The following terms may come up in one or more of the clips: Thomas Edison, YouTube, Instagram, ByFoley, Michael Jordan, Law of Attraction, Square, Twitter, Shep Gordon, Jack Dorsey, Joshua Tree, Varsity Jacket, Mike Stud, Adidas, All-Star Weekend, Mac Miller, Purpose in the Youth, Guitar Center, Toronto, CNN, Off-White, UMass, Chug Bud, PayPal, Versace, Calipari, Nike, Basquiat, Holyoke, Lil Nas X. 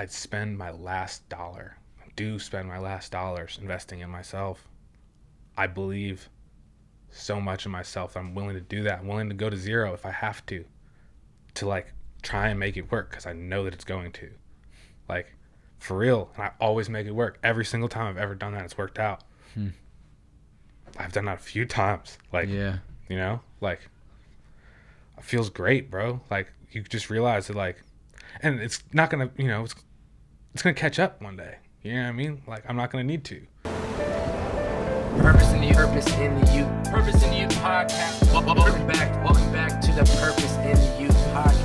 I'd spend my last dollar, do spend my last dollars investing in myself. I believe so much in myself that I'm willing to do that. I'm willing to go to zero if I have to like try and make it work, because I know that it's going to, like, for real. And I always make it work. Every single time I've ever done that, it's worked out. I've done that a few times. Like, yeah, you know, like, it feels great, bro. Like, you just realize that, like, and it's not gonna, you know, it's gonna catch up one day. You know what I mean? Like, I'm not gonna need to. Purpose in the Youth. Purpose in the Youth. Purpose in the Youth podcast. Welcome back. Welcome back to the Purpose in the Youth podcast.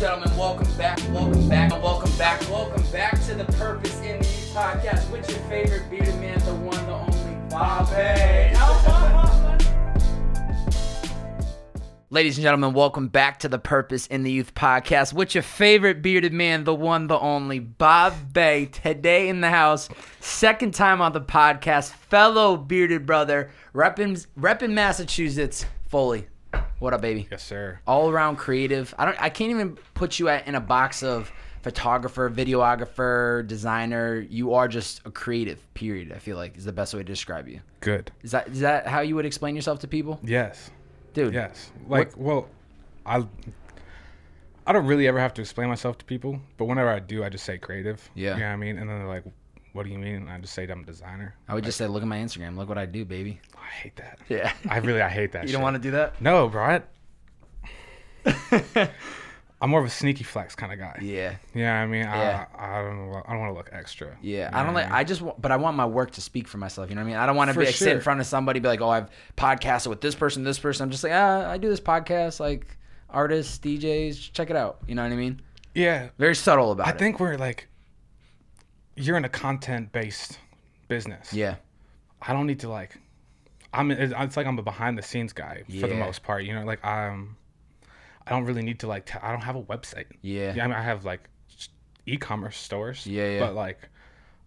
Gentlemen, welcome back, welcome back, welcome back, welcome back to the Purpose in the Youth podcast with your favorite bearded man, the one, the only, Bobbbaaaay. Ladies and gentlemen, welcome back to the Purpose in the Youth podcast with your favorite bearded man, the one, the only, Bobbbaaaay. Today in the house, second time on the podcast, fellow bearded brother, repping Massachusetts, Foley. What up, baby? Yes, sir. All around creative. I can't even put you in a box of photographer, videographer, designer. You are just a creative, period, I feel like, is the best way to describe you. Good. Is that how you would explain yourself to people? Yes. Dude. Yes. Like, what? Well, I don't really ever have to explain myself to people, but whenever I do, I just say creative. Yeah. You know what I mean? And then they're like, what do you mean? And I just say that I'm a designer. I would just say, look at my Instagram. Look what I do, baby. Oh, I hate that. Yeah. I hate that shit. You don't want to do that? No, bro. I'm more of a sneaky flex kind of guy. Yeah. You know what I mean? Yeah. I don't want to look extra. Yeah. You know but I want my work to speak for myself. You know what I mean? I don't want to sit in front of somebody and be like, oh, I've podcasted with this person, this person. I'm just like, I do this podcast, like artists, DJs, check it out. You know what I mean? Yeah. Very subtle about it. I think we're like, you're in a content-based business. Yeah. I don't need to, like, it's like I'm a behind-the-scenes guy for the most part. You know, like, I don't really need to, like, I don't have a website. Yeah. I mean, I have, like, e-commerce stores. Yeah, yeah. But, like,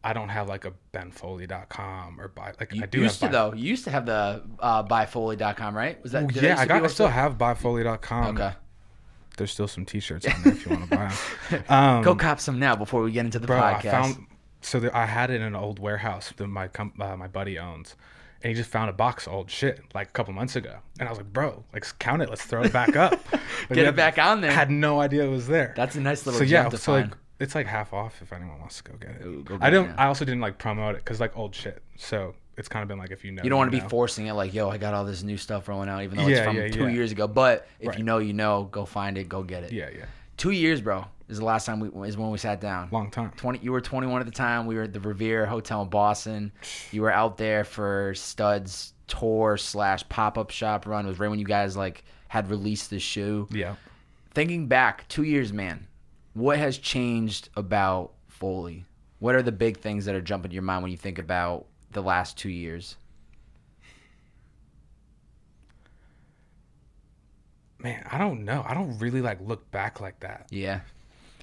I don't have, like, a BenFoley.com or Buy. Like, you used to have the ByFoley.com, right? Was that? Yeah, I still have ByFoley.com. Okay. There's still some T-shirts on there if you want to buy them. Go cop some now before we get into the podcast. I had it in an old warehouse that my buddy owns, and he just found a box of old shit like a couple months ago. And I was like, bro, like, count it. Let's throw it back up. Like, Get it back on there. I had no idea it was there. That's a nice little gem to find. Like, it's like half off if anyone wants to go get it. Ooh, go get it now. I also didn't like promote it because like old shit. So it's kind of been like, if you know, you don't want to be forcing it like, yo, I got all this new stuff rolling out, even though it's from 2 years ago. But if you know, go find it, go get it. Yeah, yeah. 2 years, bro, is the last time when we sat down. Long time. You were 21 at the time. We were at the Revere Hotel in Boston. You were out there for Studs tour / pop-up shop run. It was right when you guys like had released the shoe. Yeah. Thinking back, 2 years, man, what has changed about Foley? What are the big things that are jumping to your mind when you think about the last 2 years? Man, I don't know. I don't really like look back like that. Yeah.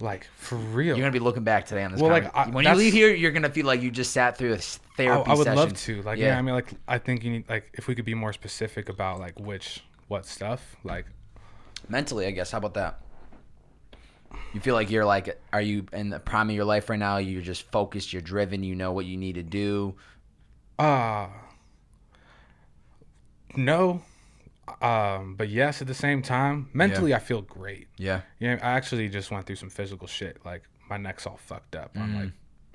Like, for real. You're going to be looking back today on this. Well, like, when you leave here, you're going to feel like you just sat through a therapy session. I would love to. Like, yeah, I mean, like, I think you need, like, if we could be more specific about, like, what stuff, like. Mentally, I guess. How about that? You feel like you're like, are you in the prime of your life right now? You're just focused, you're driven, you know what you need to do. No. But yes, at the same time, mentally, I feel great. Yeah. You know, I actually just went through some physical shit. Like, my neck's all fucked up.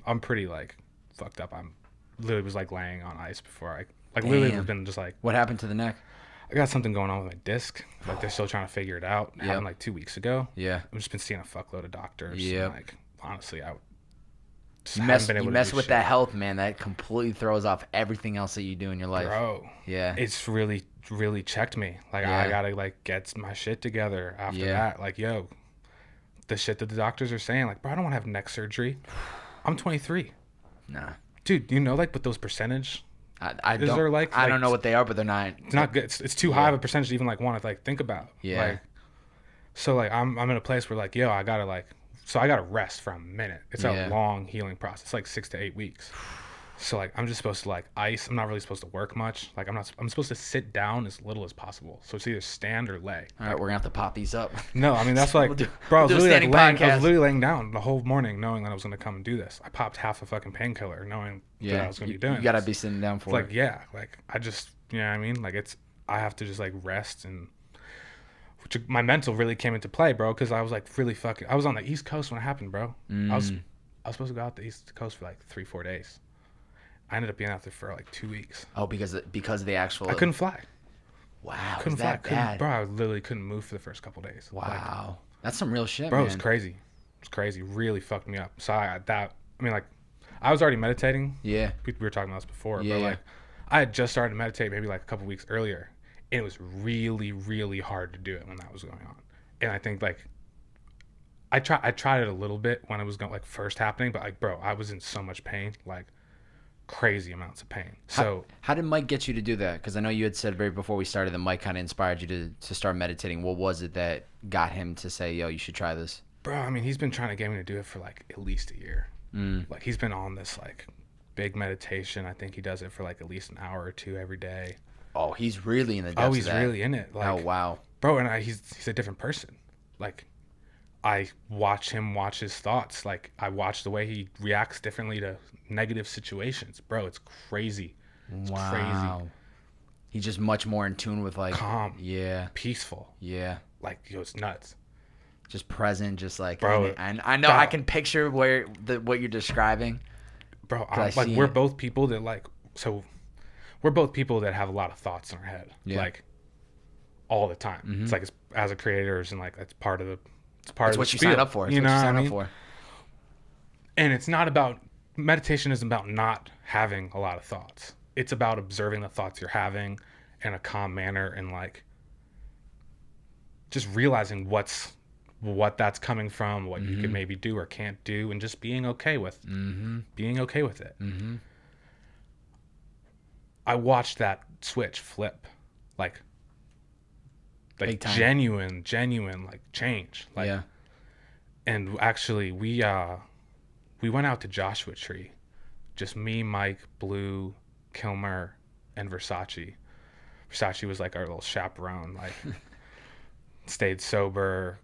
I'm pretty like fucked up. I'm literally was like laying on ice before I literally have been just like, what happened to the neck? I got something going on with my disc. Like, they're still trying to figure it out. It happened like 2 weeks ago. Yeah. I've just been seeing a fuckload of doctors. Yeah. Like, honestly, you mess with that health, man. That completely throws off everything else that you do in your life. Bro. Yeah. It's really, really checked me. Like, I gotta like get my shit together after that. Like, yo, the shit that the doctors are saying, like, bro, I don't want to have neck surgery. I'm 23. Nah. Dude, you know, like, but those percentage, I don't know what they are, but they're not. It's not good. It's too high of a percentage to even like want to like think about. Yeah. Like, so like I'm in a place where like, yo, I gotta like, so I gotta rest for a minute. It's a long healing process, like 6 to 8 weeks. So like I'm just supposed to like ice. I'm not really supposed to work much. Like I'm supposed to sit down as little as possible. So it's either stand or lay. All right, we're gonna have to pop these up. No, I mean that's like, bro, I was literally laying down the whole morning, knowing that I was gonna come and do this. I popped half a fucking painkiller, knowing that I was gonna be doing. You gotta be sitting down for it. Like yeah, like I just, you know what I mean? Like it's, I have to just like rest and. Which my mental really came into play, bro, because I was like really fucking. I was on the East Coast when it happened, bro. I was supposed to go out the East Coast for like 3-4 days. I ended up being out there for like 2 weeks. Oh, because of the actual. I couldn't fly. Wow, couldn't fly. Bad? Bro, I literally couldn't move for the first couple of days. Wow, like, that's some real shit, bro. Man. It was crazy. It was crazy. Really fucked me up. So I mean, like, I was already meditating. Yeah, we were talking about this before. Yeah. But like, I had just started to meditate maybe like a couple weeks earlier. It was really, really hard to do it when that was going on. And I think like I tried it a little bit when it was going, like first happening, but like, bro, I was in so much pain, like crazy amounts of pain. So how did Mike get you to do that? Because I know you had said right before we started that Mike kind of inspired you to start meditating. What was it that got him to say, yo, you should try this? Bro, I mean, he's been trying to get me to do it for like at least a year. Like he's been on this like big meditation. I think he does it for like at least an hour or two every day. Oh, he's really in the depths. Oh, he's of that. Really in it. Like, oh, wow, bro, and he's a different person. Like, I watch him watch his thoughts. Like, I watch the way he reacts differently to negative situations, bro. It's crazy. It's wow. Crazy. He's just much more in tune with like calm. Yeah. Peaceful. Yeah. Like, yo, it's nuts. Just present, just like, bro. And I know I can picture what you're describing, bro. We're both people that have a lot of thoughts in our head, like all the time. It's like, as a creator, and like that's part of the, it's what you sign up for. And it's not about, meditation isn't about not having a lot of thoughts. It's about observing the thoughts you're having in a calm manner and like just realizing what that's coming from, what you can maybe do or can't do, and just being okay with it. I watched that switch flip, like genuine, like change. Like, yeah. And actually we went out to Joshua Tree, just me, Mike, Blue, Kilmer, and Versace. Versace was like our little chaperone, like stayed sober.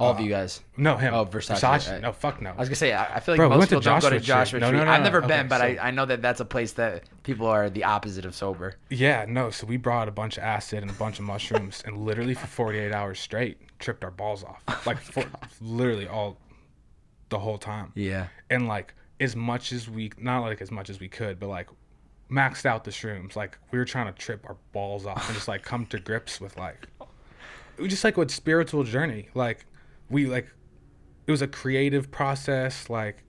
All of you guys? No, him. Oh, Versace. Right. No, fuck no. I was going to say, I feel like most people don't go to Joshua Tree. No. I've never been, but I know that that's a place that people are the opposite of sober. Yeah, no. So we brought a bunch of acid and a bunch of mushrooms and literally for 48 hours straight, tripped our balls off. Like, literally the whole time. Yeah. And like, as much as we could, but like, maxed out the shrooms. Like, we were trying to trip our balls off and just like come to grips with like, what spiritual journey. Like, it was a creative process. Like,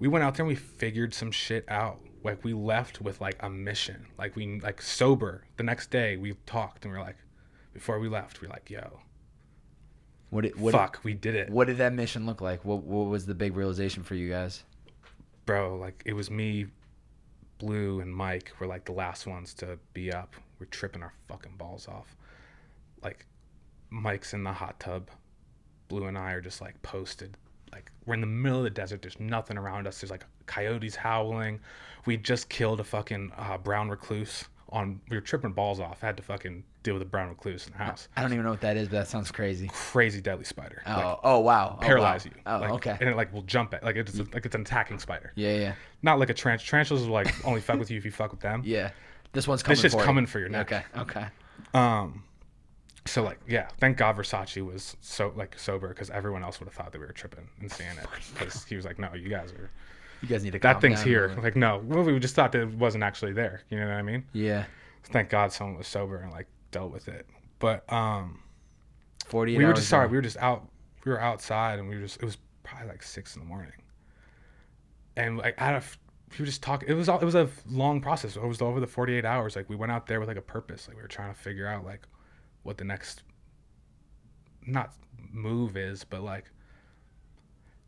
we went out there and we figured some shit out. Like, we left with like a mission. Like, we like sober the next day we talked and before we left, we were like, yo, we did it. What did that mission look like? What was the big realization for you guys? Bro, like it was me, Blue, and Mike were like the last ones to be up. We're tripping our fucking balls off. Like, Mike's in the hot tub. Blue and I are just like posted, like we're in the middle of the desert. There's nothing around us. There's like coyotes howling. We just killed a fucking brown recluse. We were tripping balls off. I had to fucking deal with a brown recluse in the house. I don't even know what that is, but that sounds crazy. Crazy deadly spider. Oh, like, oh wow. Paralyze you. Oh, like, okay. And it like will jump at like it's an attacking spider. Yeah. Not like a tarantulas will like only fuck with you if you fuck with them. Yeah. This one's coming. It's just coming for your neck. Okay. So like, yeah, thank God Versace was so like sober, because everyone else would have thought that we were tripping and seeing it, because he was like, no, you guys need to calm down. That thing's here. Like, no, well, we just thought that it wasn't actually there. You know what I mean? Yeah. Thank God someone was sober and like dealt with it. But 48 hours. We were outside and it was probably like 6 in the morning. And like we were just talking. It was a long process. It was over the 48 hours. Like, we went out there with like a purpose. Like, we were trying to figure out like what the next not move is, but like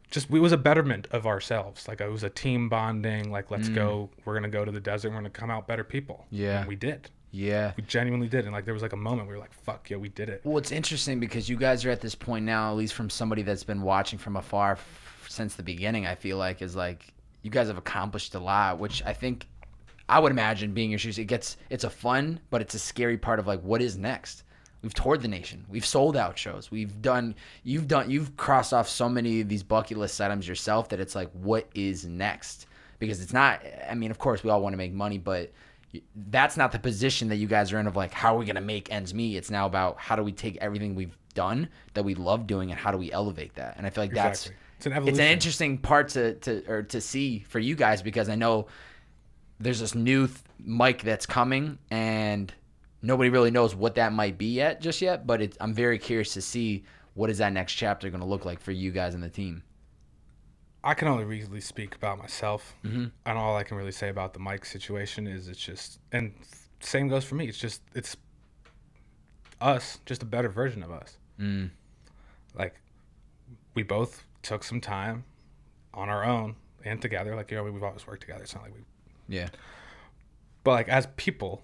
just it was a betterment of ourselves. Like, it was a team bonding, like, let's go, we're gonna go to the desert, we're gonna come out better people. Yeah. And we did. Yeah. We genuinely did. And like, there was like a moment we were like, fuck yeah, we did it. Well, it's interesting because you guys are at this point now, at least from somebody that's been watching from afar since the beginning, I feel like, is like you guys have accomplished a lot, which I think I would imagine being your shoes, it's a fun, but it's a scary part of like, what is next? We've toured the nation. We've sold out shows. We've done, you've crossed off so many of these bucket list items yourself that it's like, what is next? Because it's not, I mean, of course we all want to make money, but that's not the position that you guys are in of like, how are we going to make ends meet? It's now about how do we take everything we've done that we love doing and how do we elevate that? And I feel like exactly. That's, it's an interesting part to see for you guys, because I know there's this new mic that's coming and nobody really knows what that might be yet, but I'm very curious to see what is that next chapter going to look like for you guys and the team. I can only reasonably speak about myself, and all I can really say about the mic situation is it's just, and same goes for me, it's just, it's us, just a better version of us. Like, we both took some time on our own and together, like, you know, we've always worked together, it's not like we... Yeah. But, like, as people...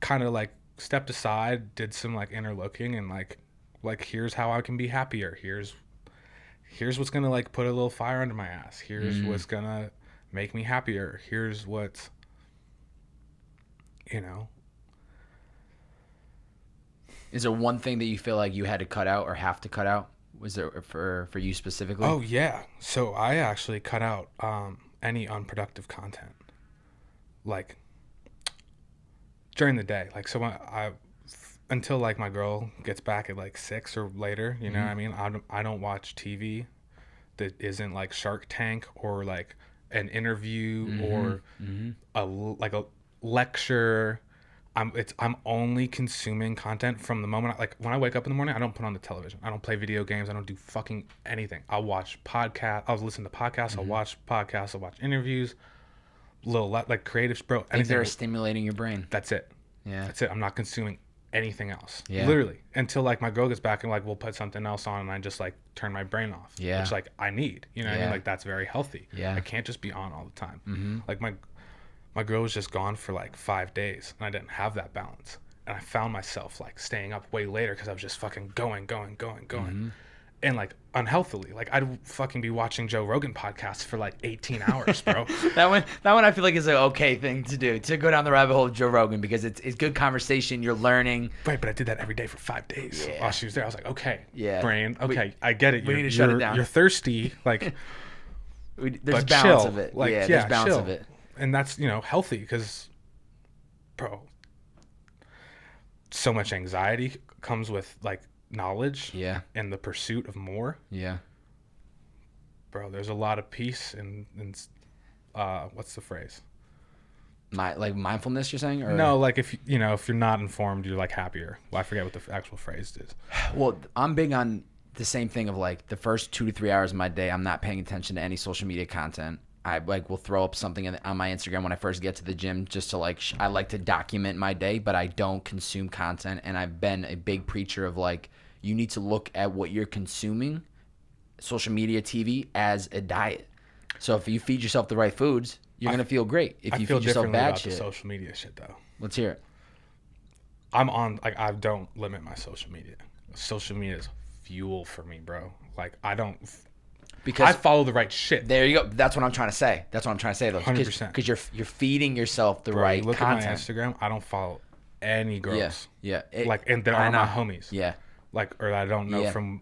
kind of like stepped aside, did some like inner looking and like here's how I can be happier. Here's what's gonna like put a little fire under my ass. Here's what's gonna make me happier. Here's what's, you know. Is there one thing that you feel like you had to cut out or have to cut out? Was there for you specifically? Oh yeah. So I actually cut out any unproductive content. Like during the day, like, so when I, until like my girl gets back at like 6 or later, you know what I mean? I don't watch TV that isn't like Shark Tank or like an interview or a lecture. I'm only consuming content from the moment I, like when I wake up in the morning, I don't put on the television. I don't play video games. I don't do fucking anything. I'll watch podcasts. I'll listen to podcasts. I'll watch podcasts. I'll watch interviews. Little like creatives, bro. Things that are stimulating your brain. That's it. Yeah, that's it. I'm not consuming anything else. Yeah, literally until like my girl gets back and like we'll put something else on and I just like turn my brain off. Yeah, which like I need. You know what I mean? Like that's very healthy. Yeah, I can't just be on all the time. Like my girl was just gone for like 5 days and I didn't have that balance and I found myself like staying up way later because I was just fucking going. And like unhealthily, like I'd fucking be watching Joe Rogan podcasts for like 18 hours, bro. that one I feel like is an okay thing to do, to go down the rabbit hole of Joe Rogan, because it's good conversation. You're learning. Right, but I did that every day for 5 days while she was there. I was like, okay, brain, okay, I get it. We need to shut it down. You're thirsty, like. There's balance of it. Like, yeah, there's balance of it, and that's, you know, healthy because, bro, so much anxiety comes with like. Knowledge and the pursuit of more. Bro, there's a lot of peace and what's the phrase, like mindfulness, you're saying? Or no, like if you know, if you're not informed, you're like happier. Well, I forget what the actual phrase is. Well, I'm big on the same thing of like the first 2 to 3 hours of my day I'm not paying attention to any social media content. I like will throw up something on my Instagram when I first get to the gym, just to like, I like to document my day, but I don't consume content. And I've been a big preacher of like, you need to look at what you're consuming, social media, TV, as a diet. So if you feed yourself the right foods, you're going to feel great. If you feed yourself bad shit. I feel differently about the social media shit though. Let's hear it. I'm on, like, I don't limit my social media. Social media is fuel for me, bro. Like I don't... Because I follow the right shit. There you go. That's what I'm trying to say. That's what I'm trying to say, though. 100%. Because you're feeding yourself the right content. Look at my Instagram. I don't follow any girls. Yeah. Like, and they're all my homies. Yeah. Like, or I don't know from.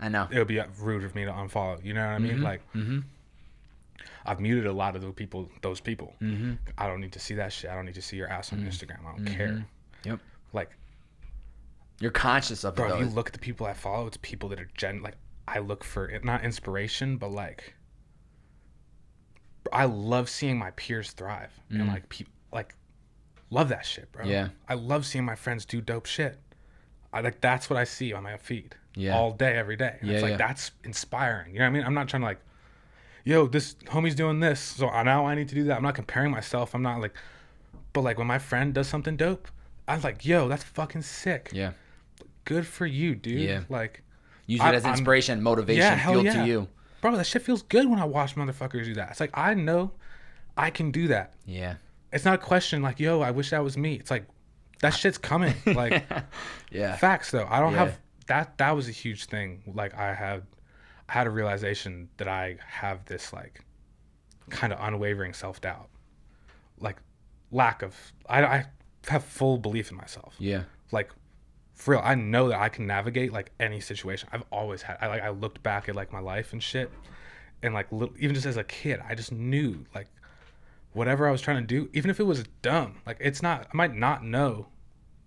I know. It would be rude of me to unfollow. You know what I mean? Like, I've muted a lot of those people. I don't need to see that shit. I don't need to see your ass on Instagram. I don't care. Yep. Like, you're conscious of it. Bro, you look at the people I follow. It's people that are like. I look for it, not inspiration, but like, I love seeing my peers thrive and like, love that shit, bro. Yeah. I love seeing my friends do dope shit. I like, that's what I see on my feed all day, every day. And it's like, that's inspiring. You know what I mean? I'm not trying to like, yo, this homie's doing this, so now I need to do that. I'm not comparing myself. I'm not like, but like when my friend does something dope, I'm like, yo, that's fucking sick. Yeah. Good for you, dude. Yeah. Like. Use it as inspiration, motivation, fuel to you. Bro, that shit feels good when I watch motherfuckers do that. It's like, I know I can do that. Yeah. It's not a question like, yo, I wish that was me. It's like, that shit's coming. Like, facts though. I don't have, that was a huge thing. Like I had a realization that I have this like kind of unwavering self-doubt. Like lack of, I have full belief in myself. Yeah. Like, for real, I know that I can navigate, like, any situation. I've always had, I looked back at, like, my life and shit, and, like, even just as a kid, I just knew, like, whatever I was trying to do, even if it was dumb, like, it's not, I might not know,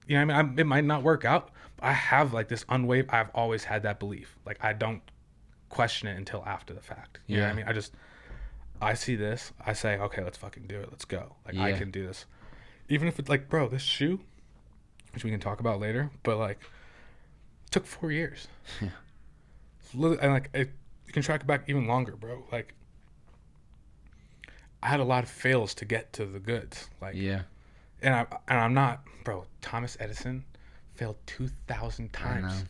you know what I mean? It might not work out. I have, like, this unwavering, I've always had that belief. Like, I don't question it until after the fact. You know what I mean? I see this, I say, okay, let's fucking do it. Let's go. Like, I can do this. Even if it's like, bro, this shoe, which we can talk about later, but, like, it took 4 years. Yeah. And, like, you can track it back even longer, bro. Like, I had a lot of fails to get to the goods. Like, yeah. And I'm not, bro, Thomas Edison failed 2,000 times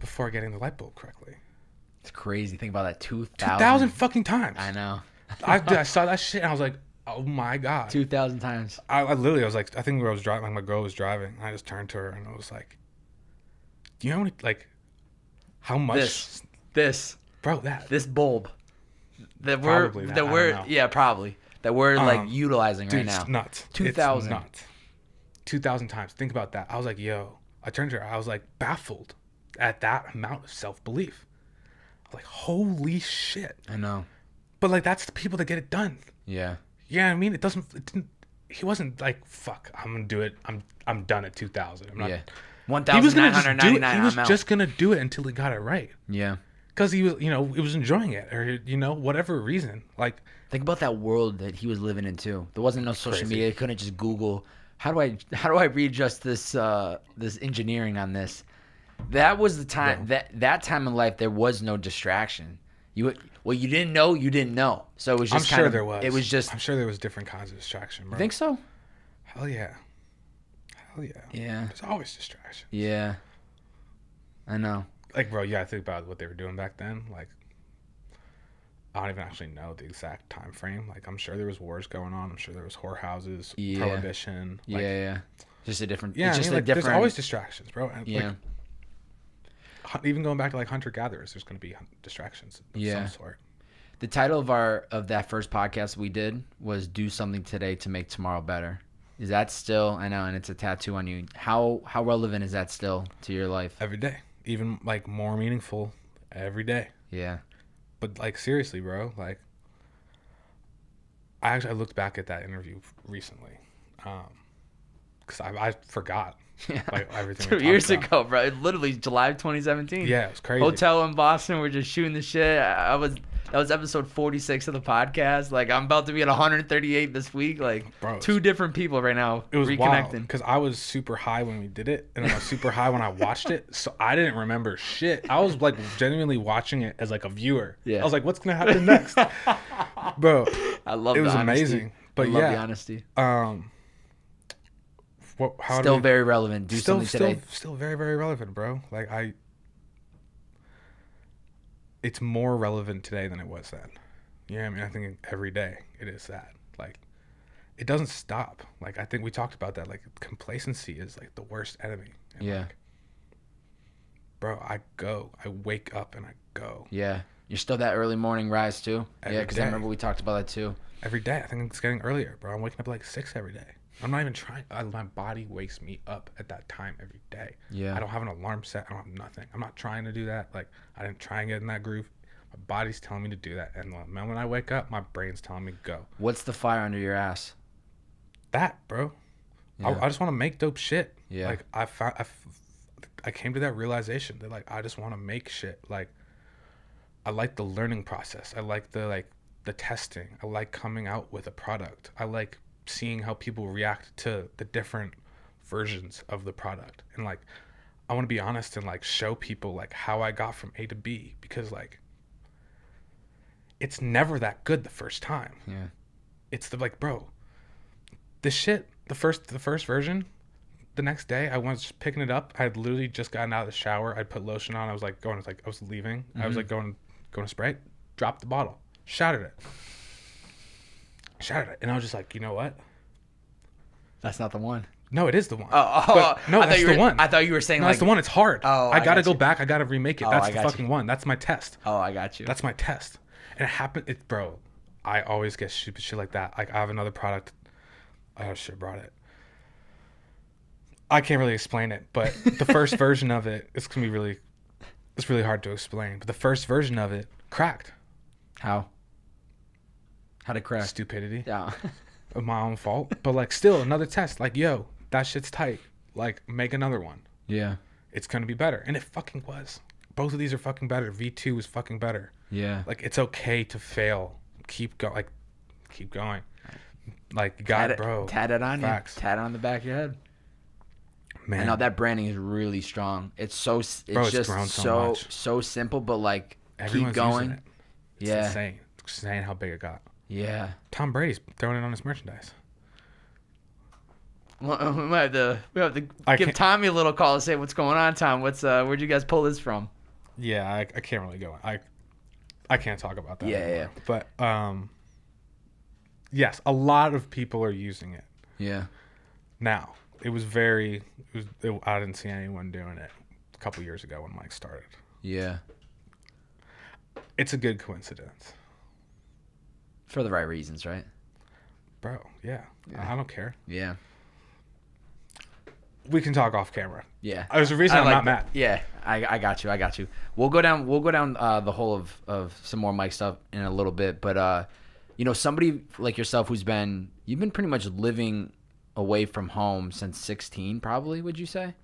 before getting the light bulb correctly. It's crazy. Think about that. 2,000 fucking times. I know. I saw that shit and I was like, oh my God. 2,000 times. I literally, I was like, I think where I was driving, like, my girl was driving, and I just turned to her and I was like, do you know how many, like, how much? This. Bro, that. This bulb. That we're, probably that we're, yeah, probably. That we're, like, utilizing dude, right now. It's nuts. 2,000. It's nuts. 2,000 times. Think about that. I was like, yo. I turned to her. I was like, baffled at that amount of self-belief. Like, holy shit. I know. But, like, that's the people that get it done. Yeah. Yeah, I mean, it doesn't, it didn't, he wasn't like, fuck, I'm going to do it. I'm done at 2,000. I'm not. Yeah. 1,999. He was just going to do it until he got it right. Yeah. Because he was, you know, he was enjoying it, or, you know, whatever reason. Like, think about that world that he was living in too. There wasn't no social media. He couldn't just Google, how do I readjust this this engineering on this? That was the time. Yeah. That time in life, there was no distraction. You didn't know. You didn't know. So it was just. I'm sure there was. It was just. I'm sure there was different kinds of distraction. Bro. You think so? Hell yeah. Hell yeah. Yeah. There's always distractions. Yeah. I know. Like, bro, yeah, I think about what they were doing back then. Like, I don't even actually know the exact time frame. Like, I'm sure there was wars going on. I'm sure there was whorehouses, prohibition. Like, yeah. Just a different. Yeah, it's just, I mean, like, different. There's always distractions, bro. And, yeah. Like, even going back to, like, hunter gatherers, there's going to be distractions of some sort. The title of that first podcast we did was "Do Something Today to Make Tomorrow Better." Is that still? I know, and it's a tattoo on you. How relevant is that still to your life? Every day. Even, like, more meaningful every day. Yeah. But, like, seriously, bro, like, I looked back at that interview recently because I forgot, like, everything. 2 years ago, bro. It literally July of 2017. Yeah, it was crazy. Hotel in Boston. We're just shooting the shit. That was episode 46 of the podcast. Like, I'm about to be at 138 this week. Like, bro, two different people right now. It was reconnecting. Because I was super high when we did it, and I was super high when I watched it. So I didn't remember shit. I was, like, genuinely watching it as, like, a viewer. Yeah. I was like, what's gonna happen next, bro? I love it. It was amazing. But I love the honesty. Still very relevant. Do something today. Still very, very relevant, bro. Like, it's more relevant today than it was then. You know what I mean? I think every day it is that. Like, it doesn't stop. Like, I think we talked about that. Like, complacency is, like, the worst enemy. And like, bro, I wake up and I go. Yeah. You're still that early morning rise too? Every because I remember we talked about that too. Every day. I think it's getting earlier, bro. I'm waking up at, like, 6 every day. I'm not even trying. My body wakes me up at that time every day. Yeah. I don't have an alarm set. I don't have nothing. I'm not trying to do that. Like, I didn't try and get in that groove. My body's telling me to do that. And when I wake up, my brain's telling me to go. What's the fire under your ass? That, bro. Yeah. I just want to make dope shit. Yeah. Like, I came to that realization that, like, I just want to make shit. Like, I like the learning process. I like the testing. I like coming out with a product. I like seeing how people react to the different versions of the product, and, like, I want to be honest and, like, show people, like, how I got from A to B, because, like, it's never that good the first time. Yeah. It's the, like, bro, this shit, the first version, the next day I was just picking it up. I had literally just gotten out of the shower. I put lotion on. I was like going, like, I was leaving. I was like going to spray. Dropped the bottle. Shattered it. And I was just like, you know what? That's not the one. No, it is the one. No, that's the one. I thought you were saying, no, like, that's the one. It's hard. Oh, I gotta go back. I gotta remake it. That's the fucking one. That's my test. Oh, I got you. That's my test. And it happened. Bro, I always get stupid shit like that. Like, I have another product I should have brought it. I can't really explain it, but the first version of it, it's gonna be really, it's really hard to explain. But the first version of it cracked. How? How did it crack? Stupidity. Yeah. Of my own fault, but like still another test. Like, yo, that shit's tight. Like, make another one. Yeah. It's gonna be better, and it fucking was. Both of these are fucking better. V2 is fucking better. Yeah. Like, it's okay to fail. Keep going. Like, keep going. Like, got it, bro. Tat it on you. Tat it on the back of your head. Man, I know that branding is really strong. It's so, it's bro, just so simple, but like, everyone's keep going. It. It's yeah. insane. It's insane how big it got. Yeah. Tom Brady's throwing it on his merchandise. Well, we have to give Tommy a little call and say, what's going on, Tom? What's where'd you guys pull this from? Yeah, I can't really go. I can't talk about that. Yeah, anymore. Yeah. But yes, a lot of people are using it. Yeah. Now, it was very. I didn't see anyone doing it a couple years ago when Mike started. Yeah. It's a good coincidence. For the right reasons, right? Bro, yeah. I don't care. Yeah. We can talk off camera. Yeah. There's a reason I'm not mad. Yeah, I got you. I got you. We'll go down the whole of some more Mike stuff in a little bit. But, you know, somebody like yourself who's been, you've been pretty much living away from home since 16, probably, would you say?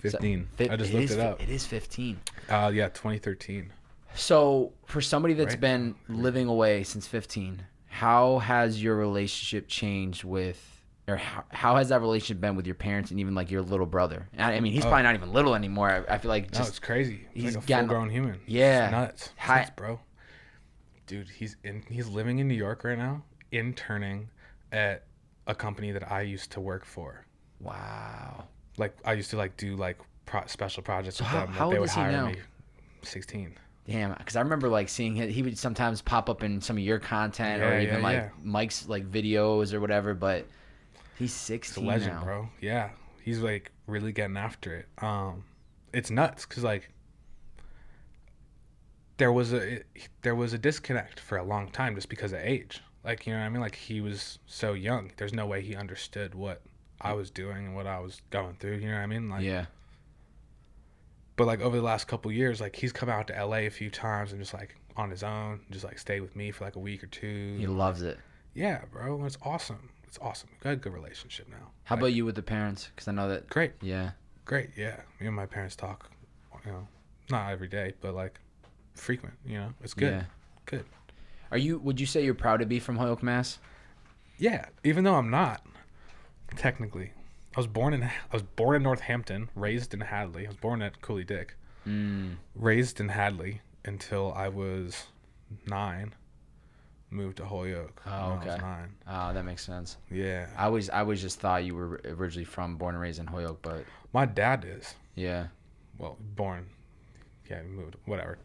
15. So, I just looked it up. It is 15. Yeah, 2013. So for somebody that's been living away since 15, how has your relationship changed with, or how has that relationship been with your parents and even like your little brother? I mean, he's probably not even little anymore. I feel like just, no, it's crazy. He's like a full-grown human. Yeah, it's nuts. It's nuts, bro. Dude, he's living in New York right now, interning at a company that I used to work for. Wow. Like, I used to like do like special projects with them. How old is he now? They would hire me. 16. Damn, because I remember like seeing him. He would sometimes pop up in some of your content or even like Mike's like videos or whatever. But he's 16 now. He's a legend, bro. Yeah, he's like really getting after it. It's nuts because like there was a disconnect for a long time just because of age. Like, you know what I mean? Like, he was so young. There's no way he understood what I was doing and what I was going through. You know what I mean? Like, yeah. But like over the last couple of years, like he's come out to LA a few times and just like on his own, just like stay with me for like a week or two. He loves it. Yeah, bro, it's awesome. It's awesome. We've got a good relationship now. How about you with the parents? Because I know that. Great. Yeah. Great. Yeah. Me and my parents talk, you know, not every day, but like frequent. You know, it's good. Yeah. Good. Are you? Would you say you're proud to be from Holyoke, Mass? Yeah, even though I'm not, technically. I was born in Northampton, raised in Hadley. I was born at Cooley Dick, raised in Hadley until I was 9. Moved to Holyoke. Oh, okay. I was 9. Oh, that makes sense. Yeah. I always just thought you were originally from, born and raised in Holyoke, but my dad is. Yeah. Well, born. Yeah, moved. Whatever.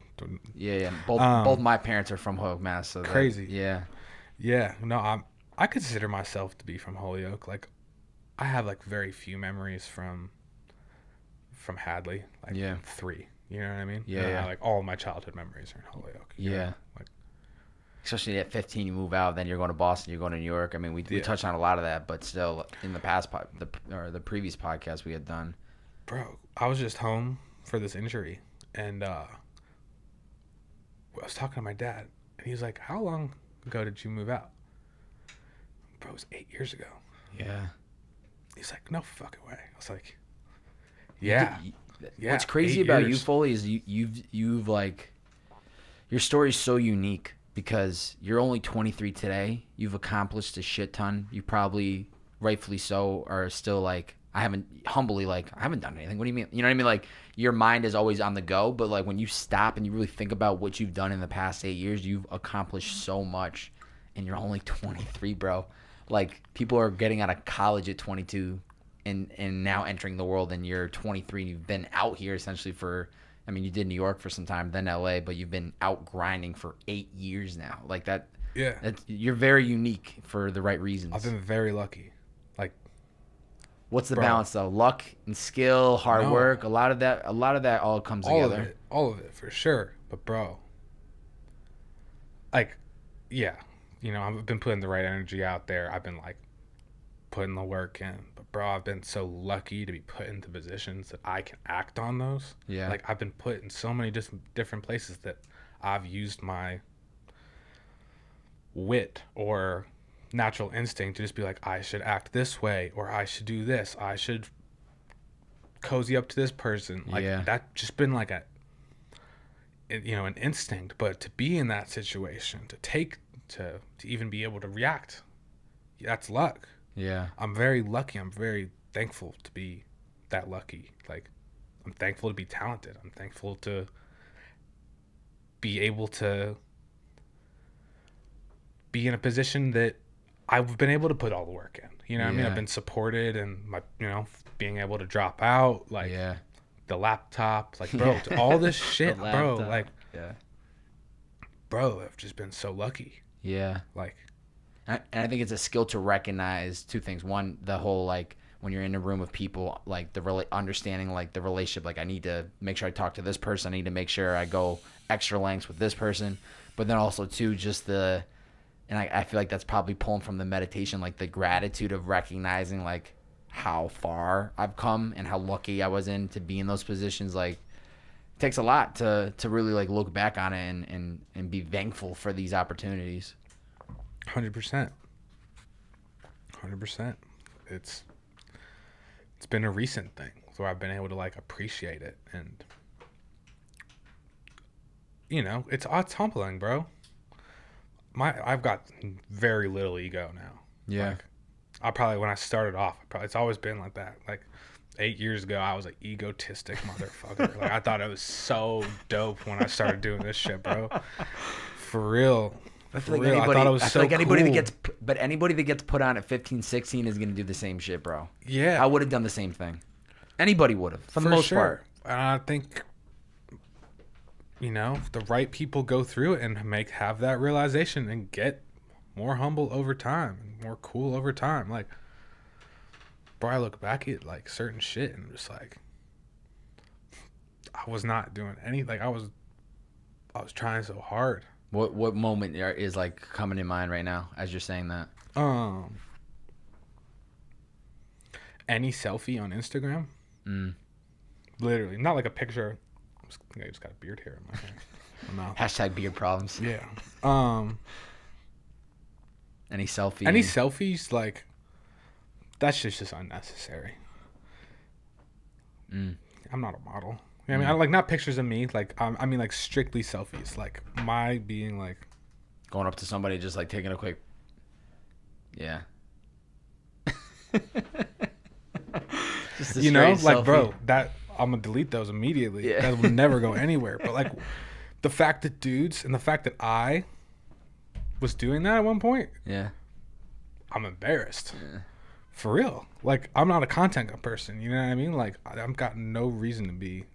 Yeah, yeah. Both my parents are from Holyoke, Mass. So crazy. That, yeah. Yeah. No, I consider myself to be from Holyoke, like. I have like very few memories from Hadley, like 3. You know what I mean? Yeah, yeah. Like all of my childhood memories are in Holyoke. Yeah, know? Like especially at 15, you move out, then you're going to Boston, you're going to New York. I mean, we touched on a lot of that, but still, in the past the previous podcast we had done, bro, I was just home for this injury, and I was talking to my dad, and he was like, "How long ago did you move out?" Bro, it was 8 years ago. Yeah. He's like, no fucking way. I was like, yeah. Yeah. What's crazy about you, Foley, is you've like, your story is so unique because you're only 23 today. You've accomplished a shit ton. You probably, rightfully so, are still like, I haven't done anything. What do you mean? You know what I mean? Like, your mind is always on the go, but like when you stop and you really think about what you've done in the past 8 years, you've accomplished so much and you're only 23, bro. Like, people are getting out of college at 22 and now entering the world, and you're 23 and you've been out here essentially for, I mean, you did New York for some time, then LA, but you've been out grinding for 8 years now. Like that, yeah. That's, you're very unique for the right reasons. I've been very lucky. Like, what's the balance though? Luck and skill, hard work, a lot of that all comes together. All of it for sure. But bro, like, yeah. You know, I've been putting the right energy out there. I've been like putting the work in. But, bro, I've been so lucky to be put into positions that I can act on those. Yeah. Like, I've been put in so many different places that I've used my wit or natural instinct to just be like, I should act this way, or I should do this. I should cozy up to this person. Like, yeah. That just been like a, you know, an instinct. But to be in that situation, to take, to even be able to react, that's luck. Yeah. I'm very lucky. I'm very thankful to be that lucky. Like, I'm thankful to be talented. I'm thankful to be able to be in a position that I've been able to put all the work in. You know what I mean? I've been supported, and my, you know, being able to drop out, like, the laptop, like, bro, all this shit, bro, like, bro, I've just been so lucky. Yeah. Like, and I think it's a skill to recognize two things. One, the whole, like, when you're in a room of people, like, the understanding, like, the relationship, like, I need to make sure I talk to this person. I need to make sure I go extra lengths with this person. But then also, too, just the, and I feel like that's probably pulling from the meditation, like, the gratitude of recognizing, like, how far I've come and how lucky I was in to be in those positions. Like, it takes a lot to really, like, look back on it and be thankful for these opportunities. 100%. 100%. It's been a recent thing where I've been able to, like, appreciate it. And, you know, it's humbling, bro. I've got very little ego now. Yeah. Like, when I started off, it's always been like that. Like, 8 years ago, I was an egotistic motherfucker. Like, I thought it was so dope when I started doing this shit, bro. For real. I feel like anybody that gets put on at 15, 16 is going to do the same shit, bro. Yeah. I would have done the same thing. Anybody would have, for the most part. And I think, you know, the right people go through it and have that realization and get more humble over time and more cool over time. Like, bro, I look back at, like, certain shit and I'm just like, I was not doing any, like, I was trying so hard. What moment is, like, coming in mind right now as you're saying that? Any selfie on Instagram. Literally, not like a picture. I just got a beard hair in my hair. No. Hashtag beard problems. Yeah. Any selfies? Any selfies, like, that's just unnecessary. I'm not a model. You know what I mean? I like, not pictures of me. Like, I mean, like, strictly selfies. Like, my being, like, going up to somebody, just, like, taking a quick. Yeah. Just a, you know, like, selfie. Bro, that, I'm gonna delete those immediately. Yeah. That will never go anywhere. But, like, the fact that dudes, and the fact that I was doing that at one point, yeah, I'm embarrassed. Yeah. For real. Like, I'm not a content person. You know what I mean? Like, I've got no reason to be.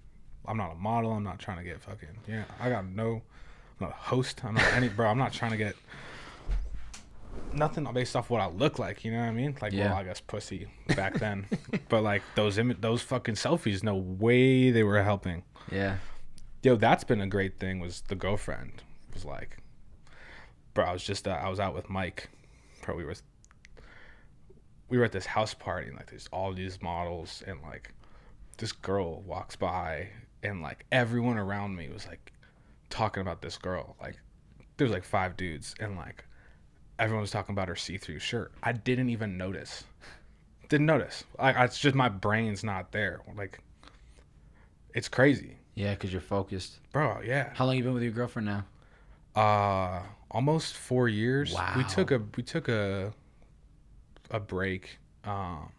I'm not a model. I'm not trying to get fucking. Yeah, I got no. I'm not a host. I'm not any. Bro, I'm not trying to get nothing based off what I look like, you know what I mean? Like, yeah. Well, I guess pussy back then. But, like, those fucking selfies, no way they were helping. Yeah. Yo, that's been a great thing, was the girlfriend was like, bro, I was just, I was out with Mike. Bro, we were at this house party, and, like, there's all these models, and, like, this girl walks by, and, like, everyone around me was, like, talking about this girl. Like, there was, like, 5 dudes, and, like, everyone was talking about her see-through shirt. I didn't even notice. Didn't notice. It's just my brain's not there. Like, it's crazy. Yeah, because you're focused. Bro, yeah. How long you been with your girlfriend now? Almost 4 years. Wow. We took a break. For,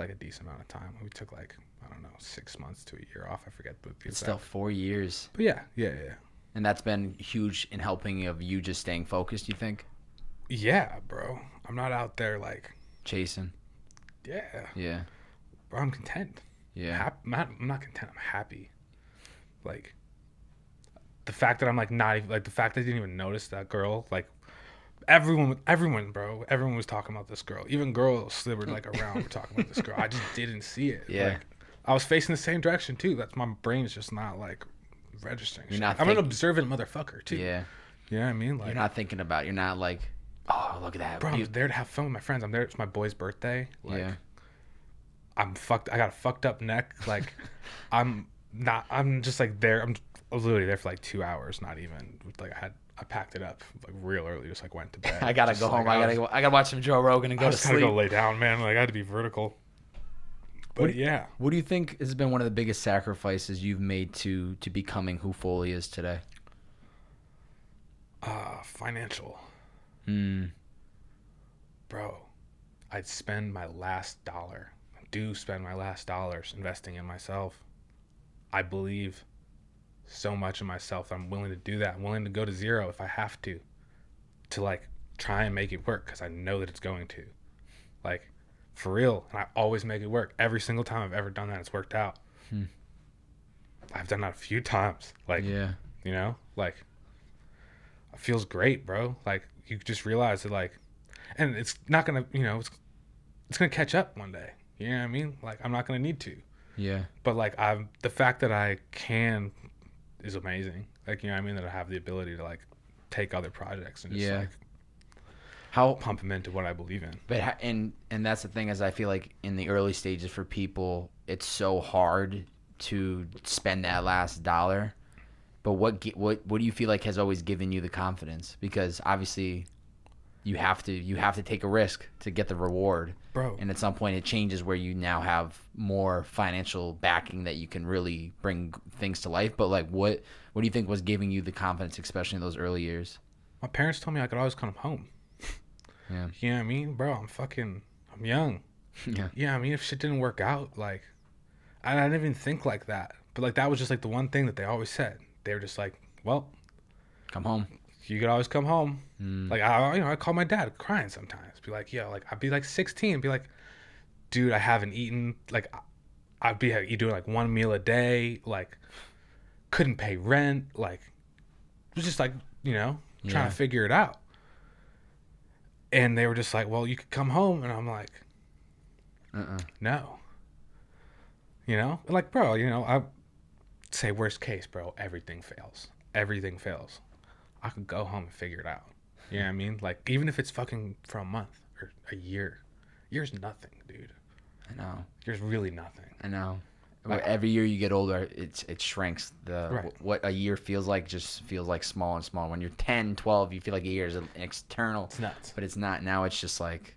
like, a decent amount of time. We took, like, I don't know, 6 months to a year off. I forget. It's still 4 years. But yeah. And that's been huge in helping of you just staying focused, you think? Yeah, bro. I'm not out there, like, chasing. Yeah. Yeah. Bro, I'm content. Yeah. I'm not content. I'm happy. Like, the fact that I'm, like, not even, like, the fact that I didn't even notice that girl, like, everyone, bro, everyone was talking about this girl. Even girls that were, like, around were talking about this girl. I just didn't see it. Yeah. Like, I was facing the same direction, too. That's, my brain's just not, like, registering. I'm an observant motherfucker too. Yeah. You know what I mean? Like, you're not thinking about it. You're not, like, Oh, look at that. Bro, I'm there to have fun with my friends. I'm there. It's my boy's birthday. Like, yeah. I'm fucked. I got a fucked up neck. Like, I'm just like there. I was literally there for like 2 hours. Not even. Like, I packed it up like real early. Just like went to bed. I gotta just go home. Like, I gotta watch some Joe Rogan and go to sleep. I gotta go lay down, man. Like, I had to be vertical. But yeah. What do you think has been one of the biggest sacrifices you've made to becoming who Foley is today? Financial. Bro, I'd spend my last dollar. I do spend my last dollars investing in myself. I believe so much in myself that I'm willing to do that. I'm willing to go to zero if I have to like try and make it work, because I know that it's going to, like, for real. And I always make it work. Every single time I've ever done that, it's worked out. I've done that a few times. Like, yeah, you know, like, it feels great, bro. Like, you just realize that, like, and it's not gonna, you know, it's gonna catch up one day. You know what I mean? Like, I'm not gonna need to. Yeah. But like, the fact that I can is amazing. Like, you know what I mean? That I have the ability to like take other projects and just like pump them into what I believe in. But and that's the thing, is I feel like in the early stages for people, it's so hard to spend that last dollar. But what do you feel like has always given you the confidence? Because obviously, you have to take a risk to get the reward, bro. And at some point, it changes where you now have more financial backing that you can really bring things to life. But like, what do you think was giving you the confidence, especially in those early years? My parents told me I could always come home. Yeah, you know what I mean, bro. I'm young. Yeah, you know what I mean, if shit didn't work out, like, I didn't even think like that. But like, that was just like the one thing that they always said. They were just like, well, come home. You could always come home. Like, I call my dad crying sometimes. Be like, yo, like, I'd be like 16. Be like, dude, I haven't eaten. Like, I'd be doing like one meal a day. Like, couldn't pay rent. Like, it was just like, you know, trying to figure it out. And they were just like, well, you could come home. And I'm like, no. You know? Like, bro, you know, say worst case, bro, everything fails, I could go home and figure it out. You know what I mean? Like, even if it's fucking for a month or a year, year's nothing, dude. I know, year's really nothing. I know, like, every year you get older, it shrinks. The what a year feels like just feels like small and small. When you're 10, 12, you feel like a year is an external. It's nuts. But it's not. Now it's just like,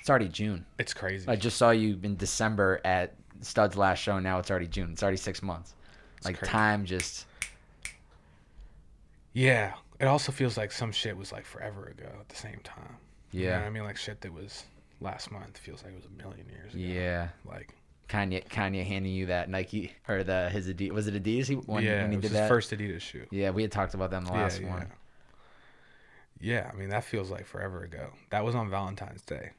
it's already June. It's crazy. I just saw you in December at Studs' last show. Now it's already June. It's already 6 months. Like, time just... Yeah. It also feels like some shit was, like, forever ago at the same time. Yeah. You know what I mean? Like, shit that was last month feels like it was a million years ago. Yeah. Like... Kanye handing you that Nike, or his Adidas... Was it Adidas when he did that? Yeah, it was his first Adidas shoe. Yeah, we had talked about that in the last one. Yeah, I mean, that feels like forever ago. That was on Valentine's Day,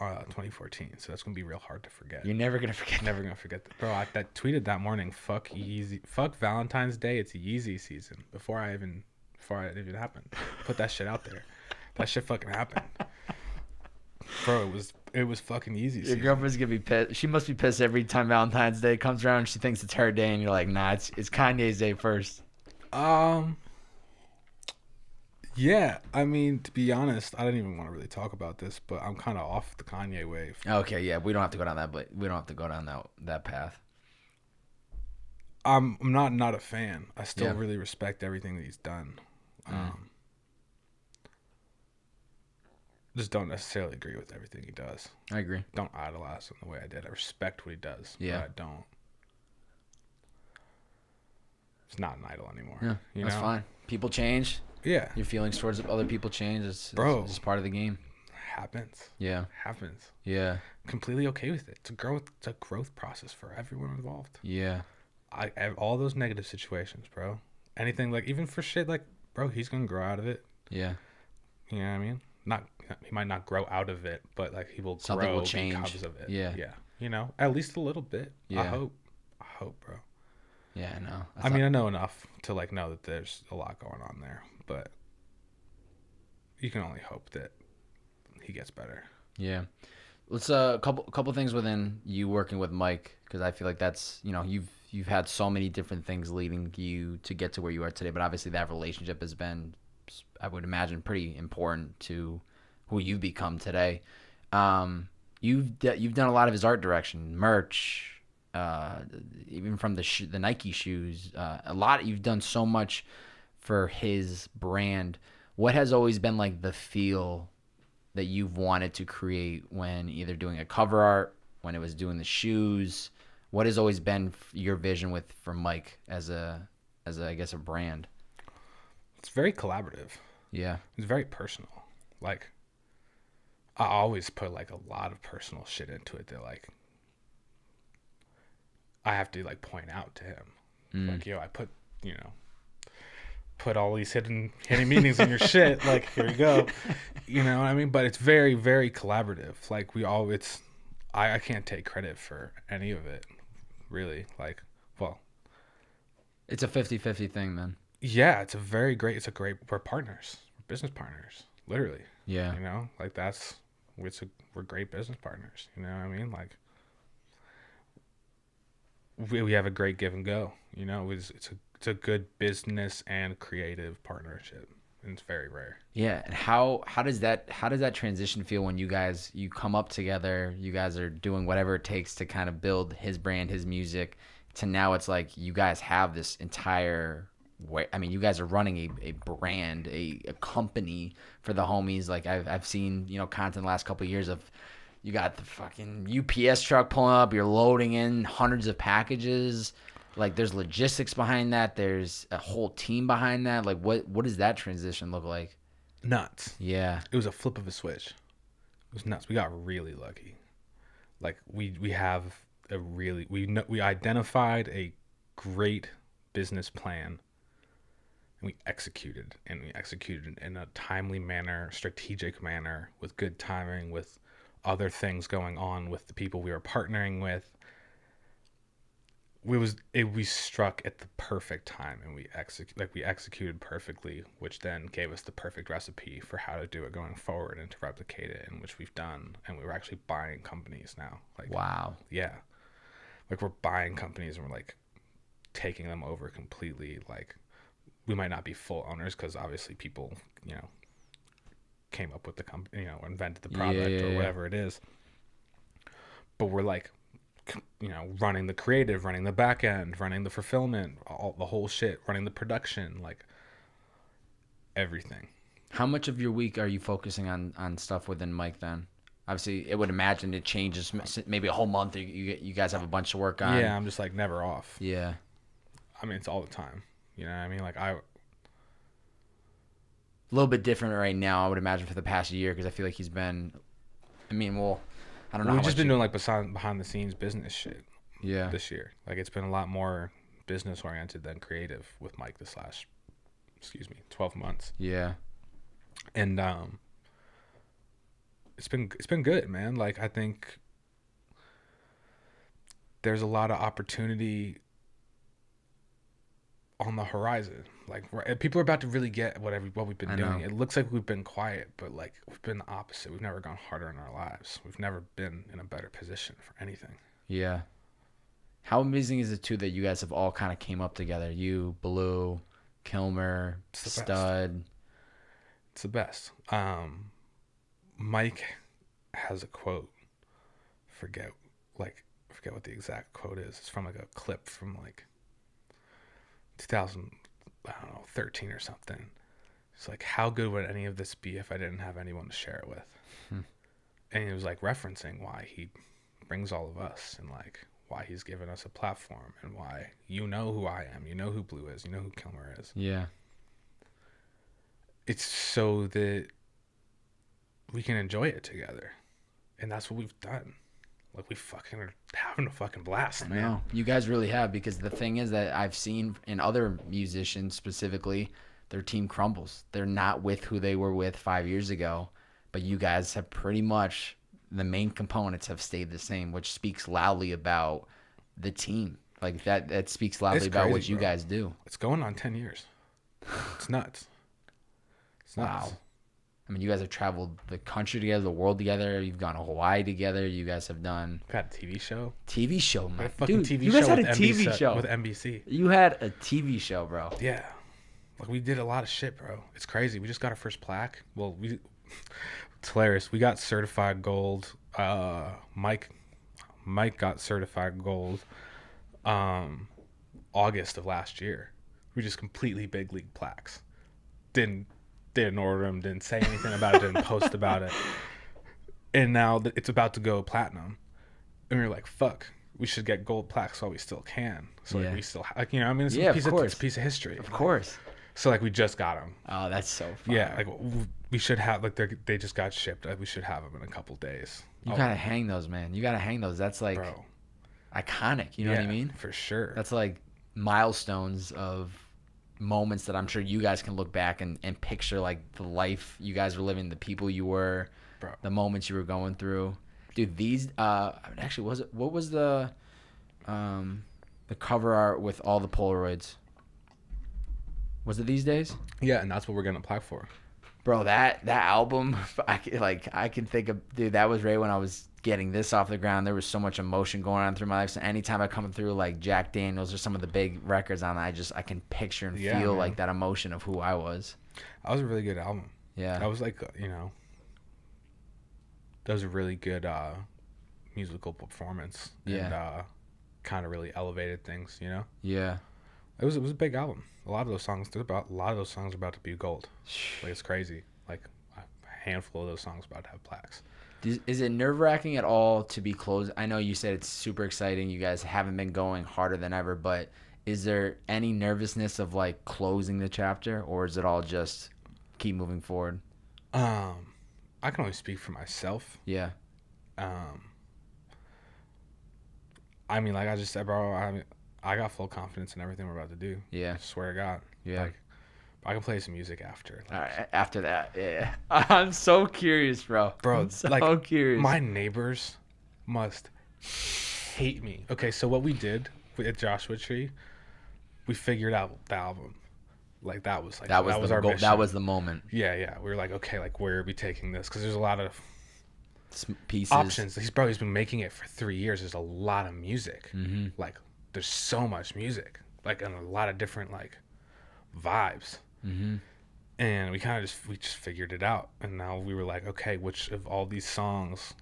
2014, so that's gonna be real hard to forget. You're never gonna forget. Never gonna forget that. Bro, I tweeted that morning, fuck Yeezy, fuck Valentine's Day, it's Yeezy season, before it even happened. Put that shit out there. That shit fucking happened. Bro, it was fucking Yeezy season. Your girlfriend's gonna be pissed. She must be pissed every time Valentine's Day comes around and she thinks it's her day and you're like, nah, it's Kanye's day first. Yeah, I mean, to be honest, I didn't even want to really talk about this, but I'm kind of off the Kanye wave. Okay, yeah, we don't have to go down that path. I'm not a fan. I still really respect everything that he's done. Just don't necessarily agree with everything he does. I agree. Don't idolize him the way I did. I respect what he does. Yeah, but I don't. It's not an idol anymore. Yeah, that's fine. People change. Yeah, your feelings towards other people change. It's just part of the game. Happens. Yeah, happens. Yeah, completely okay with it. It's a growth process for everyone involved. Yeah, I have all those negative situations, bro. Anything, like, even for shit, like, bro, he's gonna grow out of it. Yeah, you know what I mean. Not, he might not grow out of it, but like, he will. Something grow will change because of it. Yeah, yeah. You know, at least a little bit. Yeah, I hope, bro. Yeah, I know. I mean, I know enough to like know that there's a lot going on there. But you can only hope that he gets better. Yeah. Let's a couple things within you working with Mike, because I feel like that's, you know, you've had so many different things leading you to get to where you are today, but obviously that relationship has been, I would imagine, pretty important to who you've become today. You've done a lot of his art direction, merch, even from the Nike shoes. A lot. You've done so much for his brand. What has always been like the feel that you've wanted to create when either doing a cover art, when it was doing the shoes? What has always been your vision for Mike as a I guess a brand? It's very collaborative. Yeah, it's very personal. Like, I always put like a lot of personal shit into it that like I have to like point out to him. Like, yo, I put all these hidden meanings in your shit. Like, here you go. You know what I mean? But it's very, very collaborative. Like, I can't take credit for any of it, really. Like, well, it's a 50-50 thing, man. Yeah, we're partners. We're business partners, literally. Yeah. You know, like we're great business partners. You know what I mean? Like, we have a great give and go. You know, it's a good business and creative partnership, and it's very rare. Yeah. And how does that transition feel when you come up together, you guys are doing whatever it takes to kind of build his brand, his music, to now it's like you guys have this entire way. I mean, you guys are running a brand, a company for the homies. Like, I've seen, content the last couple of years of, you got the fucking UPS truck pulling up, you're loading in hundreds of packages. Like, there's logistics behind that. There's a whole team behind that. Like, what does that transition look like? Nuts. Yeah. It was a flip of a switch. It was nuts. We got really lucky. Like, we identified a great business plan, and we executed in a timely manner, strategic manner, with good timing, with other things going on, with the people we were partnering with. We struck at the perfect time, and we executed perfectly, which then gave us the perfect recipe for how to do it going forward and to replicate it, and which we've done. And we were actually buying companies now. Like, wow. Yeah. Like, we're buying companies and we're like taking them over completely. Like, we might not be full owners, because obviously people, came up with the company, invented the product, or whatever it is. But we're like, running the creative, running the back end, running the fulfillment, the whole shit, running the production, like everything. How much of your week are you focusing on stuff within Mike then? Obviously, it would imagine it changes maybe a whole month. You guys have a bunch to work on. Yeah, I'm just like never off. Yeah. I mean, it's all the time. You know what I mean? Like, a little bit different right now, I would imagine, for the past year, because I feel like he's been, I don't know. We've just been doing like behind the scenes business shit. Yeah. This year, like, it's been a lot more business oriented than creative with Mike this last, 12 months. Yeah. And it's been good, man. Like, I think there's a lot of opportunity on the horizon. Like, people are about to really get what we've been doing. It looks like we've been quiet, but like, we've been the opposite. We've never gone harder in our lives. We've never been in a better position for anything. Yeah. How amazing is it too that you guys have all kind of came up together? You, Blue, Kilmer, Stud. It's the best. Mike has a quote. Forget what the exact quote is. It's from like a clip from like 2013 or something. It's like, how good would any of this be if I didn't have anyone to share it with? And it was like referencing why he brings all of us, and like why he's given us a platform, and why who I am, who Blue is, who Kilmer is. Yeah. It's so that we can enjoy it together, and that's what we've done. Like, we fucking are having a fucking blast, man. I know. You guys really have, because the thing is that I've seen in other musicians specifically, their team crumbles. They're not with who they were with 5 years ago, but you guys have pretty much, the main components have stayed the same, which speaks loudly about the team. Like, that speaks loudly about what you guys do. It's going on 10 years. It's nuts. It's nuts. Wow. I mean, you guys have traveled the country together, the world together. You've gone to Hawaii together. You guys have done. We've had a TV show. TV show, man. Dude, TV you guys show had a TV NBC, show. With NBC. You had a TV show, bro. Yeah. Like, we did a lot of shit, bro. It's crazy. We just got our first plaque. Well, we It's hilarious. We got certified gold. Mike got certified gold August of last year. We just completely big league plaques. Didn't order them, didn't say anything about it, didn't post about it. And now it's about to go platinum. And we were like, fuck, we should get gold plaques while we still can. So like, we still, like, you know, I mean, it's, it's a piece of history. Of course. So like, we just got them. Oh, that's so fun. Yeah, like we should have, like, they just got shipped. We should have them in a couple days. You gotta hang those, man. You gotta hang those. That's like iconic. You know what I mean? For sure. That's like milestones of moments that I'm sure you guys can look back and picture, like the life you guys were living, the people you were, the moments you were going through. Dude, these actually, was it, what was the cover art with all the Polaroids? Was it These Days? Yeah, and that's what we're gonna apply for. Bro, that album, I can think of, dude, that was right when I was getting this off the ground. There was so much emotion going on through my life. So anytime I come through like Jack Daniels or some of the big records on that, I can picture and feel like that emotion of who I was. That was a really good album. Yeah. I was like, you know, that was a really good musical performance. Yeah. And kind of really elevated things, you know? Yeah. It was a big album. A lot of those songs are about to be gold. Like, it's crazy. Like, a handful of those songs about to have plaques. Is it nerve-wracking at all to be closed? I know you said it's super exciting. You guys haven't been going harder than ever, but is there any nervousness of like closing the chapter, or is it all just keep moving forward? I can only speak for myself. Yeah. I mean, like I just said, bro, I got full confidence in everything we're about to do. Yeah. I swear to God. Yeah. Like, I can play some music after. Like, all right, after that, yeah. I'm so curious, bro. Bro, I'm so curious. My neighbors must hate me. Okay, so what we did at Joshua Tree, we figured out the album. Like, that was our goal. Mission. That was the moment. Yeah, yeah. We were like, okay, like, where are we taking this? Because there's a lot of pieces, options. He's been making it for 3 years. There's a lot of music. Mm-hmm. Like, there's so much music, like, and a lot of different like vibes. Mm-hmm. And we kind of just figured it out. And now we were like, okay, which of all these songs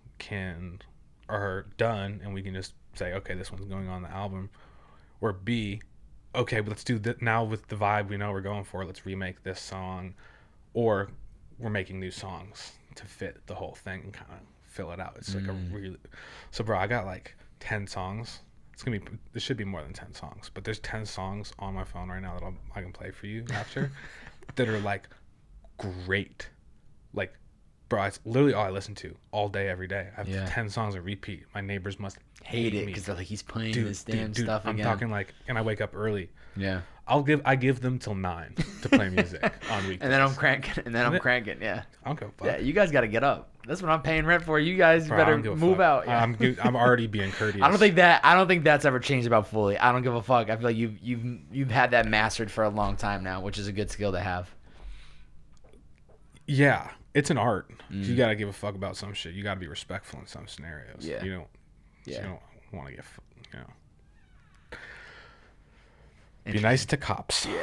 are done, and we can just say, okay, this one's going on the album, or B, okay, but let's do that now with the vibe we know we're going for. Let's remake this song, or we're making new songs to fit the whole thing and kind of fill it out. It's like a really, so bro, I got like 10 songs. It's gonna be. There should be more than 10 songs, but there's 10 songs on my phone right now that I can play for you after, that are like great. Like, bro, it's literally all I listen to all day, every day. I have 10 songs on repeat. My neighbors must hate it because they're like, he's playing this damn stuff again. I'm talking like, and I wake up early. Yeah. I give them till 9 to play music on weekends. And then I'm cranking. Yeah. I don't give a fuck. Yeah, you guys got to get up. That's what I'm paying rent for. You guys better move out. Yeah. I'm already being courteous. I don't think that's ever changed about Foley. I don't give a fuck. I feel like you've had that mastered for a long time now, which is a good skill to have. Yeah, it's an art. Mm. You gotta give a fuck about some shit. You gotta be respectful in some scenarios. Yeah. You don't want to get, you know. Be nice to cops. Yeah.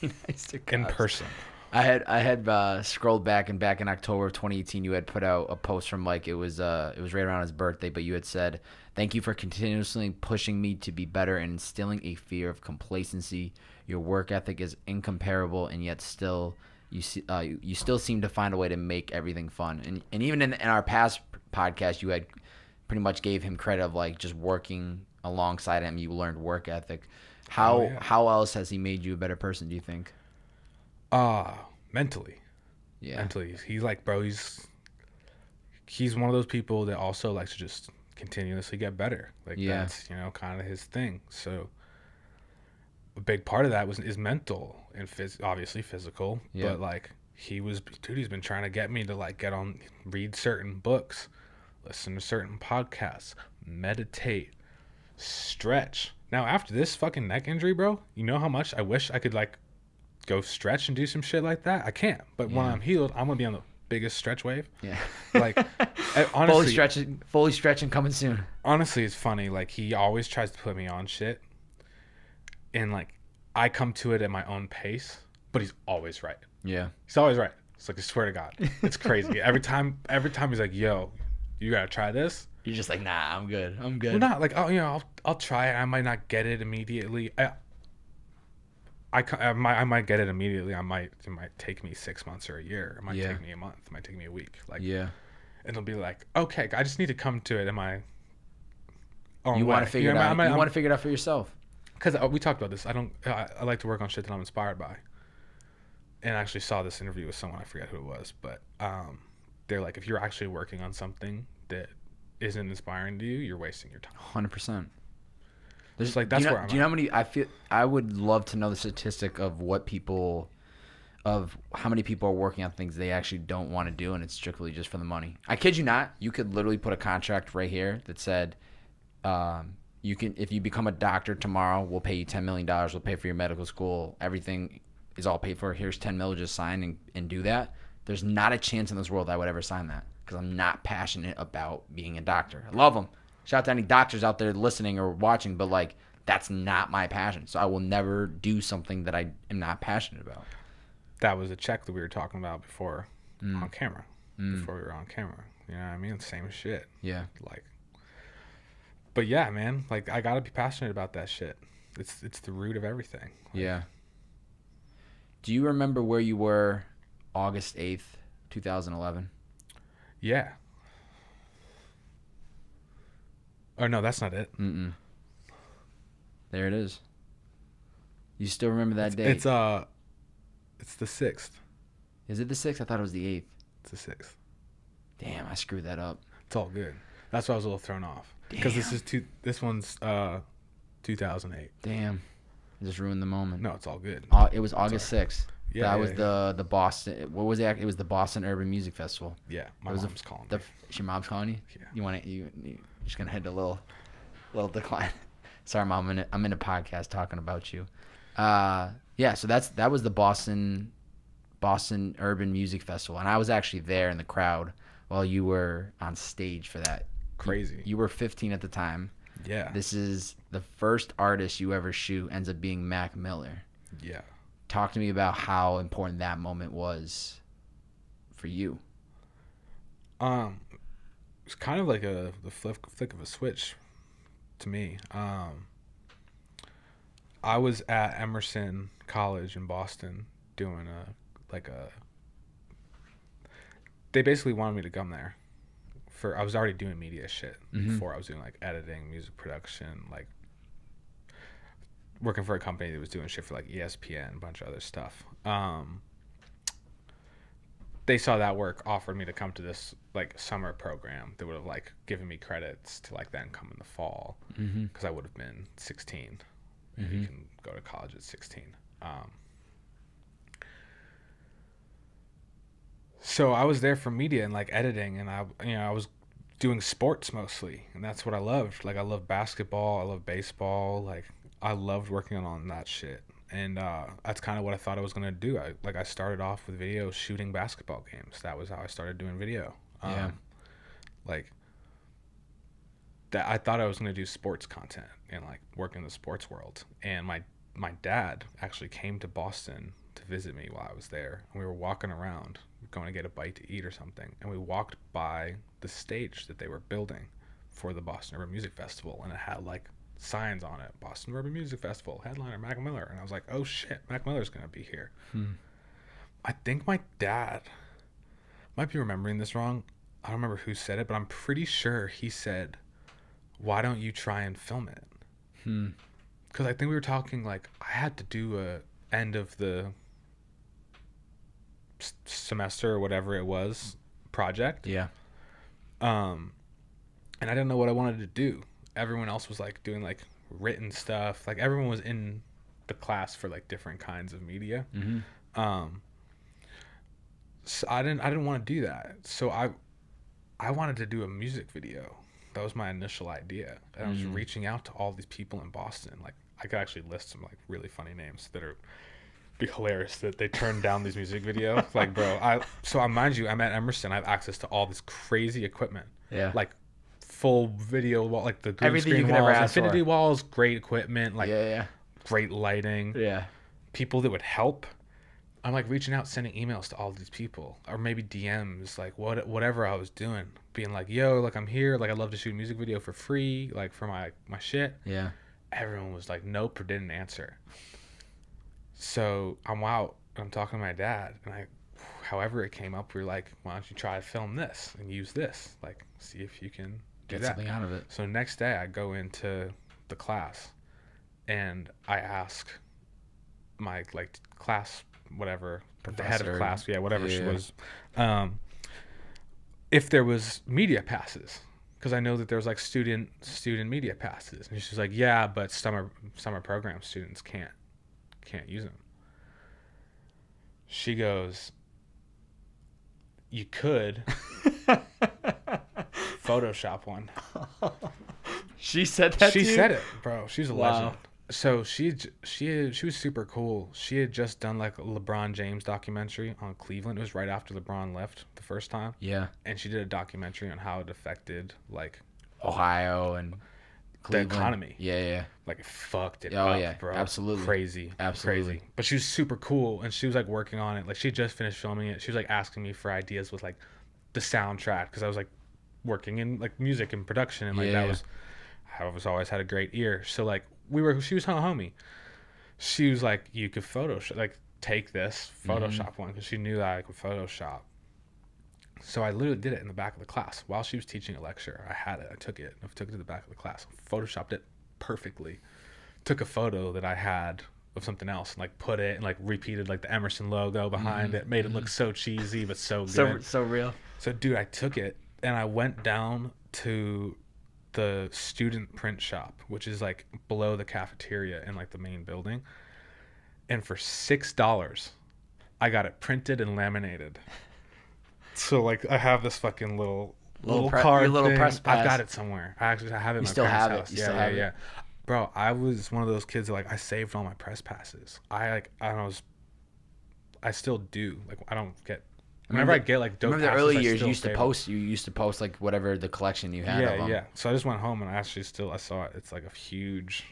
Be nice to cops. In person. I had scrolled back, and back in October of 2018, you had put out a post from Mike. It was right around his birthday, but you had said, "Thank you for continuously pushing me to be better and instilling a fear of complacency. Your work ethic is incomparable, and yet still you still seem to find a way to make everything fun." And even in our past podcast, you had pretty much gave him credit of like just working alongside him. You learned work ethic. How else has he made you a better person, do you think? Mentally. Yeah. Mentally. He's like, bro, he's one of those people that also likes to just continuously get better. Like, that's, you know, kind of his thing. So a big part of that is mental and obviously physical. Yeah. But like, he's been trying to get me to like read certain books, listen to certain podcasts, meditate, stretch. Now after this fucking neck injury, bro, you know how much I wish I could like go stretch and do some shit like that. I can't. But when I'm healed, I'm gonna be on the biggest stretch wave. Yeah. Like, honestly, fully stretching coming soon. Honestly, it's funny. Like, he always tries to put me on shit, and like I come to it at my own pace. But he's always right. Yeah. He's always right. It's like, I swear to God, it's crazy. every time he's like, yo, you gotta try this. You're just like, nah, I'm good. I'm good. Well, not like, oh, you know, I'll try it. I might not get it immediately. I might get it immediately. It might take me 6 months or a year. It might take me a month. It might take me a week. Like, yeah. And it'll be like, okay, I just need to come to it in my own way. You want to figure it out. You want to figure it out for yourself. Because we talked about this. I like to work on shit that I'm inspired by. And I actually saw this interview with someone. I forget who it was, but they're like, if you're actually working on something that isn't inspiring to you, you're wasting your time. 100%. There's like, that's where I'm at. Do you know how many? I would love to know the statistic of how many people are working on things they actually don't want to do, and it's strictly just for the money. I kid you not. You could literally put a contract right here that said, if you become a doctor tomorrow, we'll pay you $10 million. We'll pay for your medical school. Everything is all paid for. Here's $10 million. Just sign and do that. There's not a chance in this world I would ever sign that, because I'm not passionate about being a doctor. I love them. Shout out to any doctors out there listening or watching, but like, that's not my passion. So I will never do something that I am not passionate about. That was a check that we were talking about before on camera. Before we were on camera. You know what I mean? Same as shit. Yeah. Like, but yeah, man, like, I gotta be passionate about that shit. It's the root of everything. Like, yeah. Do you remember where you were August 8th, 2011? Yeah. Oh, no, that's not it. Mm-mm. There it is. You still remember that day? It's the 6th. Is it the 6th? I thought it was the 8th. It's the 6th. Damn, I screwed that up. It's all good. That's why I was a little thrown off. Because this one's 2008. Damn. I just ruined the moment. No, it's all good. It was August 6th. Yeah, that was the Boston. What was it? It was the Boston Urban Music Festival. Yeah, my mom's calling me. Your mom's calling you? Yeah. You want to? You're just gonna hit a little decline. Sorry, mom. I'm in a podcast talking about you. Yeah. So that was the Boston Urban Music Festival, and I was actually there in the crowd while you were on stage for that. Crazy. You were 15 at the time. Yeah. This is the first artist you ever shoot. Ends up being Mac Miller. Yeah. Talk to me about how important that moment was for you. It's kind of like the flick of a switch to me. I was at Emerson College in Boston doing they basically wanted me to come there. I was already doing media shit before. I was doing like editing, music production, like working for a company that was doing shit for like ESPN and a bunch of other stuff. They saw that work, offered me to come to this like summer program that would have like given me credits to like then come in the fall, because I would have been 16. Mm-hmm. You can go to college at 16. So I was there for media and like editing, and I was doing sports mostly, and that's what I loved. Like, I love basketball, I love baseball, like I loved working on that shit, and that's kind of what I thought I was gonna do. I started off with video shooting basketball games. That was how I started doing video. I thought I was gonna do sports content and like work in the sports world. And my dad actually came to Boston to visit me while I was there, and we were walking around, going to get a bite to eat or something, and we walked by the stage that they were building for the Boston Urban Music Festival, and it had like signs on it. Boston Urban Music Festival, headliner Mac Miller. And I was like, oh shit, Mac Miller's gonna be here. I think my dad might be remembering this wrong. I don't remember who said it, but I'm pretty sure he said, why don't you try and film it? Because I think we were talking like I had to do a end of the semester or whatever it was project. Yeah. And I didn't know what I wanted to do. Everyone else was like doing like written stuff. Like, everyone was in the class for like different kinds of media. So I didn't want to do that. So I wanted to do a music video. That was my initial idea. And I was reaching out to all these people in Boston. Like, I could actually list some like really funny names that are be hilarious that they turned down these music videos. Like, bro, I mind you, I'm at Emerson. I have access to all this crazy equipment. Yeah. Like, full video wall, like the green everything screen you walls, infinity for. Walls, great equipment, like great lighting. Yeah. People that would help. I'm like reaching out, sending emails to all these people, or maybe DMs, like whatever I was doing, being like, yo, like I'm here, like I'd love to shoot a music video for free, like for my shit. Yeah. Everyone was like, nope, or didn't answer. So I'm out and I'm talking to my dad, and however it came up, we were like, why don't you try to film this and use this, like see if you can get something out of it. So next day I go into the class and I ask my class, whatever, professor, the head of class, she was, if there was media passes, because I know that there's like student media passes, and she's like, yeah, but summer program students can't use them. She goes, you could Photoshop one. She said that. She said it, bro. She's a legend. So she was super cool. She had just done like a LeBron James documentary on Cleveland. It was right after LeBron left the first time. Yeah. And she did a documentary on how it affected like Ohio and Cleveland. The economy. Yeah, yeah. Like it fucked it up, yeah, bro. Absolutely. Crazy. Absolutely. Crazy. But she was super cool, and she was like working on it. Like she just finished filming it. She was like asking me for ideas with like the soundtrack, because I was like working in like music and production, and like that was, I always had a great ear. So like she was her homie. She was like, you could Photoshop, like take this, Photoshop one, because she knew that I could Photoshop. So I literally did it in the back of the class while she was teaching a lecture. I had it. I took it to the back of the class, Photoshopped it perfectly, took a photo that I had of something else, and like put it, and like repeated like the Emerson logo behind it, made it look so cheesy but so good. So real. So dude, I took it and I went down to the student print shop, which is like below the cafeteria in like the main building, and for $6 I got it printed and laminated. So like I have this fucking little card, little press pass. I've got it somewhere. I have it in my parents' house. Yeah. Bro, I was one of those kids that like I saved all my press passes. I still do. Like I don't get. Whenever I get like dope. Remember the early years you used to post like whatever the collection you had of them. Yeah. So I just went home and I saw it. It's like a huge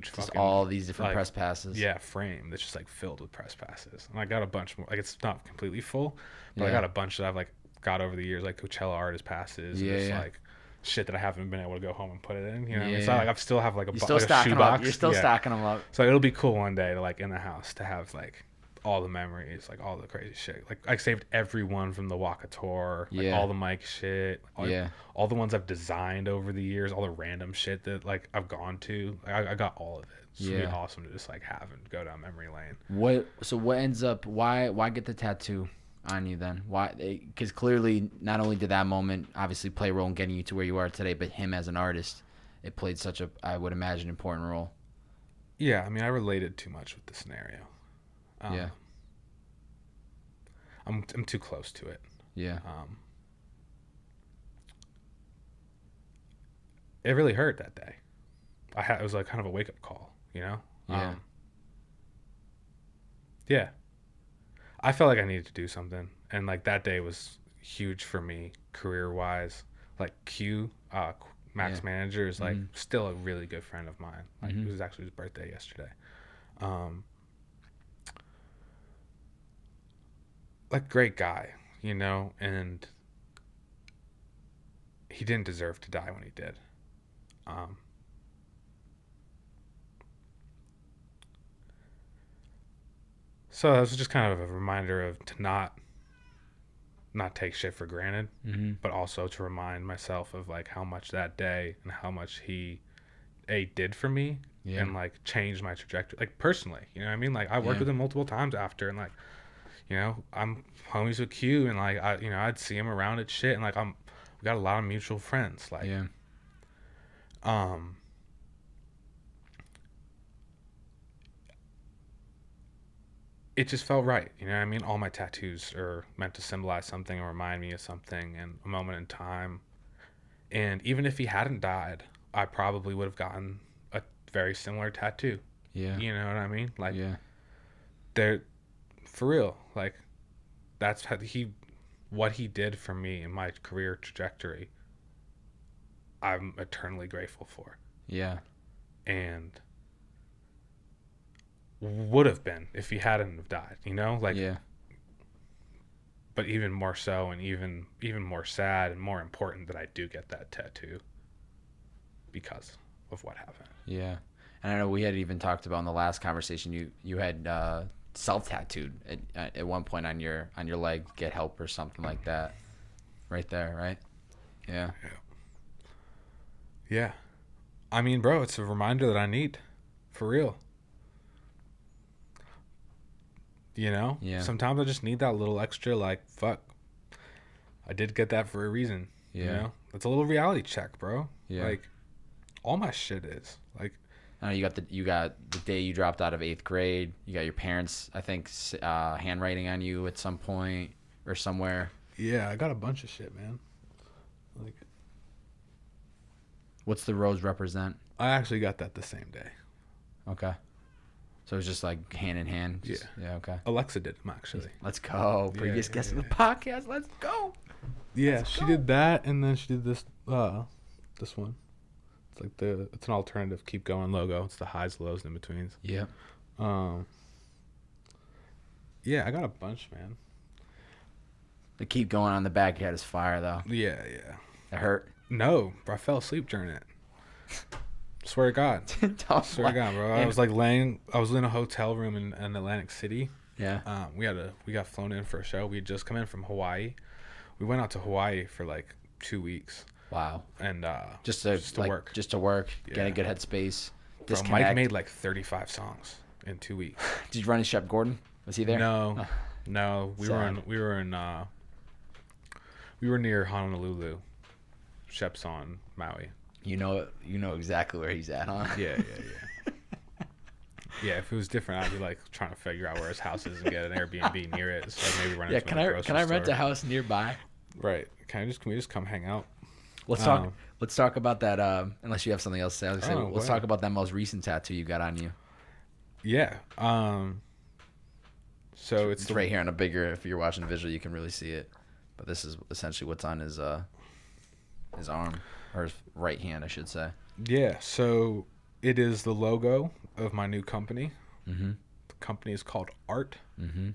just fucking, all these different press passes. Yeah, frame that's just like filled with press passes. And I got a bunch more. Like it's not completely full, but I got a bunch that I've like got over the years, like Coachella artist passes and just like shit that I haven't been able to go home and put it in. You know what I mean? It's not like I still have like a shoebox. You're still stacking them up. So it'll be cool one day to like in the house to have like all the memories, like all the crazy shit. Like I saved everyone from the Waka tour, like all the Mike shit, all the ones I've designed over the years, all the random shit that like I've gone to. I got all of it. So it'd be awesome to just like have and go down memory lane. What ends up? Why get the tattoo on you then? Why? Because clearly, not only did that moment obviously play a role in getting you to where you are today, but him as an artist, it played such a, I would imagine, important role. Yeah, I mean, I related too much with the scenario. I'm too close to it. Yeah. It really hurt that day. It was like kind of a wake up call, you know. Yeah. Yeah. I felt like I needed to do something, and like that day was huge for me career wise. Like Mac's manager is like still a really good friend of mine. Like it was actually his birthday yesterday. Like great guy, you know, and he didn't deserve to die when he did. So that was just kind of a reminder of to not take shit for granted, but also to remind myself of like how much that day and how much he did for me and like changed my trajectory, like personally, you know what I mean? Like I worked with him multiple times after, and like, you know, I'm homies with Q, and like I, you know, I'd see him around at shit, and like we got a lot of mutual friends, like. Yeah. It just felt right, you know what I mean? All my tattoos are meant to symbolize something or remind me of something and a moment in time. And even if he hadn't died, I probably would have gotten a very similar tattoo. Yeah. You know what I mean? Like for real, like that's how what he did for me in my career trajectory, I'm eternally grateful for. Yeah. And would have been if he hadn't have died, you know? Like, yeah. But even more so, and even more sad and more important that I do get that tattoo because of what happened. Yeah. And I know we had even talked about in the last conversation, you had self-tattooed at one point on your leg, get help or something like that. Right there, right? Yeah. Yeah. Yeah. I mean, bro, it's a reminder that I need, for real. You know? Yeah. Sometimes I just need that little extra, like, fuck, I did get that for a reason. Yeah. You know? It's a little reality check, bro. Yeah. Like, all my shit is. Like, I know you got the day you dropped out of 8th grade. You got your parents, I think, handwriting on you at some point or somewhere. Yeah, I got a bunch of shit, man. Like, what's the rose represent? I actually got that the same day. Okay. So it was just like hand in hand? Just, yeah. Yeah, okay. Alexa did them, actually. Let's go. Previous guest of the podcast. Let's go. Yeah, she did that, and then she did this one. It's like it's an alternative keep going logo. It's the highs, lows, and in-betweens. Yeah. Yeah, I got a bunch, man. The keep going on the back, you had his fire, though. Yeah, yeah. It hurt? No, bro, I fell asleep during it. Swear to God. Swear to God, bro. I was like I was in a hotel room in Atlantic City. Yeah. We got flown in for a show. We had just come in from Hawaii. We went out to Hawaii for like 2 weeks. Wow. And just to work. Just to work, yeah. Get a good headspace. Bro, Mike made like 35 songs in 2 weeks. Did you run into Shep Gordon? Was he there? No. Oh. No. We were near Honolulu. Shep's on Maui. You know exactly where he's at, huh? Yeah. Yeah, if it was different, I'd be like trying to figure out where his house is and get an Airbnb near it. So maybe run into a grocery store. Can I rent a house nearby? Right. Can we just come hang out? Let's talk about that. Unless you have something else to say, let's talk about that most recent tattoo you got on you. Yeah. So it's right here on a bigger. If you're watching visually, you can really see it. But this is essentially what's on his arm, or his right hand, I should say. Yeah, so it is the logo of my new company. Mm-hmm. The company is called Art, mm-hmm.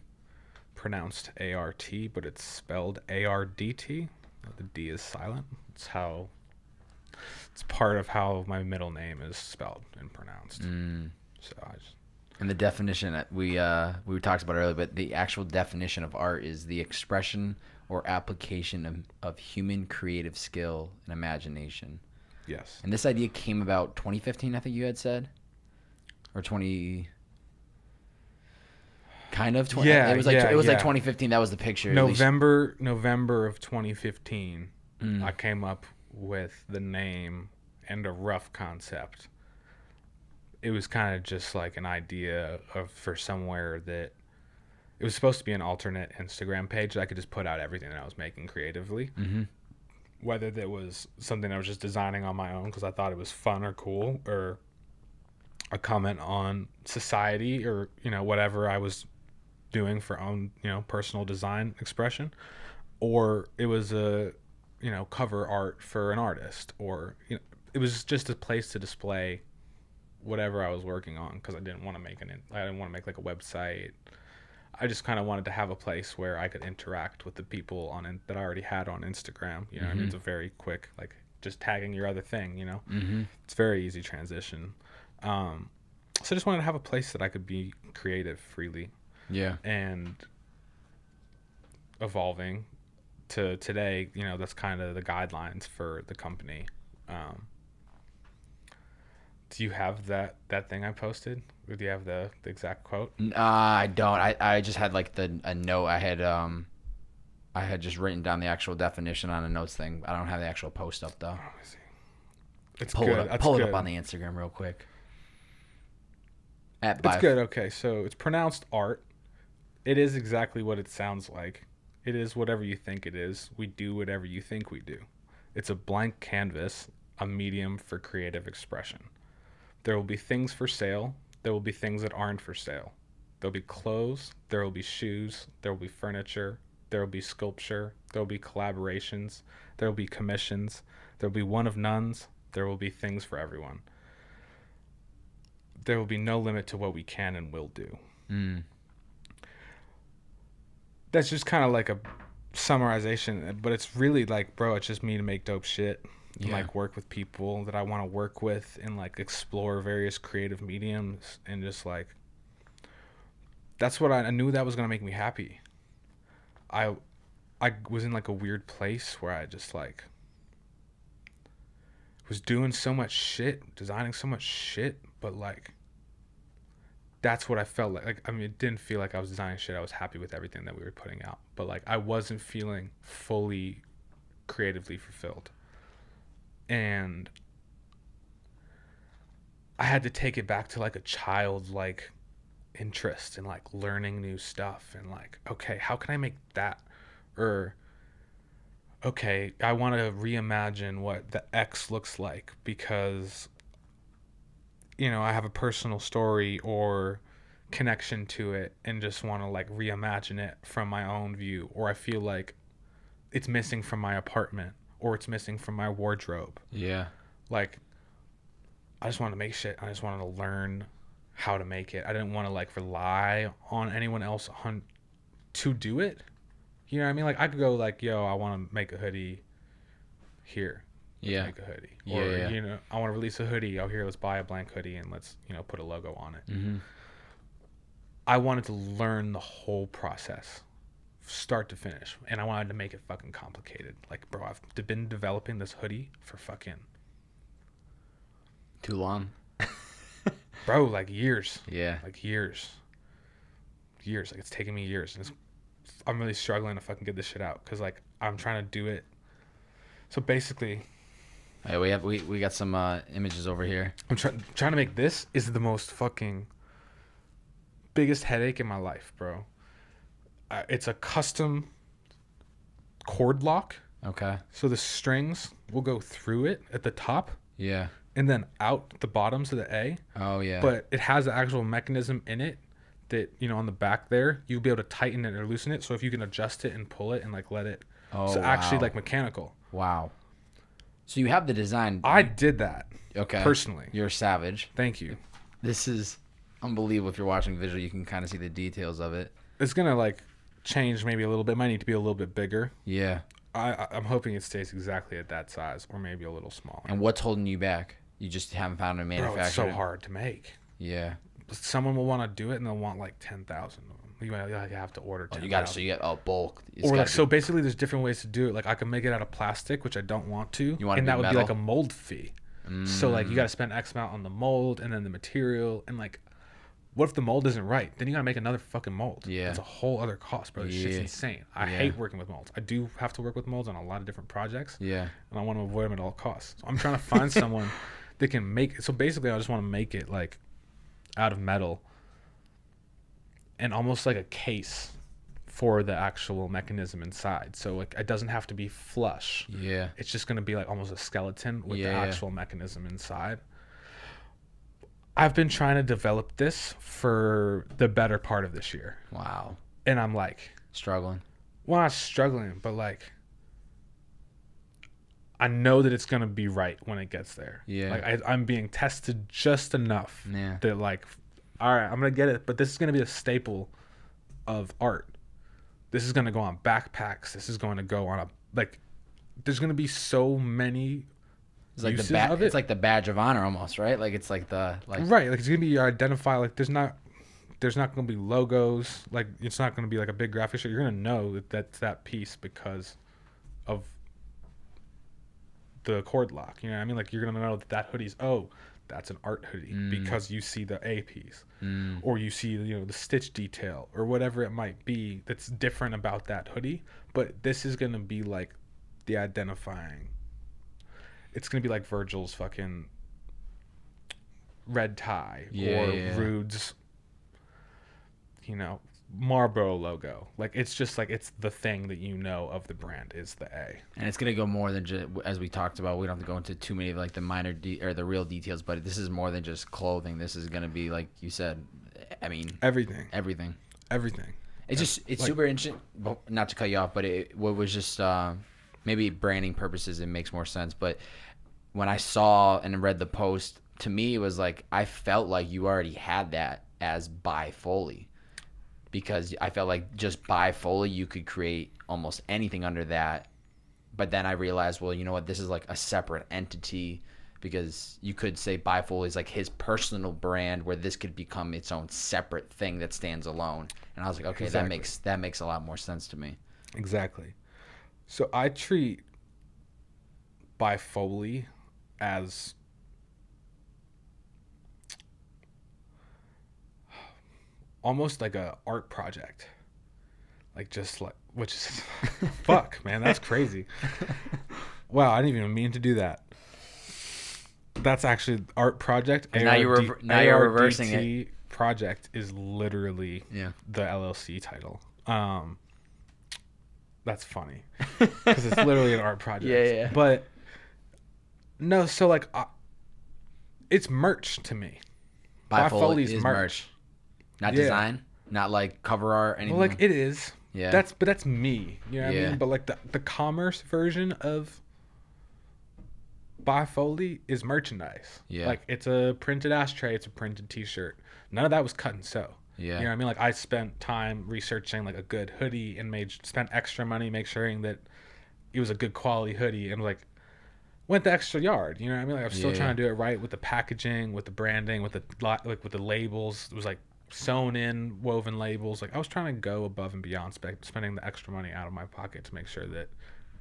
pronounced A-R-T, but it's spelled A-R-D-T. The D is silent. It's part of how my middle name is spelled and pronounced. Mm. So and the definition that we talked about earlier, but the actual definition of art is the expression or application of human creative skill and imagination. Yes. And this idea came about 2015, I think you had said? Or 20... Kind of? 20, yeah, It was like 2015, that was the picture. November of 2015, I came up with the name and a rough concept. It was kind of just like an idea for somewhere that... It was supposed to be an alternate Instagram page that I could just put out everything that I was making creatively. Mm-hmm. Whether that was something I was just designing on my own because I thought it was fun or cool, or a comment on society, or, you know, whatever I was doing for own, you know, personal design expression, or it was a, you know, cover art for an artist, or, you know, it was just a place to display whatever I was working on because I didn't want to make like a website. I just kind of wanted to have a place where I could interact with the people that I already had on Instagram. You know, mm-hmm. I mean, it's a very quick, like, just tagging your other thing, you know? Mm-hmm. It's very easy transition. So I just wanted to have a place that I could be creative freely. Yeah. And evolving to today, you know, that's kind of the guidelines for the company. Do you have that thing I posted? Or do you have the exact quote? I don't. I just had like a note. I had just written down the actual definition on a notes thing. I don't have the actual post up though. Oh, I see. It's pull good. It up, pull good. It up on the Instagram real quick. It's good. Okay, so it's pronounced Art. It is exactly what it sounds like. It is whatever you think it is. We do whatever you think we do. It's a blank canvas, a medium for creative expression. There will be things for sale. There will be things that aren't for sale. There'll be clothes. There will be shoes. There will be furniture. There will be sculpture. There will be collaborations. There will be commissions. There will be one of none's. There will be things for everyone. there will be no limit to what we can and will do. Mm. That's just kind of like a summarization, but it's really like, bro, it's just me to make dope shit. Yeah. Like work with people that I want to work with and like explore various creative mediums and just like, that's what I knew that was going to make me happy. I was in like a weird place where I just like was doing so much shit, designing so much shit, but like that's what I felt like. Like, I mean, it didn't feel like I was designing shit. I was happy with everything that we were putting out, but like I wasn't feeling fully creatively fulfilled. And I had to take it back to like a childlike interest in like learning new stuff and like, okay, how can I make that? Or, okay, I want to reimagine what the X looks like because, you know, I have a personal story or connection to it and just want to like reimagine it from my own view. Or I feel like it's missing from my apartment. Or it's missing from my wardrobe. Yeah. Like, I just wanted to make shit. I just wanted to learn how to make it. I didn't want to, like, rely on anyone else to do it. You know what I mean? Like, I could go, like, yo, I want to make a hoodie here. Yeah. Make a hoodie. Or, yeah, you know, I want to release a hoodie. Oh, here, let's buy a blank hoodie and let's, you know, put a logo on it. Mm-hmm. I wanted to learn the whole process. Start to finish, and I wanted to make it fucking complicated. Like, bro, I've been developing this hoodie for fucking too long. Bro, like years. Yeah, like years. Like, it's taking me years, and I'm really struggling to fucking get this shit out because like I'm trying to do it. So basically, hey, we got some images over here. I'm trying to make this is the most fucking biggest headache in my life, bro. It's a custom cord lock. Okay. So the strings will go through it at the top. Yeah. And then out the bottoms of the A. Oh, yeah. But it has the actual mechanism in it that, you know, on the back there, you'll be able to tighten it or loosen it. So if you can adjust it and pull it and, like, let it. Oh, so actually, like, mechanical. Wow. So you have the design. I did that. Okay. Personally. You're a savage. Thank you. This is unbelievable. If you're watching visual, you can kind of see the details of it. It's going to, like... change maybe a little bit. Might need to be a little bit bigger. Yeah. I'm hoping it stays exactly at that size or maybe a little smaller. And what's holding you back? You just haven't found a manufacturer. It's so hard to make. Yeah. Someone will want to do it and they'll want like 10,000 of them. You might have to order 10,000. So you got bulk. Or like, so basically there's different ways to do it. Like I can make it out of plastic, which I don't want to. You want and that would metal? Be like a mold fee. Mm. So like you got to spend X amount on the mold and then the material and like. What if the mold isn't right? Then you gotta make another fucking mold. Yeah. That's a whole other cost, bro. This shit's insane. I hate working with molds. I do have to work with molds on a lot of different projects. Yeah. And I want to avoid them at all costs. So I'm trying to find someone that can make it. So basically I just want to make it like out of metal and almost like a case for the actual mechanism inside. So like it doesn't have to be flush. Yeah. It's just gonna be like almost a skeleton with the actual mechanism inside. I've been trying to develop this for the better part of this year. Wow. And I'm like... struggling. Well, not struggling, but like... I know that it's going to be right when it gets there. Yeah. Like, I'm being tested just enough that like, all right, I'm going to get it, but this is going to be a staple of art. This is going to go on backpacks. This is going to go on a... like, there's going to be so many... it's like, it's like the badge of honor almost, right? Like it's like the... like right, like it's going to be your identifier. Like there's not going to be logos. Like it's not going to be like a big graphic show. You're going to know that that's that piece because of the cord lock. You know what I mean? Like you're going to know that hoodie's, oh, that's an art hoodie because you see the A piece or you see, you know, the stitch detail or whatever it might be that's different about that hoodie. But this is going to be like the identifying... it's going to be like Virgil's fucking red tie or Rude's, you know, Marlboro logo. Like, it's just like, it's the thing that you know of the brand is the A. And it's going to go more than just, as we talked about, we don't have to go into too many of like the minor or the real details, but this is more than just clothing. This is going to be, like you said, I mean. Everything. It's just, it's like, super interesting, not to cut you off, but what was just, maybe branding purposes it makes more sense, but when I saw and read the post to me, it was like, I felt like you already had that as ByFoley, because I felt like just ByFoley, you could create almost anything under that. But then I realized, well, you know what? This is like a separate entity, because you could say ByFoley is like his personal brand, where this could become its own separate thing that stands alone. And I was like, okay, exactly. that makes a lot more sense to me. Exactly. So I treat ByFoley as, almost like a art project, like just like, which is fuck, man, that's crazy. Wow, I didn't even mean to do that. That's actually art project. Now you're reversing it. Project is literally the LLC title. That's funny because it's literally an art project. Yeah. But no, so like it's merch to me. ByFoley's merch. Not design, not like cover art, anything. Well, like it is. Yeah. But that's me. You know what I mean? But like the commerce version of ByFoley is merchandise. Yeah. Like it's a printed ashtray, it's a printed t-shirt. None of that was cut and sew. Yeah. You know what I mean? Like I spent time researching like a good hoodie and spent extra money making sure that it was a good quality hoodie, and like went the extra yard. You know what I mean? Like I'm still trying to do it right with the packaging, with the branding, with the with the labels. It was like sewn in, woven labels. Like I was trying to go above and beyond, spending the extra money out of my pocket to make sure that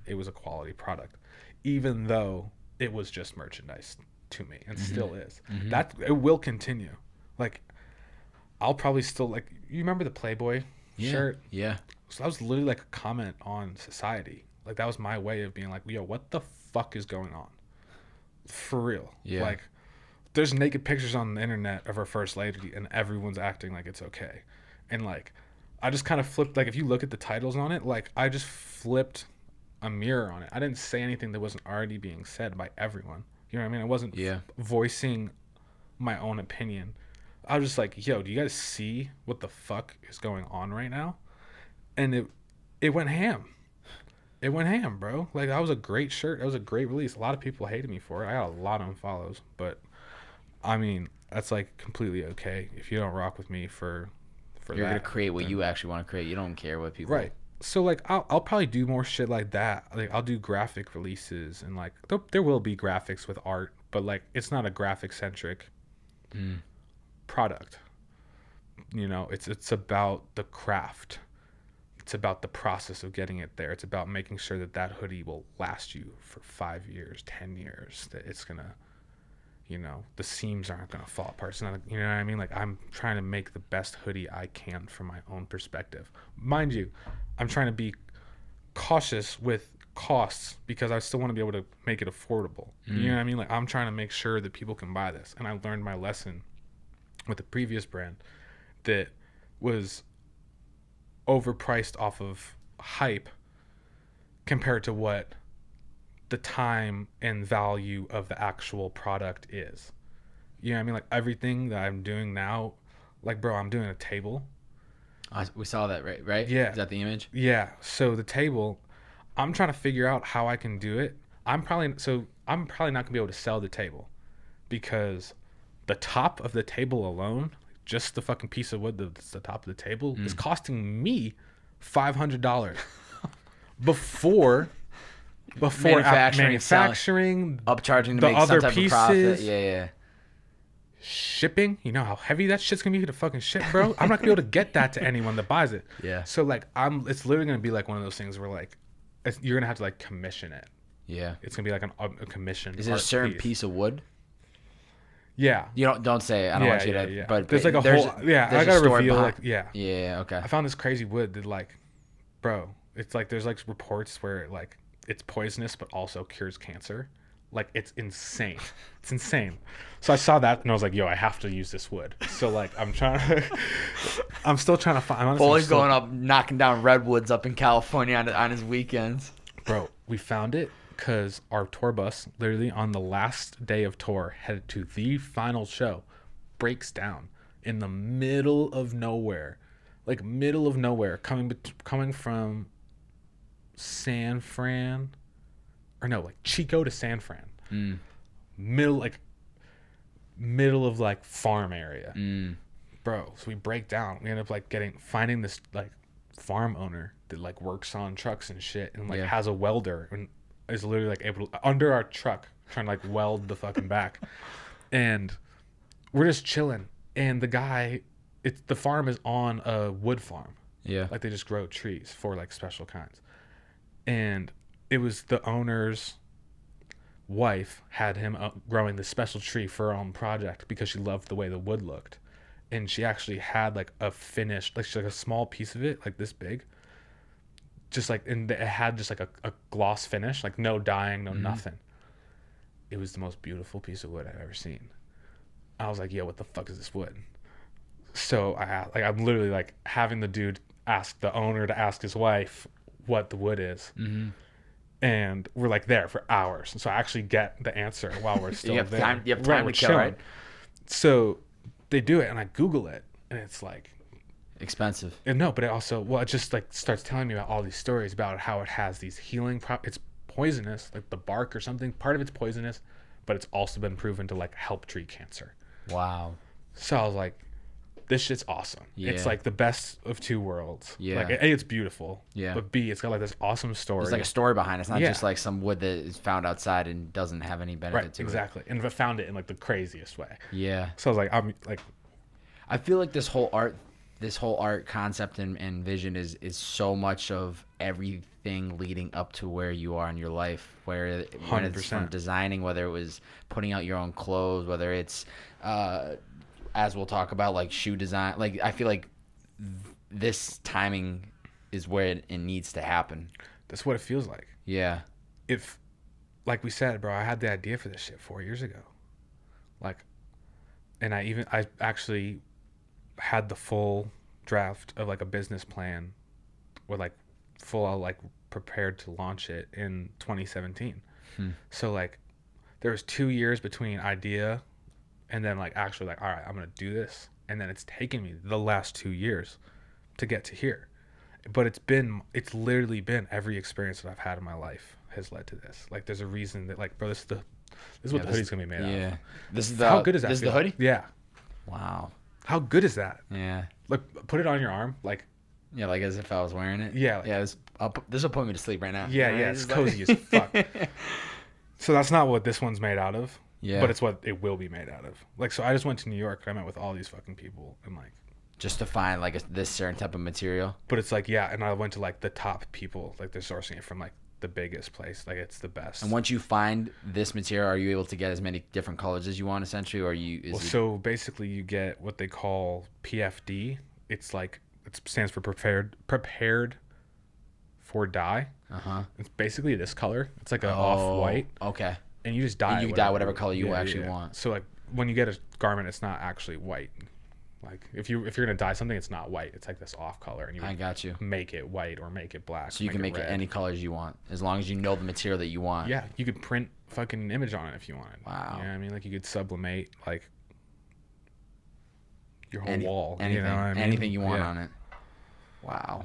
it was a quality product, even though it was just merchandise to me, and still is. That it will continue. Like I'll probably still, like, you remember the Playboy shirt? Yeah. So that was literally like a comment on society. Like that was my way of being like, yo, what the fuck is going on? For real. Yeah. Like, there's naked pictures on the internet of our first lady, and everyone's acting like it's okay. And like, I just kind of flipped, like if you look at the titles on it, like I just flipped a mirror on it. I didn't say anything that wasn't already being said by everyone. You know what I mean? I wasn't voicing my own opinion. I was just like, yo, do you guys see what the fuck is going on right now? And it went ham. It went ham, bro. Like that was a great shirt. That was a great release. A lot of people hated me for it. I got a lot of unfollows, but I mean, that's like completely okay. If you don't rock with me for you're that, you're gonna create what you actually want to create. You don't care what people. Right. So like, I'll probably do more shit like that. Like I'll do graphic releases, and like there will be graphics with art, but like it's not a graphic centric product. You know, it's about the craft. It's about the process of getting it there. It's about making sure that hoodie will last you for 5 years, 10 years. That it's gonna, you know, the seams aren't going to fall apart. It's not, you know what I mean? Like I'm trying to make the best hoodie I can from my own perspective. Mind you, I'm trying to be cautious with costs because I still want to be able to make it affordable. You know what I mean? Like I'm trying to make sure that people can buy this. And I learned my lesson with the previous brand that was overpriced off of hype compared to what the time and value of the actual product is. You know what I mean? Like everything that I'm doing now, like, bro, I'm doing a table. We saw that, right? Yeah. Is that the image? Yeah. So the table, I'm trying to figure out how I can do it. I'm probably not gonna be able to sell the table because the top of the table alone, just the fucking piece of wood that's the top of the table, is costing me $500 before manufacturing, upcharging the other pieces, shipping. You know how heavy that shit's gonna be to fucking ship, bro. I'm not gonna be able to get that to anyone that buys it. Yeah. So like, it's literally gonna be like one of those things where like, you're gonna have to like commission it. Yeah. It's gonna be like a commission. Is it a certain piece of wood? Yeah. You don't say. I don't want you to. Yeah. But there's like a whole. Yeah. I gotta reveal. Like, yeah. Yeah. Okay. I found this crazy wood that like, bro. It's like there's like reports where it like, it's poisonous, but also cures cancer. Like it's insane. It's insane. So I saw that and I was like, yo, I have to use this wood. So like, I'm still trying to find. Foley's going up, knocking down redwoods up in California on his weekends. Bro, we found it because our tour bus literally on the last day of tour headed to the final show breaks down in the middle of nowhere, coming from San Fran, or no, like Chico to San Fran, middle, like middle of like farm area, bro. So we break down. We end up like finding this like farm owner that like works on trucks and shit, and like has a welder and is literally like able to, under our truck, trying to like weld the fucking back. And we're just chilling. And the guy, it's the farm is on a wood farm. Yeah, like they just grow trees for like special kinds. And it was the owner's wife had him up growing this special tree for her own project because she loved the way the wood looked. And she actually had like a finished, like, she, like a small piece of it, like this big, just like, and it had just like a gloss finish, like no dyeing, no nothing. It was the most beautiful piece of wood I've ever seen. I was like, yo, what the fuck is this wood? So I'm literally like having the dude ask the owner to ask his wife what the wood is. And we're like there for hours. And so I actually get the answer while we're still there. You have time to kill, right? So they do it, and I Google it, and it's like expensive. And no, but it also, well, it just like starts telling me about all these stories about how it has these healing it's poisonous, like the bark or something. Part of it's poisonous, but it's also been proven to like help treat cancer. Wow. So I was like, this shit's awesome. Yeah. It's like the best of two worlds. Yeah. Like A, it's beautiful. Yeah. But B, it's got like this awesome story. There's like a story behind it. It's not just like some wood that is found outside and doesn't have any benefit to it. Exactly. And I found it in like the craziest way. Yeah. So I was like, I'm like, I feel like this whole art concept and vision is so much of everything leading up to where you are in your life, where when it's from designing, whether it was putting out your own clothes, whether it's as we'll talk about, like shoe design. Like I feel like this timing is where it needs to happen. That's what it feels like. Yeah. If, like we said, bro, I had the idea for this shit 4 years ago. Like, and I actually had the full draft of like a business plan, with like full like prepared to launch it in 2017. So like, there was 2 years between idea. And then like actually like, all right, I'm going to do this. And then it's taken me the last 2 years to get to here. But it's literally been every experience that I've had in my life has led to this. Like there's a reason that like, bro, this is what the hoodie's going to be made out of. How good is that? This is the hoodie? Yeah. Wow. How good is that? Yeah. Like put it on your arm. Like. Yeah, like as if I was wearing it. Yeah. Like, yeah. This will put me to sleep right now. Yeah, yeah. It's cozy as fuck. So that's not what this one's made out of. Yeah, but it's what it will be made out of. Like, so I just went to New York. And I met with all these fucking people and like, just to find like this certain type of material. But it's like, yeah, and I went to like the top people. Like they're sourcing it from like the biggest place. Like it's the best. And once you find this material, are you able to get as many different colors as you want essentially, or so basically you get what they call PFD. It's like it stands for prepared for dye. It's basically this color. It's like an off-white. Okay. And you just dye and you dye whatever color you actually want. So like when you get a garment, it's not actually white. Like if you're gonna dye something, it's not white. It's like this off color, and you make it white or make it black. So you can make it any colors you want, as long as you know the material that you want. Yeah, you could print fucking an image on it if you wanted. Wow. You know what I mean? Like you could sublimate like your whole wall. Anything, you know what I mean? Anything you want on it. Wow.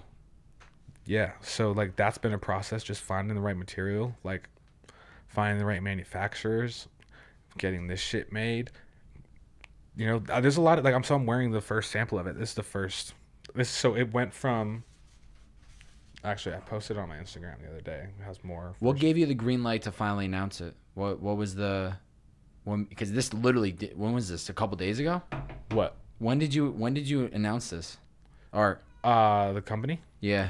Yeah. So like that's been a process, just finding the right material, like finding the right manufacturers, getting this shit made. You know, there's a lot of like, I'm wearing the first sample of it. This is the first. So it went from. Actually, I posted on my Instagram the other day. It has more. What gave you the green light to finally announce it? What was the, when? Because this literally did, when was this? A couple days ago. What? When did you announce this? Or the company? Yeah.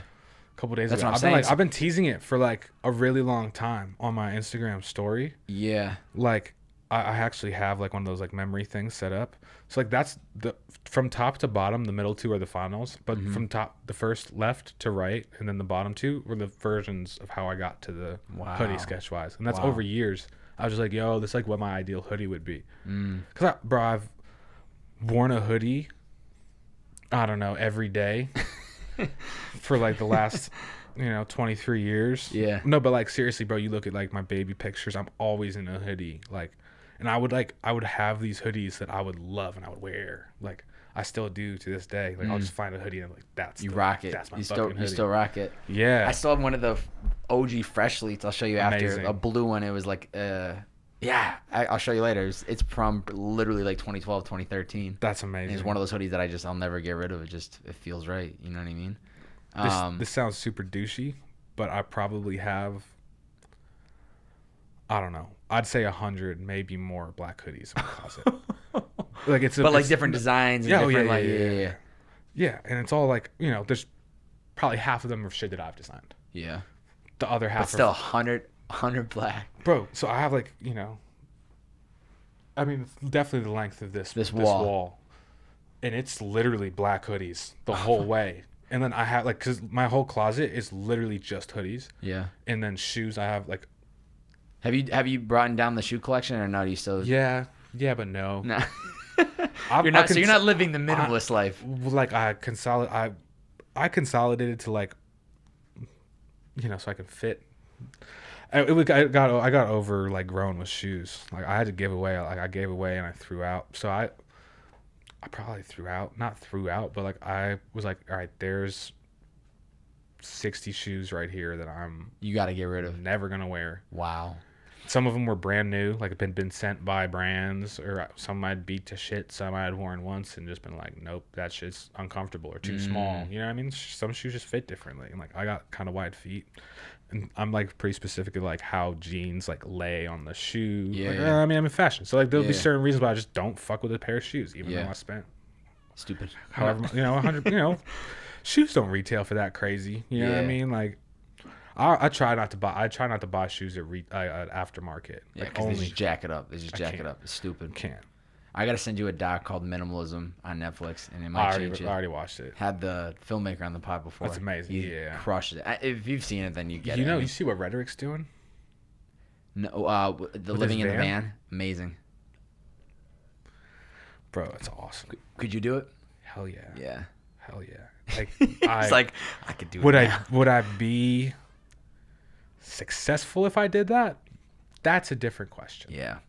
Couple days ago. I've been teasing it for like a really long time on my Instagram story. Yeah. Like I actually have like one of those like memory things set up. So like that's the from top to bottom, the middle two are the finals, but from top, the first left to right, and then the bottom two were the versions of how I got to the hoodie sketch wise. And that's over years. I was just like, yo, this is like what my ideal hoodie would be. Cause I've worn a hoodie, I don't know, every day. For like the last 23 years. Yeah. No, but like seriously, bro, you look at like my baby pictures, I'm always in a hoodie. Like, and I would have these hoodies that I would love and I would wear. Like I still do to this day. Like I'll just find a hoodie and I'm like, that's rock it. That's my fucking hoodie. You still rock it. Yeah. I still have one of the OG Fresh Leats. I'll show you after. Amazing. A blue one. It was like Yeah, I'll show you later. It's from literally like 2012, 2013. That's amazing. And it's one of those hoodies that I'll never get rid of. It feels right. You know what I mean? This sounds super douchey, but I probably have, I don't know, I'd say 100, maybe more black hoodies in my closet. Like it's different designs. Yeah, and yeah, and it's all like, you know, there's probably half of them are shit that I've designed. Yeah. The other half. But still 100 black. Bro, so I have like, you know, I mean, it's definitely the length of this wall, and it's literally black hoodies the whole way. And then I have like, cause my whole closet is literally just hoodies. Yeah. And then shoes. I have like. Have you brought down the shoe collection or no? Do you still? Yeah. Yeah, but no. No. So you're not living the minimalist life. Like I consolidated to like, you know, so I can fit. I got over like grown with shoes. Like I had to give away. Like I gave away and I threw out. So I probably not threw out, but like I was like, all right, there's 60 shoes right here that you got to get rid of. Never gonna wear. Wow. Some of them were brand new, like been sent by brands, or some I'd beat to shit. Some I had worn once and just been like, nope, that shit's uncomfortable or too small. You know what I mean? Some shoes just fit differently. And like I got kind of wide feet, and I'm like pretty specific of like how jeans like lay on the shoe. Yeah. Like, I mean, I'm in fashion, so like there'll be certain reasons why I just don't fuck with a pair of shoes, even though I spent however you know 100. You know, shoes don't retail for that crazy. You know what I mean? Like. I try not to buy shoes at aftermarket. Yeah, because they just jack it up. It's stupid. Can't. I gotta send you a doc called Minimalism on Netflix, and it might change it. I already watched it. Had the filmmaker on the pod before. That's amazing. Yeah, crushed it. If you've seen it, then you get it. You know, you see what Rhetoric's doing. No, the living in the van, amazing. Bro, that's awesome. Could you do it? Hell yeah. Yeah. Hell yeah. Like it's like I could do it. Would I be successful if I did that? That's a different question. Yeah.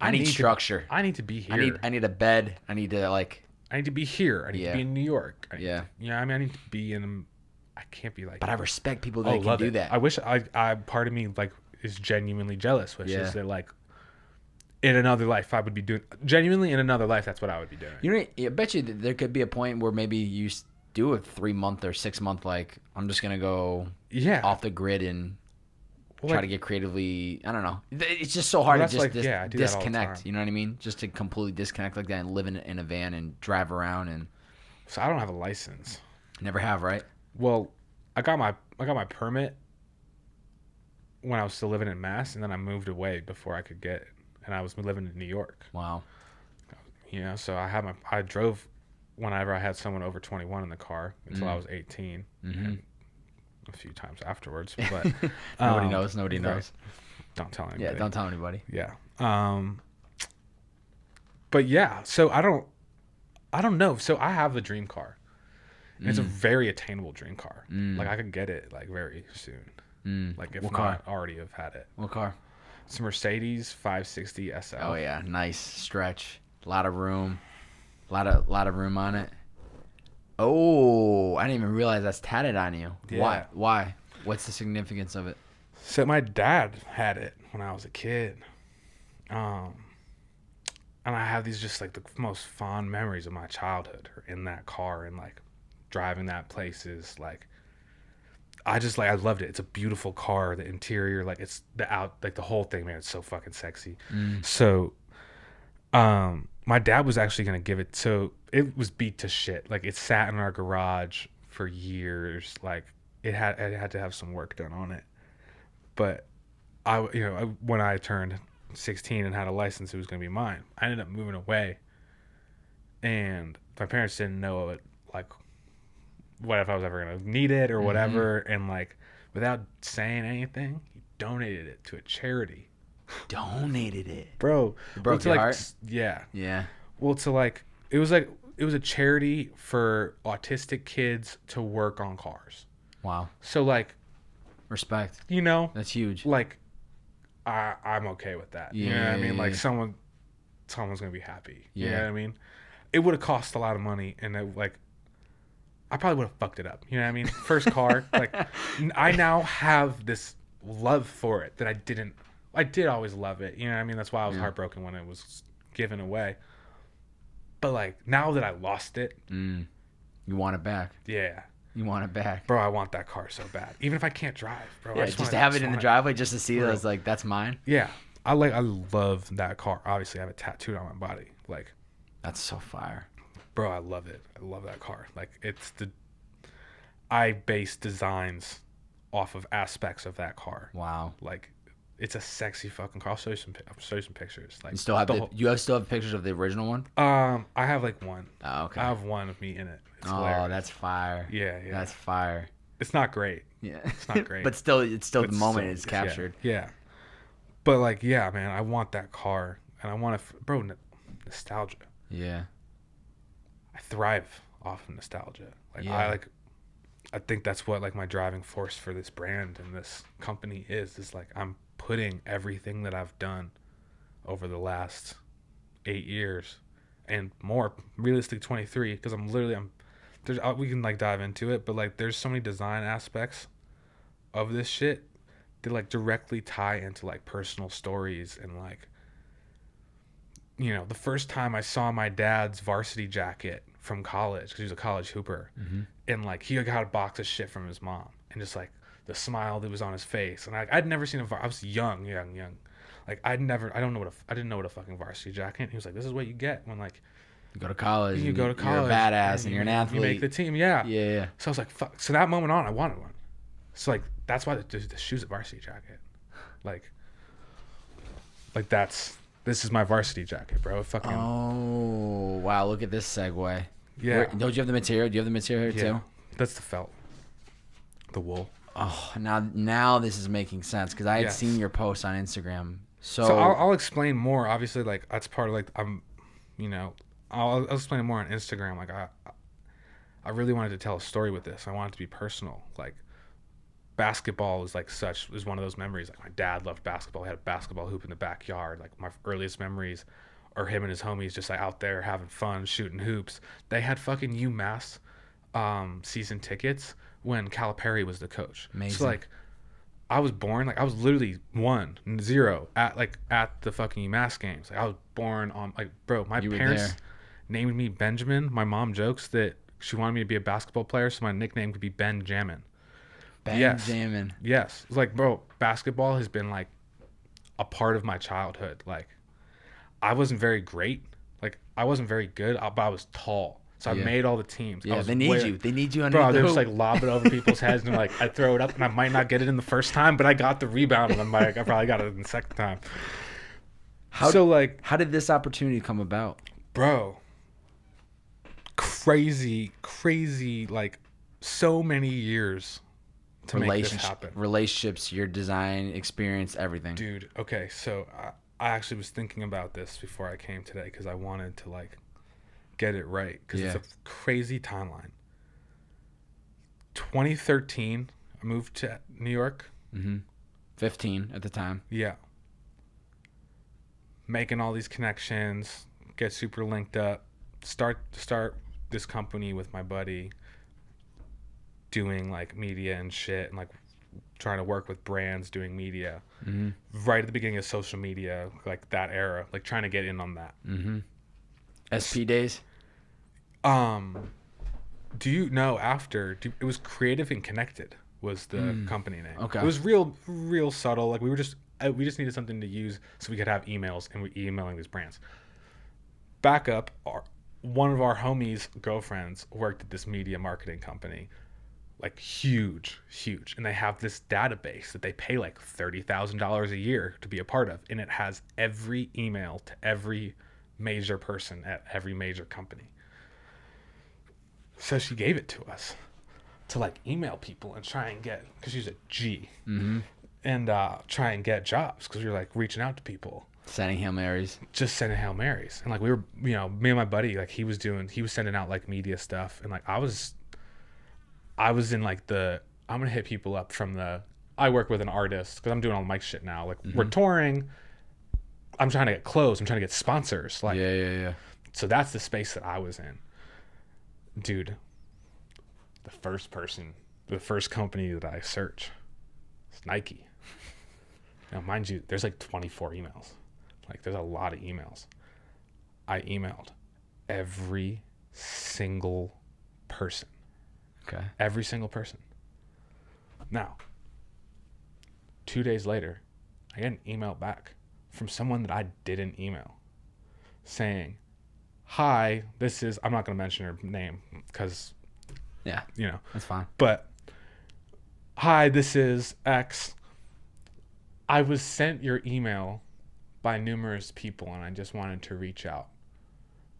I need structure. I need to be here. I need a bed. I need to be here. I need to be in New York. I need to be in I can't be like But that. I respect people that can do that. I wish I part of me like is genuinely jealous, which is that like in another life I would be doing genuinely in another life that's what I would be doing. You know, I bet you there could be a point where maybe you do a 3-month or 6-month like I'm just gonna go off the grid and try to get creatively. I don't know. It's just so hard to just like, disconnect. You know what I mean? Just to completely disconnect like that and live in a van and drive around and. So I don't have a license. Never have, right? Well, I got my permit when I was still living in Mass, and then I moved away before I could get it, and I was living in New York. Wow. You know, so I drove. Whenever I had someone over 21 in the car until I was 18, and a few times afterwards, but nobody knows. Don't tell anybody. Yeah, don't tell anybody. Yeah. But yeah, so I don't know. So I have the dream car. And it's a very attainable dream car. Like I could get it like very soon. Like if not already have had it. What car? It's a Mercedes 560 SL. Oh yeah, nice stretch. A lot of room. A lot of room on it. Oh, I didn't even realize that's tatted on you. Yeah. Why? What's the significance of it? So my dad had it when I was a kid. And I have these just like the most fond memories of my childhood in that car and like driving that places. Like I loved it. It's a beautiful car, the interior, like it's the whole thing, man, it's so fucking sexy. So my dad was actually going to give it, so it was beat to shit. Like it sat in our garage for years. Like it had to have some work done on it. But when I turned 16 and had a license, it was going to be mine. I ended up moving away, and my parents didn't know it. Like, what if I was ever going to need it or whatever? And like, without saying anything, he donated it to a charity. Donated it, bro. It broke your heart? Yeah. Well, it was a charity for autistic kids to work on cars. Wow. So like, respect. You know, that's huge. Like, I'm okay with that. Yeah, you know what I mean? Like someone's gonna be happy. Yeah. You know what I mean? It would have cost a lot of money, and I probably would have fucked it up. You know what I mean? First car. Like, I now have this love for it that I didn't I did always love it. You know what I mean? That's why I was heartbroken when it was given away. But, like, now that I lost it. You want it back. Yeah. You want it back. Bro, I want that car so bad. Even if I can't drive, bro. Yeah, I just to have it in the driveway just to see those, like, that's mine. Yeah. I love that car. Obviously, I have it tattooed on my body. Like. That's so fire. Bro, I love it. I love that car. Like, it's the... I base designs off of aspects of that car. Wow. Like, it's a sexy fucking car. I'll show you some pictures. Like, you still have you still have pictures of the original one? I have like one. Oh, okay. I have one of me in it. It's hilarious. That's fire. Yeah, yeah. That's fire. It's not great. Yeah, it's not great. But still, it's still the moment it's captured. Yeah, yeah. But like, yeah, man, I want that car, and I want to, bro. Nostalgia. Yeah. I thrive off of nostalgia. Like I think that's what like my driving force for this brand and this company is like I'm putting everything that I've done over the last 8 years and more, realistically 23, because we can like dive into it, but like there's so many design aspects of this shit that like directly tie into like personal stories and like, you know, the first time I saw my dad's varsity jacket from college, because he was a college hooper, and like he got a box of shit from his mom, and just like the smile that was on his face, and I'd never seen I was young, like I didn't know what a fucking varsity jacket. And he was like, "This is what you get when like you go to college. You go to college, you're a badass, and you're an athlete. You make the team, yeah." So I was like, "Fuck!" So that moment on, I wanted one. So like that's why the shoe's a varsity jacket, like this is my varsity jacket, bro. Fucking. Oh wow! Look at this segue. Yeah. Don't you have the material? Do you have the material here too? That's the felt. The wool. Oh, now this is making sense, because I had seen your post on Instagram. So I'll explain more. Obviously, like that's part of like I'll explain more on Instagram. Like I really wanted to tell a story with this. I wanted it to be personal. Like basketball was one of those memories. Like my dad loved basketball. He had a basketball hoop in the backyard. Like my earliest memories. Or him and his homies just like out there having fun, shooting hoops. They had fucking UMass season tickets when Calipari was the coach. Amazing. So like, I was born, like I was literally 1 and 0 at the fucking UMass games. Like I was born on like, bro, my parents named me Benjamin. My mom jokes that she wanted me to be a basketball player, so my nickname could be Benjamin. Benjamin. Yes. It's like, bro, basketball has been like a part of my childhood. Like. I wasn't very great. Like, I wasn't very good, but I was tall. So I made all the teams. Yeah, they need you. They need you under the hoop. Bro, they just, like, lob it over people's heads, and, like, I throw it up, and I might not get it in the first time, but I got the rebound, and I'm like, I probably got it in the second time. How did this opportunity come about? Bro, crazy, like, so many years to make this happen. Relationships, your design, experience, everything. Dude, okay, so... I actually was thinking about this before I came today, because I wanted to like get it right, because it's a crazy timeline. 2013, I moved to New York. 15 at the time. Yeah. Making all these connections, get super linked up, start this company with my buddy, doing like media and shit, and like trying to work with brands doing media right at the beginning of social media, like that era, like trying to get in on that. SP days. Do you know it was Creative and Connected was the company name. Okay. It was real subtle. Like we just needed something to use so we could have emails, and we're emailing these brands. Back up, one of our homies' girlfriends worked at this media marketing company. Like huge, and they have this database that they pay like $30,000 a year to be a part of, and it has every email to every major person at every major company. So she gave it to us to like email people and try and get, because she's a G, and try and get jobs, because we were like reaching out to people, sending Hail Marys, and like we were, you know, me and my buddy, like he was sending out like media stuff, and like I was in like I'm going to hit people up from I work with an artist, because I'm doing all the mic shit now. Like we're touring. I'm trying to get clothes. I'm trying to get sponsors. Like, yeah. So that's the space that I was in. Dude, the first company that I searched, it's Nike. Now, mind you, there's like 24 emails. Like, there's a lot of emails. I emailed every single person. Okay. Every single person. Now, 2 days later, I get an email back from someone that I didn't email saying, hi, this is, I'm not going to mention her name because, yeah, you know, that's fine. But, hi, this is X. I was sent your email by numerous people and I just wanted to reach out.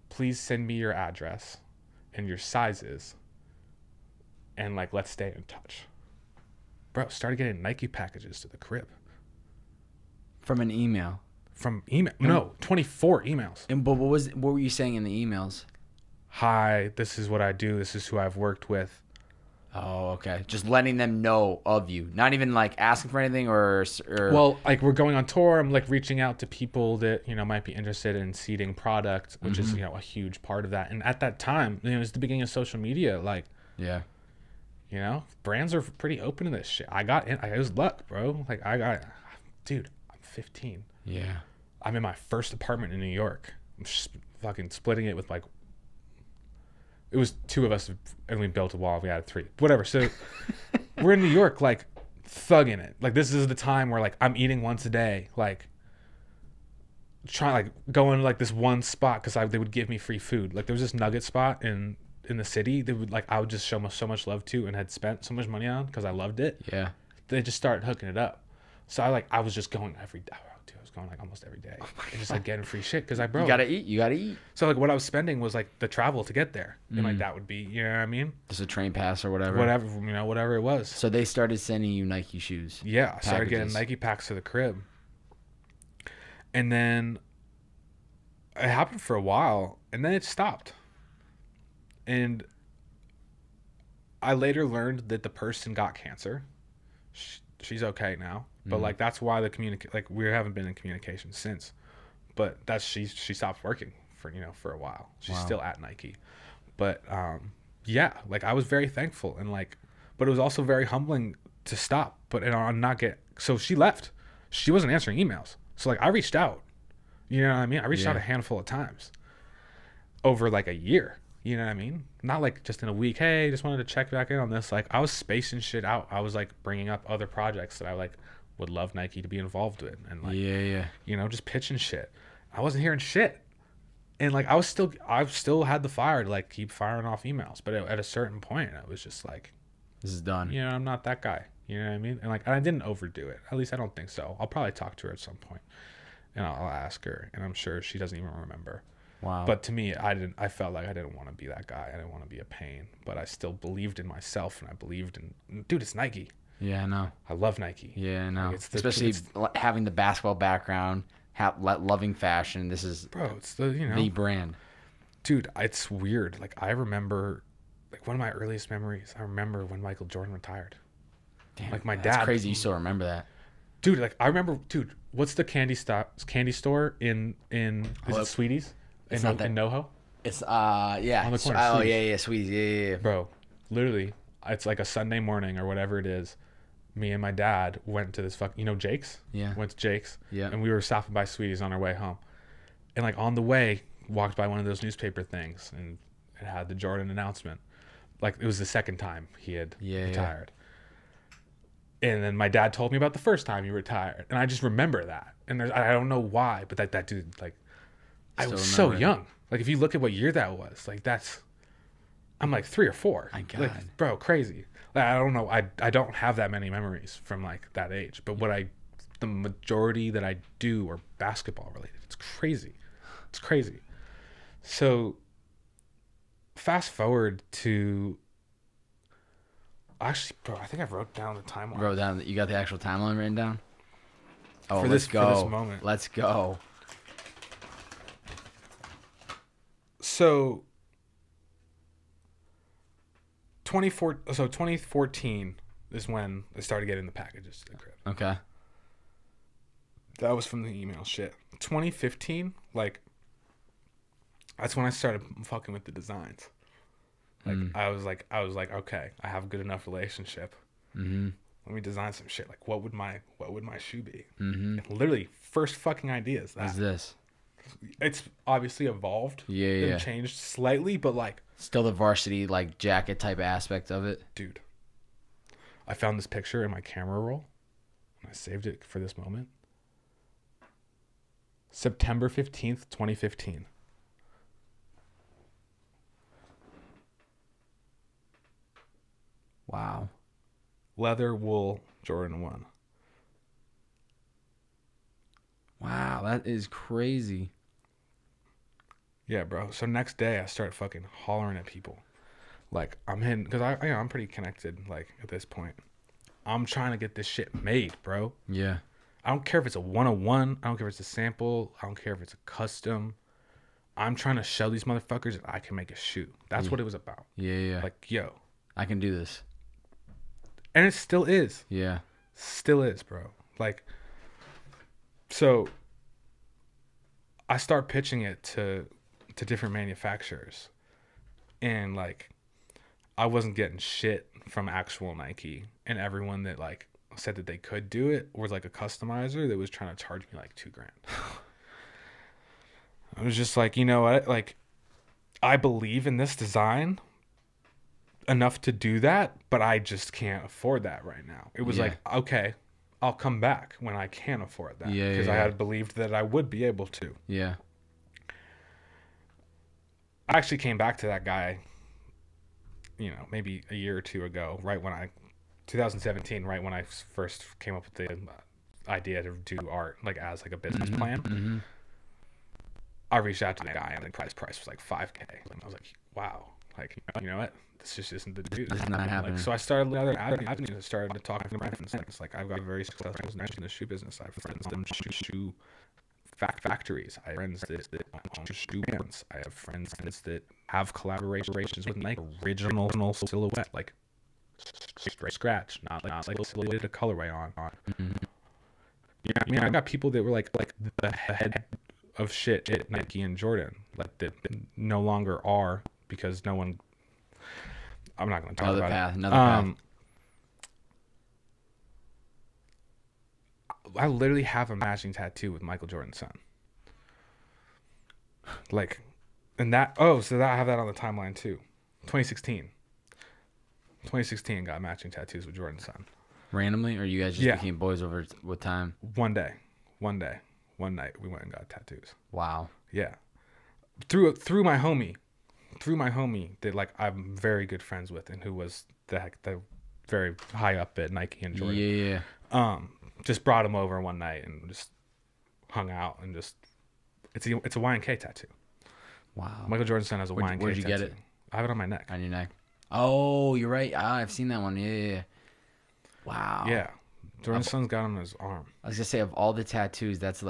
Please send me your address and your sizes and, like, let's stay in touch. Bro, started getting Nike packages to the crib. From an email? From email? No, 24 emails. And but what were you saying in the emails? Hi, this is what I do. This is who I've worked with. Oh, okay. Just letting them know of you. Not even, like, asking for anything or... Well, like, we're going on tour. I'm, like, reaching out to people that, you know, might be interested in seeding product, which is, you know, a huge part of that. And at that time, you know, it was the beginning of social media. Like, yeah. You know, brands are pretty open to this shit. I got in. It was luck, bro. Like, I got... Dude, I'm 15. Yeah. I'm in my first apartment in New York. I'm just fucking splitting it with, like... It was two of us, and we built a wall. We had three. Whatever. So we're in New York, like, thugging it. Like, this is the time where, like, I'm eating once a day. Like, trying, like, going to, like, this one spot because they would give me free food. Like, there was this nugget spot in the city that would, like, I would just show so much love to and had spent so much money on because I loved it. Yeah. They just started hooking it up. So I was just going every day. Dude, I was going like almost every day. Oh and just like getting free shit because I broke. You gotta eat. You gotta eat. So like what I was spending was like the travel to get there. Mm. And like that would be, you know what I mean? Just a train pass or whatever. Whatever, you know, whatever it was. So they started sending you Nike shoes. Yeah. Packages. I started getting Nike packs to the crib. And then it happened for a while and then it stopped. And I later learned that the person got cancer. She's okay now. But like that's why the we haven't been in communication since, but that's she stopped working for for a while. She's still at Nike, but yeah, like I was very thankful and like, but it was also very humbling to stop. But and not get so she left. She wasn't answering emails, so like I reached out. You know what I mean? I reached out a handful of times over like a year. You know what I mean? Not like just in a week. Hey, just wanted to check back in on this. Like I was spacing shit out. I was like bringing up other projects that I like. Would love Nike to be involved in and like you know, just pitching shit. I wasn't hearing shit. And like I still had the fire to like keep firing off emails. But at a certain point I was just like, this is done. You know, I'm not that guy. You know what I mean? And like I didn't overdo it. At least I don't think so. I'll probably talk to her at some point and I'll ask her and I'm sure she doesn't even remember. Wow. But to me I felt like I didn't want to be that guy. I didn't want to be a pain. But I still believed in myself and I believed in dude, it's Nike. Yeah, I know. I love Nike. Yeah, I know. Like especially having the basketball background, loving fashion. This is bro, it's the the brand. Dude, it's weird. Like I remember, like one of my earliest memories. I remember when Michael Jordan retired. Damn, like my dad. That's crazy. You still remember that? Dude, like I remember. Dude, what's the candy store in is it Sweeties? It's not that. In NoHo. It's yeah. On the corner, oh yeah, Sweeties, yeah. Bro, literally, it's like a Sunday morning or whatever it is. Me and my dad went to this Jake's? Yeah. Went to Jake's. Yeah. And we were stopping by Sweeties on our way home. And like on the way, walked by one of those newspaper things and it had the Jordan announcement. Like it was the second time he had retired. Yeah. And then my dad told me about the first time he retired. And I just remember that. And I don't know why, but that dude, like, I was so young. Like if you look at what year that was, like that's, I'm like 3 or 4. My God. Like, bro, crazy. I don't know. I don't have that many memories from like that age, but the majority that I do are basketball related. It's crazy. It's crazy. So fast forward to actually, bro, I think I wrote down the timeline. You got the actual timeline written down? Oh, for this moment. Let's go. So 2014 is when I started getting the packages to the crib. Okay. That was from the email shit. 2015, like, that's when I started fucking with the designs. Like, I was like, okay, I have a good enough relationship. let me design some shit. Like, what would my shoe be? Mm-hmm. Literally, first fucking idea is that. Is this? It's obviously evolved. Yeah. Changed slightly, but like. Still the varsity like jacket type aspect of it. Dude, I found this picture in my camera roll, and I saved it for this moment. September 15th, 2015. Wow. Leather, wool, Jordan 1. Wow, that is crazy. Yeah, bro. So next day, I start fucking hollering at people. Like, I'm hitting, because I'm pretty connected, like, at this point. I'm trying to get this shit made, bro. Yeah. I don't care if it's a one-on-one. I don't care if it's a sample. I don't care if it's a custom. I'm trying to show these motherfuckers that I can make a shoe. That's what it was about. Yeah. Like, yo. I can do this. And it still is. Yeah. Still is, bro. Like, so I start pitching it to different manufacturers. And, like, I wasn't getting shit from actual Nike. And everyone that, like, said that they could do it was, like, a customizer that was trying to charge me, like, $2,000. I was just like, you know what? Like, I believe in this design enough to do that, but I just can't afford that right now. It was like, okay, I'll come back when I can afford that, because I had believed that I would be able to. Yeah. I actually came back to that guy, you know, maybe a year or two ago, right when I, 2017, right when I first came up with the idea to do art, like as like a business plan. Mm-hmm. I reached out to the guy, and the price was like $5,000. And I was like, wow, like, you know what? This just isn't the dude. It's not happening. Like, so I started other avenues. I started talking to my friends. It's like, I've got very successful friends in the shoe business. I have friends in shoe factories. I have friends that own shoe brands. I have friends that have collaborations with Nike. Original silhouette, like straight scratch, not like silhouette a colorway on. Mm-hmm. Yeah, I mean, I got people that were like the head of shit at Nike and Jordan, like that no longer are because no one. I'm not going to talk about it. Another path. I literally have a matching tattoo with Michael Jordan's son. Like, and that, I have that on the timeline too. 2016. 2016 got matching tattoos with Jordan's son. Randomly? Or you guys just became boys over with time? One day. One night we went and got tattoos. Wow. Yeah. Through my homie. Through my homie that like I'm very good friends with and who was the very high up at Nike and Jordan. Yeah. Just brought him over one night and just hung out and just it's a Y&K tattoo. Wow. Michael Jordan's son has a Y&K tattoo. Where'd you get it? I have it on my neck. On your neck. Oh, you're right. Ah, I've seen that one. Yeah. Wow. Yeah. Jordan's son's got him on his arm. I was gonna say, of all the tattoos, that's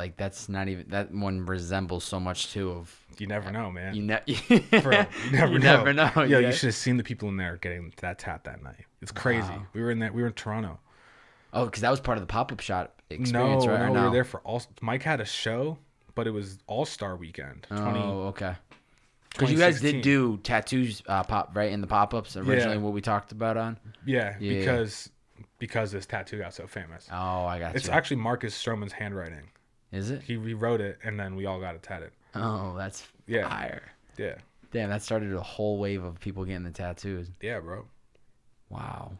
not even, that one resembles so much too. You never know, man. You never know. Yo, you should have seen the people in there getting that tat that night. It's crazy. Wow. We were in Toronto. Oh, because that was part of the pop-up shop experience, right? No, we were there for all. Mike had a show, but it was All-Star Weekend. Oh, okay. Because you guys did do tattoos pop right in the pop-ups originally, what we talked about on. Yeah. Because this tattoo got so famous. Oh, I got you. It's actually Marcus Stroman's handwriting. Is it? He rewrote it, and then we all got it tatted. Oh, that's fire. Yeah. Damn, that started a whole wave of people getting the tattoos. Yeah, bro. Wow.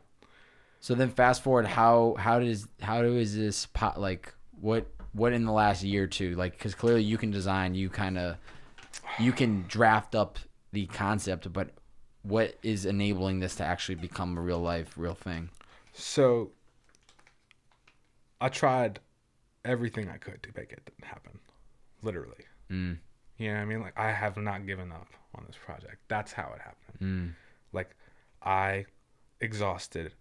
So then fast forward, how is this pot, like, what in the last year or two? Like, because clearly you can design, you can draft up the concept, but what is enabling this to actually become a real life, real thing? So I tried everything I could to make it happen, literally. Mm. You know what I mean? Like, I have not given up on this project. That's how it happened. Mm. Like, I exhausted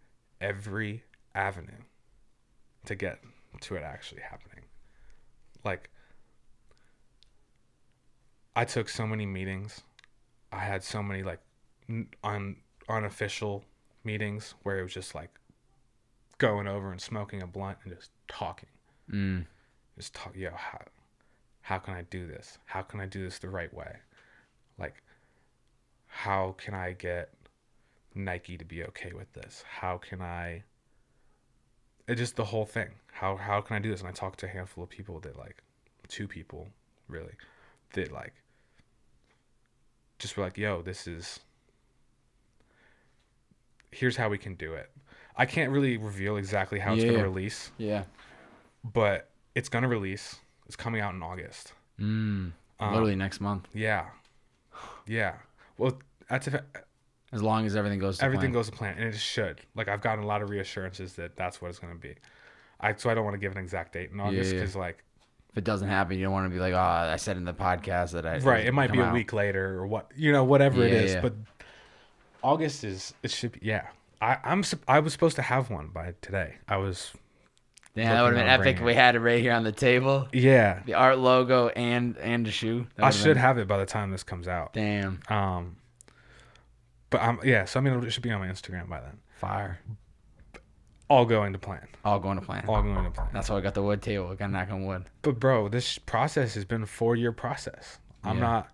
every avenue to get to it actually happening. Like, I took so many meetings. I had so many, like, unofficial meetings where it was just, like, going over and smoking a blunt and just talking. Mm. Just talk. Yo, how can I do this? How can I do this the right way? Like, how can I get Nike to be okay with this? How can I it just the whole thing. How can I do this? And I talked to a handful of people that like, two people really, that like, just were like, yo, this is, here's how we can do it. I can't really reveal exactly how it's going to release. Yeah. But it's going to release. It's coming out in August. Literally next month. Yeah. Yeah. Well, that's if, as long as everything goes to everything plan. Goes to plan, and it should. Like, I've gotten a lot of reassurances that that's what it's going to be. So I don't want to give an exact date in August because, like, if it doesn't happen, you don't want to be like, oh, I said in the podcast that I it might be a week later or what, you know, whatever it is. But August is it should be I was supposed to have one by today. I was. Yeah, that would have been epic. If we had it right here on the table. Yeah, the Art logo and the shoe. I should have it by the time this comes out. Damn. But so I mean, it should be on my Instagram by then. Fire. All going to plan. All going to plan. All going to plan. That's why I got the wood table. I got to knock on wood. But bro, this process has been a 4-year process. I'm not.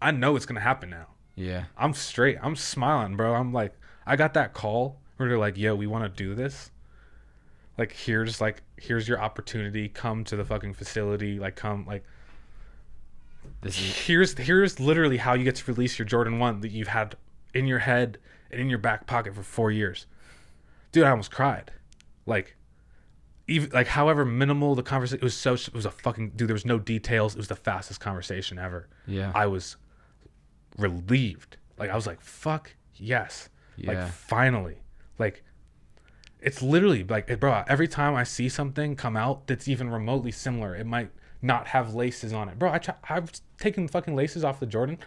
I know it's gonna happen now. Yeah. I'm straight. I'm smiling, bro. I'm like, I got that call where they're like, "Yo, we want to do this." Like, here's like, here's your opportunity. Come to the fucking facility. Like, come, like, this is here's literally how you get to release your Jordan 1 that you've had in your head and in your back pocket for 4 years. Dude, I almost cried. Like, even like, however minimal the conversation, it was a fucking, dude, there was no details. It was the fastest conversation ever. Yeah. I was relieved. Like, I was like, fuck yes. Yeah. Like, finally. Like, it's literally like, bro, every time I see something come out that's even remotely similar, it might not have laces on it. Bro, I've taken fucking laces off the Jordan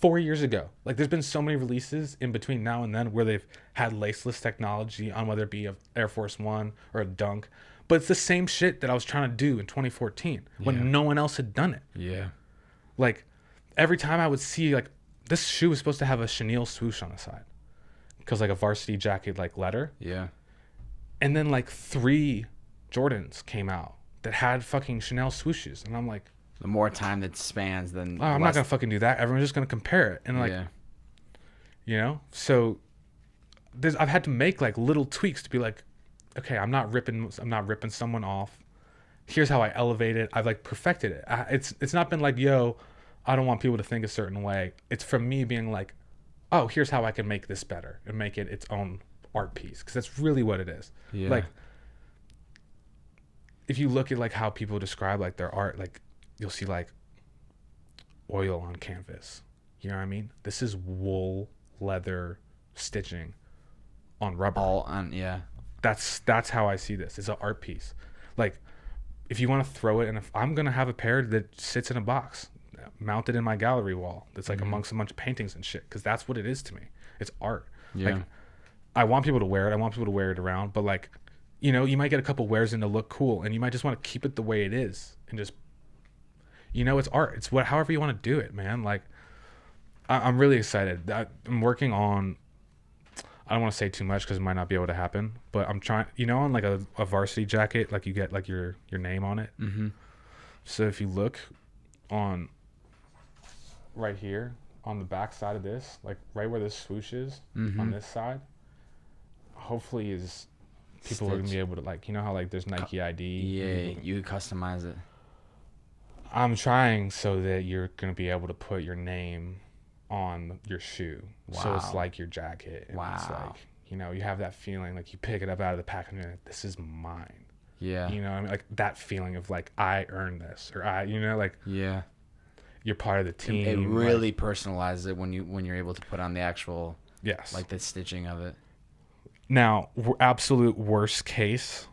4 years ago. Like, there's been so many releases in between now and then where they've had laceless technology on, whether it be a Air Force One or a Dunk. But it's the same shit that I was trying to do in 2014 when no one else had done it. Yeah. Like, every time I would see, like, this shoe was supposed to have a chenille swoosh on the side because, like, a Varsity Jacket, like, letter. Yeah. And then like 3 Jordans came out that had fucking Chanel swooshes. And I'm like, the more time that spans, then I'm not going to fucking do that. Everyone's just going to compare it. And like, you know, so I've had to make like little tweaks to be like, okay, I'm not ripping someone off. Here's how I elevate it. I've like perfected it. It's not been like, yo, I don't want people to think a certain way. It's from me being like, oh, here's how I can make this better and make it its own art piece, because that's really what it is. Like, if you look at like how people describe like their art, like you'll see like oil on canvas, you know what I mean? This is wool, leather, stitching on rubber, all on. That's how I see this. It's an art piece. Like, if you want to throw it, and if I'm gonna have a pair that sits in a box mounted in my gallery wall that's like amongst a bunch of paintings and shit, because that's what it is to me. It's art. Like, I want people to wear it. I want people to wear it around. But like, you know, you might get a couple wears in to look cool, and you might just want to keep it the way it is and just, you know, it's art. It's what, however you want to do it, man. Like, I'm really excited. I'm working on, I don't want to say too much because it might not be able to happen, but I'm trying, you know, on like a Varsity Jacket, like you get like your name on it. So if you look on right here on the back side of this, like right where this swoosh is on this side, hopefully is people are gonna be able to, like, you know how like there's Nike ID, you customize it. I'm trying so that you're gonna be able to put your name on your shoe. So it's like your jacket, and it's like, you know, you have that feeling like you pick it up out of the pack and you're like, this is mine. You know what I mean? Like that feeling of like, I earned this, or I, you know, like you're part of the team. It really like, personalizes it when you're able to put on the actual like the stitching of it. Now, absolute worst case,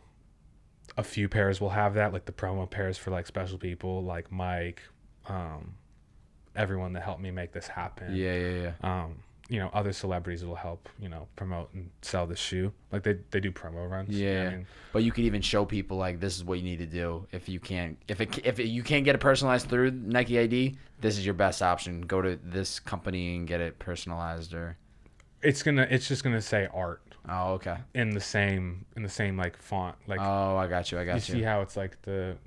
a few pairs will have that, like the promo pairs for like special people, like Mike, everyone that helped me make this happen. You know, other celebrities will help, you know, promote and sell the shoe. Like they do promo runs. You know what I mean? But you could even show people like, this is what you need to do. If you can't, if you can't get it personalized through Nike ID, this is your best option. Go to this company and get it personalized, or it's just gonna say Art. Oh, okay. In the same like font. Like, oh, I got you. You see how it's like the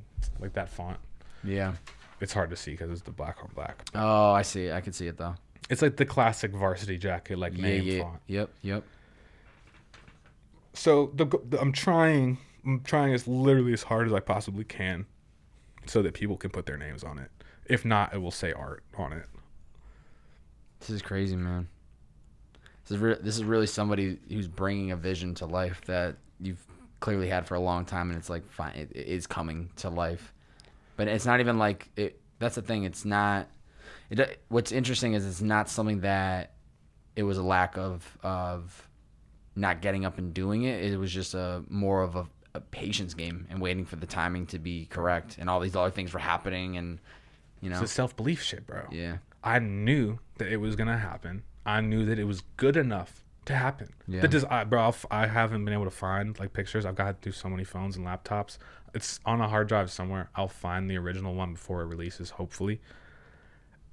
that font? Yeah. It's hard to see because it's the black on black. Oh, I see. I can see it though. It's like the classic Varsity Jacket name font. Yep. So I'm trying I'm trying as literally as hard as I possibly can so that people can put their names on it. If not, it will say Art on it. This is crazy, man. This is really somebody who's bringing a vision to life that you've clearly had for a long time, and it's like fine, it is coming to life. But it's not even like it. That's the thing. It's not. What's interesting is it's not something that it was a lack of not getting up and doing it. It was just more of a patience game and waiting for the timing to be correct, and all these other things were happening, and you know, it's a self-belief shit, bro. Yeah, I knew that it was gonna happen. I knew that it was good enough to happen. Yeah. I haven't been able to find like pictures. I've got through so many phones and laptops. It's on a hard drive somewhere. I'll find the original one before it releases, hopefully.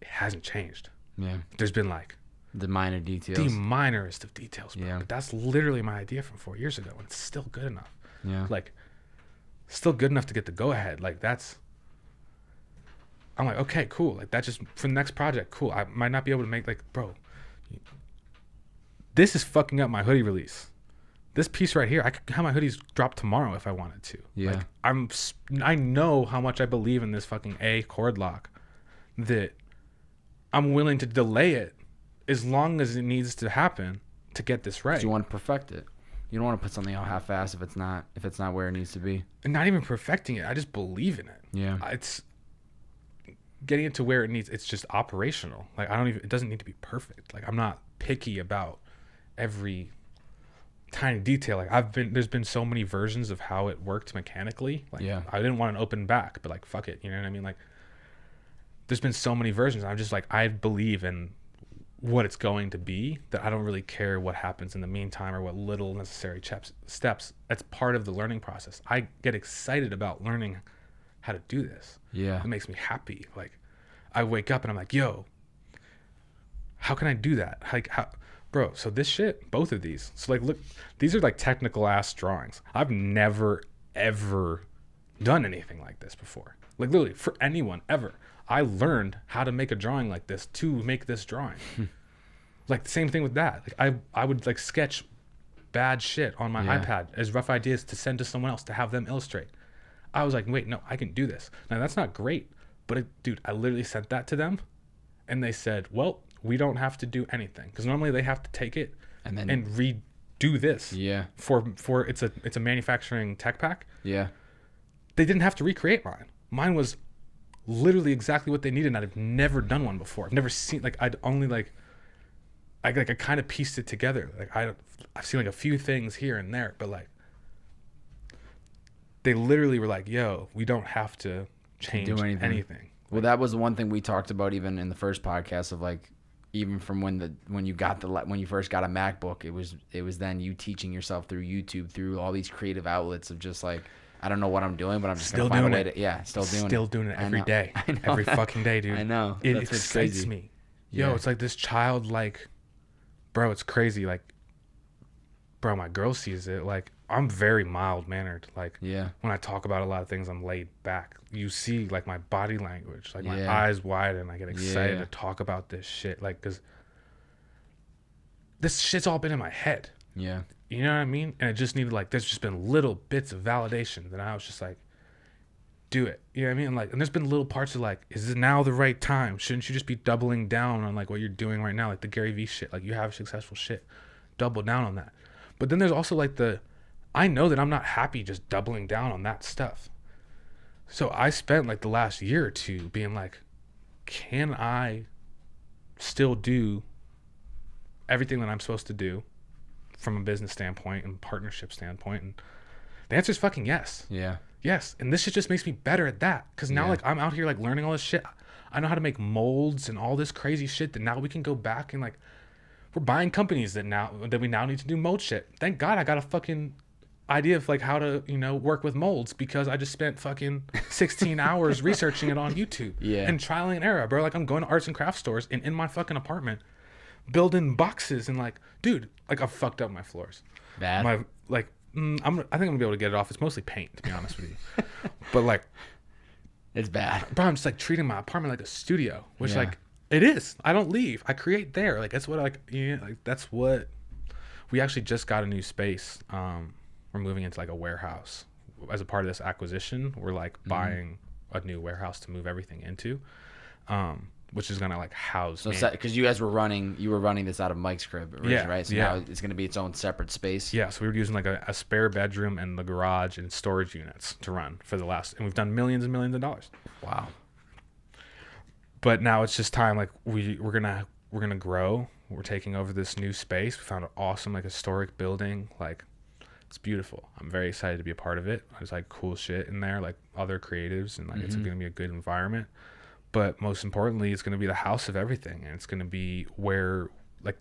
It hasn't changed. Yeah. There's been like the minor details. The minorest of details, bro. Yeah. But that's literally my idea from 4 years ago, and it's still good enough. Yeah. Like still good enough to get the go ahead. Like that's, I'm like, okay, cool. Like that just for the next project, cool. I might not be able to make like, bro, this is fucking up my hoodie release. This piece right here, I could have my hoodies drop tomorrow if I wanted to. Yeah. Like, I know how much I believe in this fucking cord lock that I'm willing to delay it as long as it needs to happen to get this right. You want to perfect it. You don't want to put something out half-assed if it's not where it needs to be. And not even perfecting it. I just believe in it. Yeah. It's getting it to where it needs. It's just operational. Like it doesn't need to be perfect. Like I'm not picky about every tiny detail. Like there's been so many versions of how it worked mechanically. Like yeah. I didn't want an open back, but like fuck it, you know what I mean? Like there's been so many versions. I'm just like, I believe in what it's going to be, that I don't really care what happens in the meantime or what little necessary steps. That's part of the learning process. I get excited about learning how to do this. Yeah. It makes me happy. Like I wake up and I'm like, yo, how can I do that? Like how, bro, so this shit, both of these. So like look, these are like technical ass drawings. I've never ever done anything like this before. Like literally for anyone ever. I learned how to make a drawing like this to make this drawing. Like the same thing with that. Like I would like sketch bad shit on my yeah. iPad as rough ideas to send to someone else to have them illustrate. I was like, wait, no, I can do this. Now that's not great, but dude, I literally sent that to them and they said, well, we don't have to do anything. Cause normally they have to take it and redo this. Yeah. For it's a manufacturing tech pack. Yeah. They didn't have to recreate mine. Mine was literally exactly what they needed. And I've never done one before. I've never seen, like, I'd only like, I kind of pieced it together. Like I've seen like a few things here and there, but like, they literally were like, yo, we don't have to change anything. Well, that was the one thing we talked about even in the first podcast of like, even from when you first got a MacBook, it was then you teaching yourself through YouTube, through all these creative outlets of just like, I don't know what I'm doing, but I'm just still gonna find a way to, yeah, still doing it every day, every fucking day, dude. I know. It excites me. Yo, yeah. It's like this childlike, bro, it's crazy. Like, bro, my girl sees it. Like, I'm very mild-mannered. Like, yeah. When I talk about a lot of things, I'm laid back. You see, like, my body language. Like, my eyes widen. I get excited to talk about this shit. Like, because this shit's all been in my head. Yeah. You know what I mean? And it just needed, like, there's just been little bits of validation that I was just like, do it. You know what I mean? And, like, and there's been little parts of, like, is this now the right time? Shouldn't you just be doubling down on, like, what you're doing right now? Like, the Gary Vee shit. Like, you have successful shit. Double down on that. But then there's also, like, I know that I'm not happy just doubling down on that stuff. So I spent like the last year or two being like, can I still do everything that I'm supposed to do from a business standpoint and partnership standpoint? And the answer is fucking yes. Yeah. Yes. And this shit just makes me better at that. Cause now like I'm out here like learning all this shit. I know how to make molds and all this crazy shit that now we can go back and like, we're buying companies that we now need to do mold shit. Thank God I got a fucking idea of like how to, you know, work with molds because I just spent fucking 16 hours researching it on YouTube and trial and error, bro. Like I'm going to arts and crafts stores and in my fucking apartment building boxes and like, dude, like I fucked up my floors. Bad. My like, I think I'm gonna be able to get it off. It's mostly paint, to be honest with you. But like, it's bad. Bro, I'm just like treating my apartment like a studio, which like it is. I don't leave. I create there. Like that's what that's what we actually just got a new space. We're moving into like a warehouse as a part of this acquisition, we're like buying a new warehouse to move everything into, which is gonna like house. So because you guys were running, this out of Mike's crib, right? So now it's gonna be its own separate space. Yeah. So we were using like a spare bedroom and the garage and storage units to run for the last, and we've done millions and millions of dollars. Wow. But now it's just time. Like we're gonna grow. We're taking over this new space. We found an awesome like historic building. Like it's beautiful. I'm very excited to be a part of it. There's like cool shit in there, like other creatives, and like it's gonna be a good environment. But most importantly, it's going to be the house of everything, and it's going to be where, like,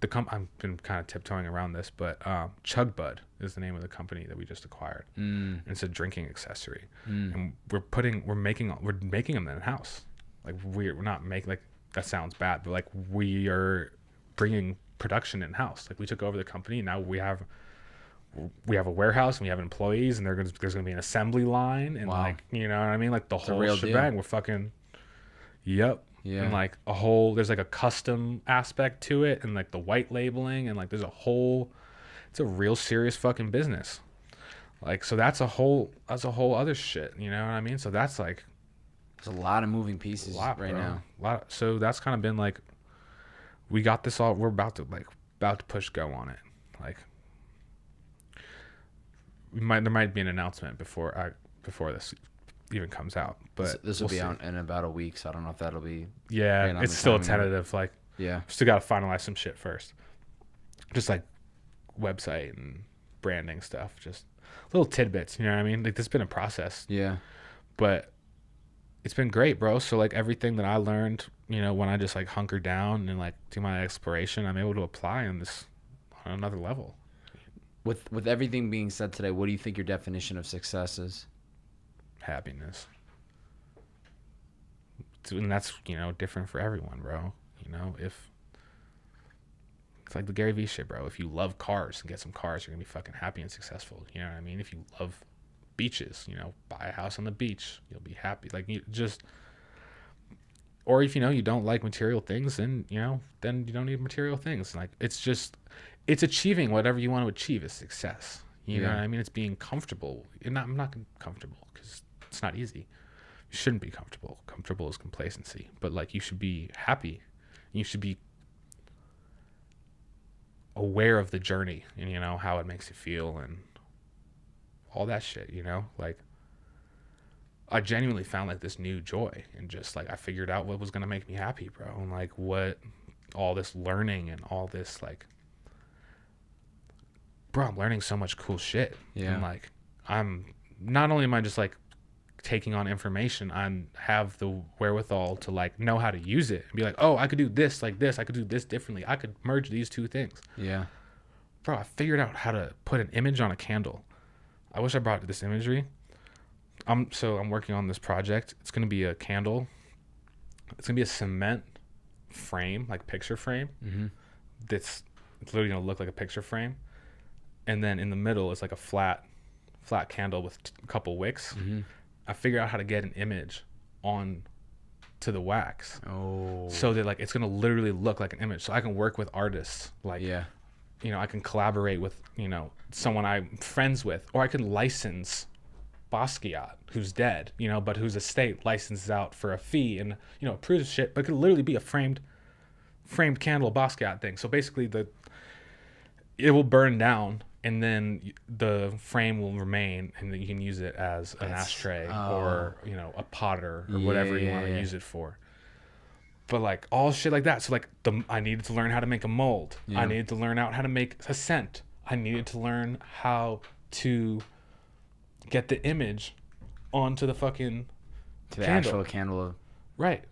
the I've been kind of tiptoeing around this, but Chug Bud is the name of the company that we just acquired. And it's a drinking accessory, and we're making them in the house. Like we're not making, like that sounds bad, but like we are bringing production in house. Like we took over the company, now we have a warehouse and we have employees, and there's going to be an assembly line, and like, you know what I mean, like the whole shebang. We're fucking. Yep. Yeah. And like a whole, there's like a custom aspect to it, and like the white labeling, and like there's a whole, it's a real serious fucking business. Like, so that's a whole other shit. You know what I mean? So that's like, there's a lot of moving pieces right now. A lot. So that's kind of been like, we got this all, we're about to push go on it. Like there might be an announcement before this even comes out, but this will be out in about a week, so I don't know if that'll be it's still tentative. Like still gotta finalize some shit first, just like website and branding stuff, just little tidbits, you know what I mean? Like this has been a process, but it's been great, bro. So like everything that I learned, you know, when I just like hunker down and like do my exploration, I'm able to apply on this on another level. With everything being said today, what do you think your definition of success is? Happiness. And that's, you know, different for everyone, bro. You know, if it's like the Gary Vee shit, bro. If you love cars and get some cars, you're gonna be fucking happy and successful. You know what I mean? If you love beaches, you know, buy a house on the beach, you'll be happy. Like you just, or if you know you don't like material things, then you know, then you don't need material things. Like it's just, it's achieving whatever you want to achieve is success. You know what I mean? It's being comfortable. And I'm not comfortable because it's not easy. You shouldn't be comfortable. Comfortable is complacency. But like you should be happy. You should be aware of the journey and, you know, how it makes you feel and all that shit, you know? Like I genuinely found like this new joy, and just like I figured out what was going to make me happy, bro. And like what all this learning and all this like, bro, I'm learning so much cool shit. Yeah. And like, I'm not only am I just like taking on information, I'm have the wherewithal to like know how to use it and be like, oh, I could do this like this. I could do this differently. I could merge these two things. Yeah. Bro, I figured out how to put an image on a candle. I wish I brought this imagery. So I'm working on this project. It's going to be a candle. It's going to be a cement frame, like picture frame. It's literally going to look like a picture frame. And then in the middle is like a flat candle with a couple wicks. I figure out how to get an image on to the wax. Oh. So that like it's gonna literally look like an image. So I can work with artists. Like, you know, I can collaborate with, you know, someone I'm friends with, or I can license Basquiat, who's dead, you know, but whose estate licenses out for a fee and, you know, approves shit. But it could literally be a framed candle Basquiat thing. So basically it will burn down, and then the frame will remain, and then you can use it as an ashtray or, you know, a potter or whatever you want to use it for. But like all shit like that. So like I needed to learn how to make a mold. I needed to learn out how to make a scent. I needed to learn how to get the image onto the fucking actual candle. Right.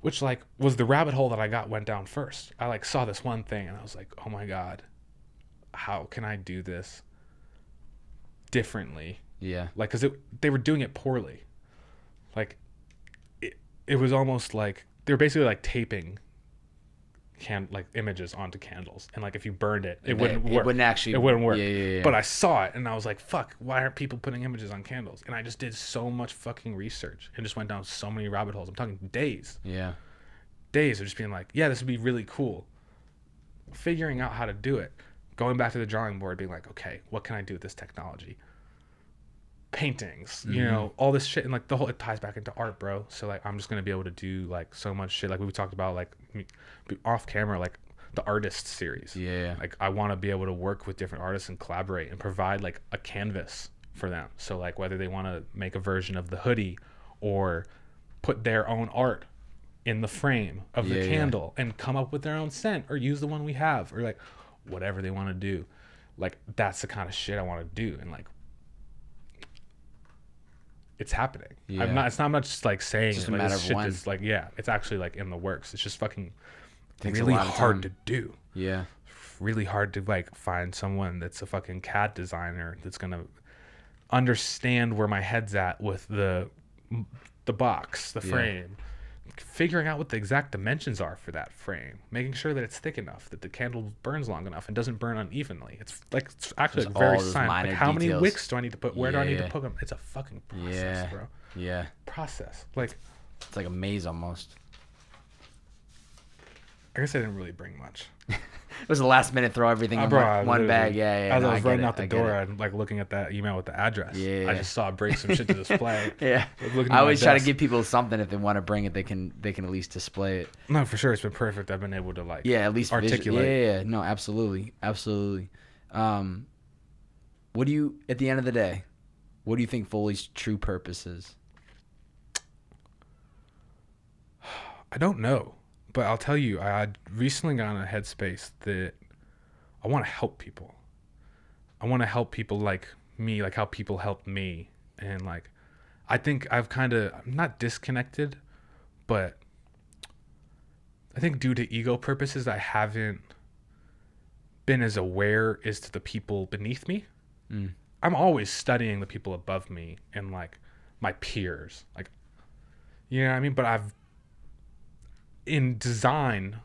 Which like was the rabbit hole that I went down first. I like saw this one thing and I was like, oh my God, how can I do this differently? Yeah. Like, cause they were doing it poorly. Like it was almost like they were basically like taping images onto candles. And like, if you burned it, it wouldn't work. It wouldn't work. Yeah. But I saw it and I was like, fuck, why aren't people putting images on candles? And I just did so much fucking research and just went down so many rabbit holes. I'm talking days. Yeah. Days of just being like, yeah, this would be really cool. Figuring out how to do it. Going back to the drawing board, being like, okay, what can I do with this technology? paintings, you know, all this shit. And like the whole, it ties back into art, bro. So like, I'm just going to be able to do like so much shit. Like we talked about, like off camera, like the artist series. Yeah. Like I want to be able to work with different artists and collaborate and provide like a canvas for them. So like whether they want to make a version of the hoodie or put their own art in the frame of the candle and come up with their own scent or use the one we have or like whatever they want to do. Like that's the kind of shit I want to do. And like, it's happening. Yeah. I'm not, it's not much like saying it's just like, a matter of shit is like, yeah, it's actually like in the works. It's just fucking really hard to do. Yeah. Really hard to like find someone that's a fucking CAD designer that's going to understand where my head's at with the box, the frame, figuring out what the exact dimensions are for that frame, making sure that it's thick enough, that the candle burns long enough and doesn't burn unevenly. It's like, it's actually like very scientific. Like how many wicks do I need to put? Where do I need to put them? It's a fucking process, bro. Yeah. Process. Like, it's like a maze almost. I guess I didn't really bring much. It was a last minute throw everything in one bag. As I was running out the door and like looking at that email with the address, I just saw it bring some shit to display. I always try to give people something. If they want to bring it, they can at least display it. No, for sure, it's been perfect. I've been able to like at least articulate. No, absolutely. What do you, at the end of the day, what do you think Foley's true purpose is? I don't know. But I'll tell you, I recently got in a headspace that I want to help people. I want to help people like me, like how people helped me. And like, I think I've kind of, I'm not disconnected, but I think due to ego purposes, I haven't been as aware as to the people beneath me. I'm always studying the people above me and like my peers. Like, you know what I mean? But I've, in design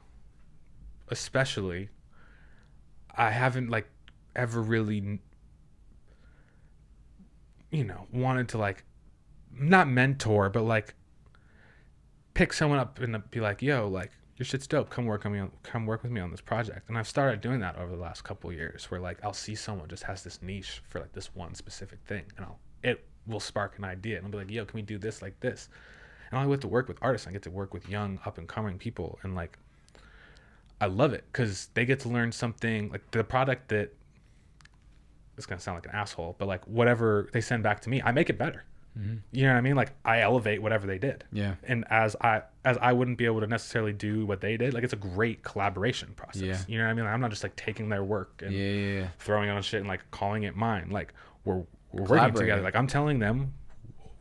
especially, I haven't like ever really, you know, wanted to like not mentor but like pick someone up and be like, yo, like your shit's dope, come work with me on this project. And I've started doing that over the last couple of years where like I'll see someone just has this niche for like this one specific thing and it will spark an idea and I'll be like, yo, can we do this like this? And I get to work with artists. I get to work with young, up-and-coming people. And, like, I love it because they get to learn something. Like, the product that – it's going to sound like an asshole. But, like, whatever they send back to me, I make it better. You know what I mean? Like, I elevate whatever they did. Yeah. And as I wouldn't be able to necessarily do what they did, like, it's a great collaboration process. Yeah. You know what I mean? Like, I'm not just, like, taking their work and throwing on shit and, like, calling it mine. Like, we're working together. Like, I'm telling them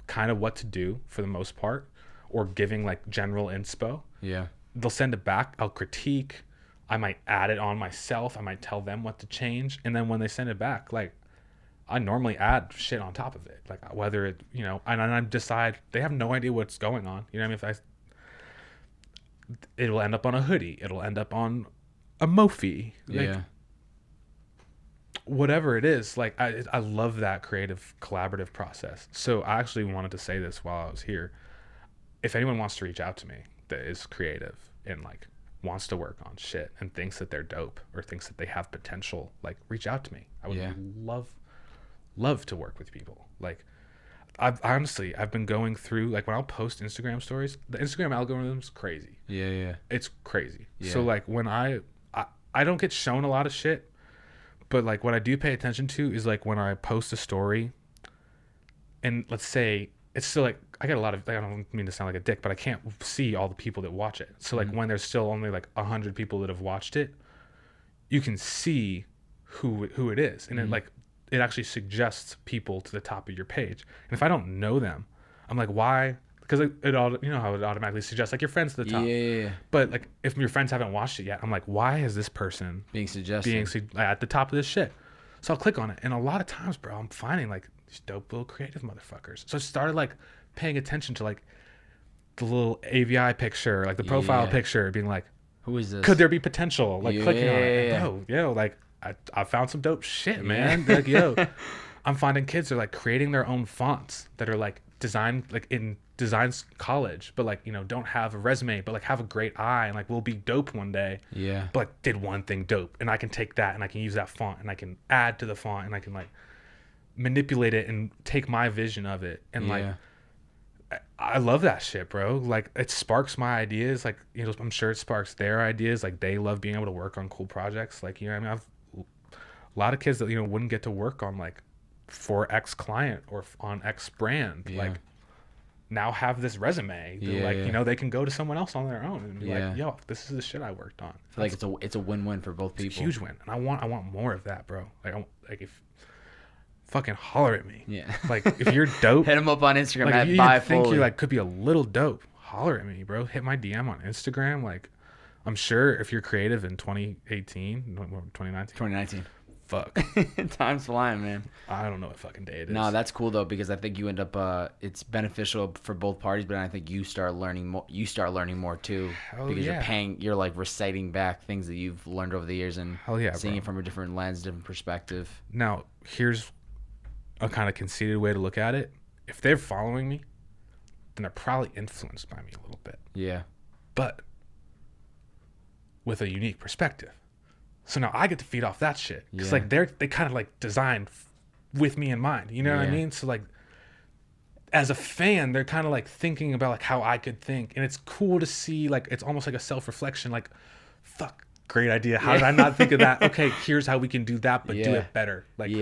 kind of what to do for the most part, or giving like general inspo. They'll send it back, I'll critique, I might add it on myself, I might tell them what to change, and then when they send it back, like I normally add shit on top of it, like whether it, you know, and I decide they have no idea what's going on, you know what I mean? It'll end up on a hoodie, it'll end up on a Mophie, like, whatever it is. Like I love that creative collaborative process. So I actually wanted to say this while I was here. If anyone wants to reach out to me that is creative and like wants to work on shit and thinks that they're dope or thinks that they have potential, like reach out to me. I would love to work with people. Like I've been going through, like when I'll post Instagram stories, the Instagram algorithm's crazy. It's crazy. So like when I don't get shown a lot of shit, but like what I do pay attention to is like when I post a story and let's say it's still like, I get a lot of, like, I don't mean to sound like a dick, but I can't see all the people that watch it. So like when there's still only like 100 people that have watched it, you can see who it is. And it like, it actually suggests people to the top of your page. And if I don't know them, I'm like, why? Because it all, you know how it automatically suggests like your friends to the top. But like if your friends haven't watched it yet, I'm like, why is this person being suggested at the top of this shit? So I'll click on it, and a lot of times, bro, I'm finding like these dope little creative motherfuckers. So I started like paying attention to like the little AVI picture, like the profile picture, being like, who is this? Could there be potential? Like clicking on it. And, yo, like I found some dope shit, man. Like yo, I'm finding kids are like creating their own fonts that are like designed like in design college, but like, you know, don't have a resume, but like have a great eye and like will be dope one day. But like did one thing dope, and I can take that and I can use that font and I can add to the font and I can like manipulate it and take my vision of it. And like, I love that shit, bro. Like, it sparks my ideas. Like, you know, I'm sure it sparks their ideas. Like, they love being able to work on cool projects. Like, you know what I mean? I've a lot of kids that, you know, wouldn't get to work on like for X client or on X brand. Yeah. Like, now have this resume. Like, you know, they can go to someone else on their own and be like, yo, this is the shit I worked on. I feel like it's a win-win for both people. A huge win. And I want more of that, bro. Like, if fucking holler at me. Yeah. Like, if you're dope, hit them up on Instagram like, at ByFoley. Think you like could be a little dope, holler at me, bro. Hit my DM on Instagram. Like, I'm sure if you're creative in 2019. Fuck. Time's flying, man. I don't know what fucking day it is. No, that's cool though, because I think you end up it's beneficial for both parties, but I think you start learning more too. Hell, because you're like reciting back things that you've learned over the years and seeing it from a different lens, different perspective. Now, here's a kind of conceited way to look at it. If they're following me, then they're probably influenced by me a little bit. Yeah. But with a unique perspective. So now I get to feed off that shit. Because, like, they kind of, like, designed with me in mind. You know what I mean? So, like, as a fan, they're kind of, like, thinking about, like, how I could think. And it's cool to see, like, it's almost like a self-reflection. Like, fuck, great idea. How did I not think of that? Okay, here's how we can do that, but do it better. Like,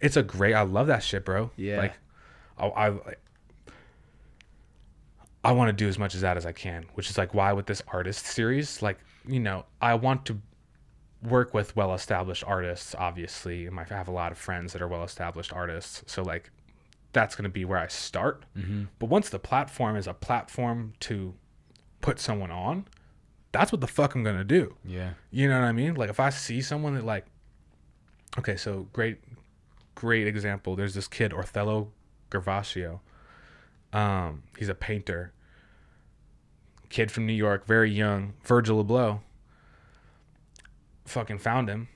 it's a great, I love that shit, bro. Yeah. Like, I want to do as much of that as I can. Which is, like, why with this artist series, like, you know, I want to work with well-established artists, obviously. I have a lot of friends that are well-established artists, so like that's going to be where I start. But once the platform is a platform to put someone on, that's what the fuck I'm going to do. You know what I mean? Like, if I see someone that, like, okay, so great example, there's this kid Othello Gervasio, he's a painter, kid from New York, very young. Virgil Abloh fucking found him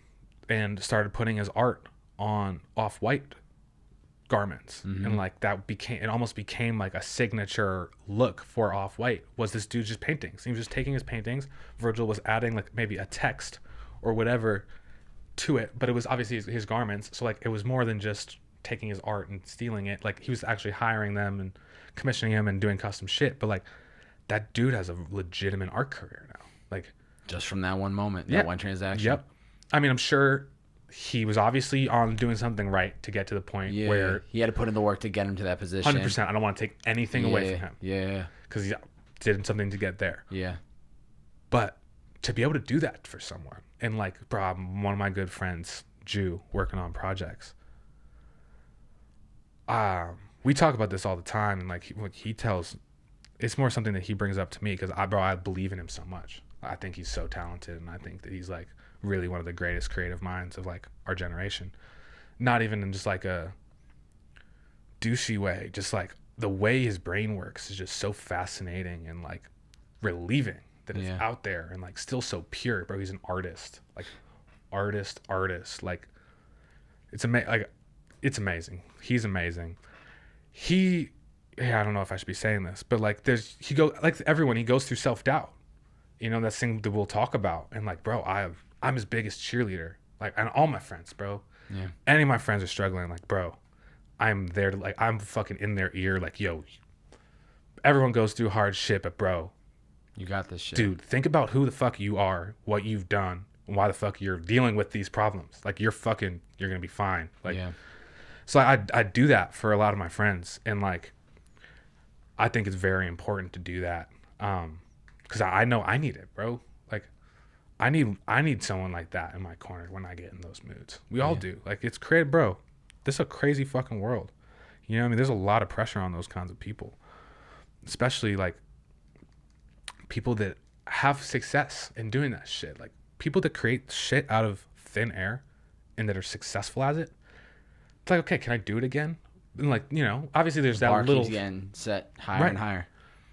and started putting his art on Off-White garments. And like that almost became like a signature look for Off-White, was this dude's just paintings. He was just taking his paintings. Virgil was adding like maybe a text or whatever to it, but it was obviously his garments. So like it was more than just taking his art and stealing it. Like he was actually hiring them and commissioning him and doing custom shit. But like that dude has a legitimate art career now. Like, just from that one moment, that one transaction. I mean, I'm sure he was obviously on doing something right to get to the point where he had to put in the work to get him to that position. 100%. I don't want to take anything away from him. Because he did something to get there. But to be able to do that for someone, and like, bro, one of my good friends, Jew, working on projects. We talk about this all the time, and like he tells, it's more something that he brings up to me because I believe in him so much. I think he's so talented, and I think that he's like really one of the greatest creative minds of like our generation. Not even in just like a douchey way, just like the way his brain works is just so fascinating and like relieving that it's out there and like still so pure, bro. He's an artist, like artist. Like it's amazing. He's amazing. I don't know if I should be saying this, but like he goes through self-doubt. You know, that thing that we'll talk about. And like, bro, I'm his biggest cheerleader. Like, and all my friends, bro. Yeah. Any of my friends are struggling. Like, bro, I'm there to like, I'm fucking in their ear. Like, yo, everyone goes through hard shit, but bro, you got this shit. Dude, think about who the fuck you are, what you've done, and why the fuck you're dealing with these problems. Like, you're going to be fine. Like, so I do that for a lot of my friends. And like, I think it's very important to do that. Because I know I need it, bro. Like, I need someone like that in my corner when I get in those moods. We all do. Like, it's crazy, bro. This is a crazy fucking world. You know what I mean? There's a lot of pressure on those kinds of people. Especially, like, people that have success in doing that shit. Like, people that create shit out of thin air and that are successful at it. It's like, okay, can I do it again? And, like, you know, obviously there's that little... again, set higher and higher.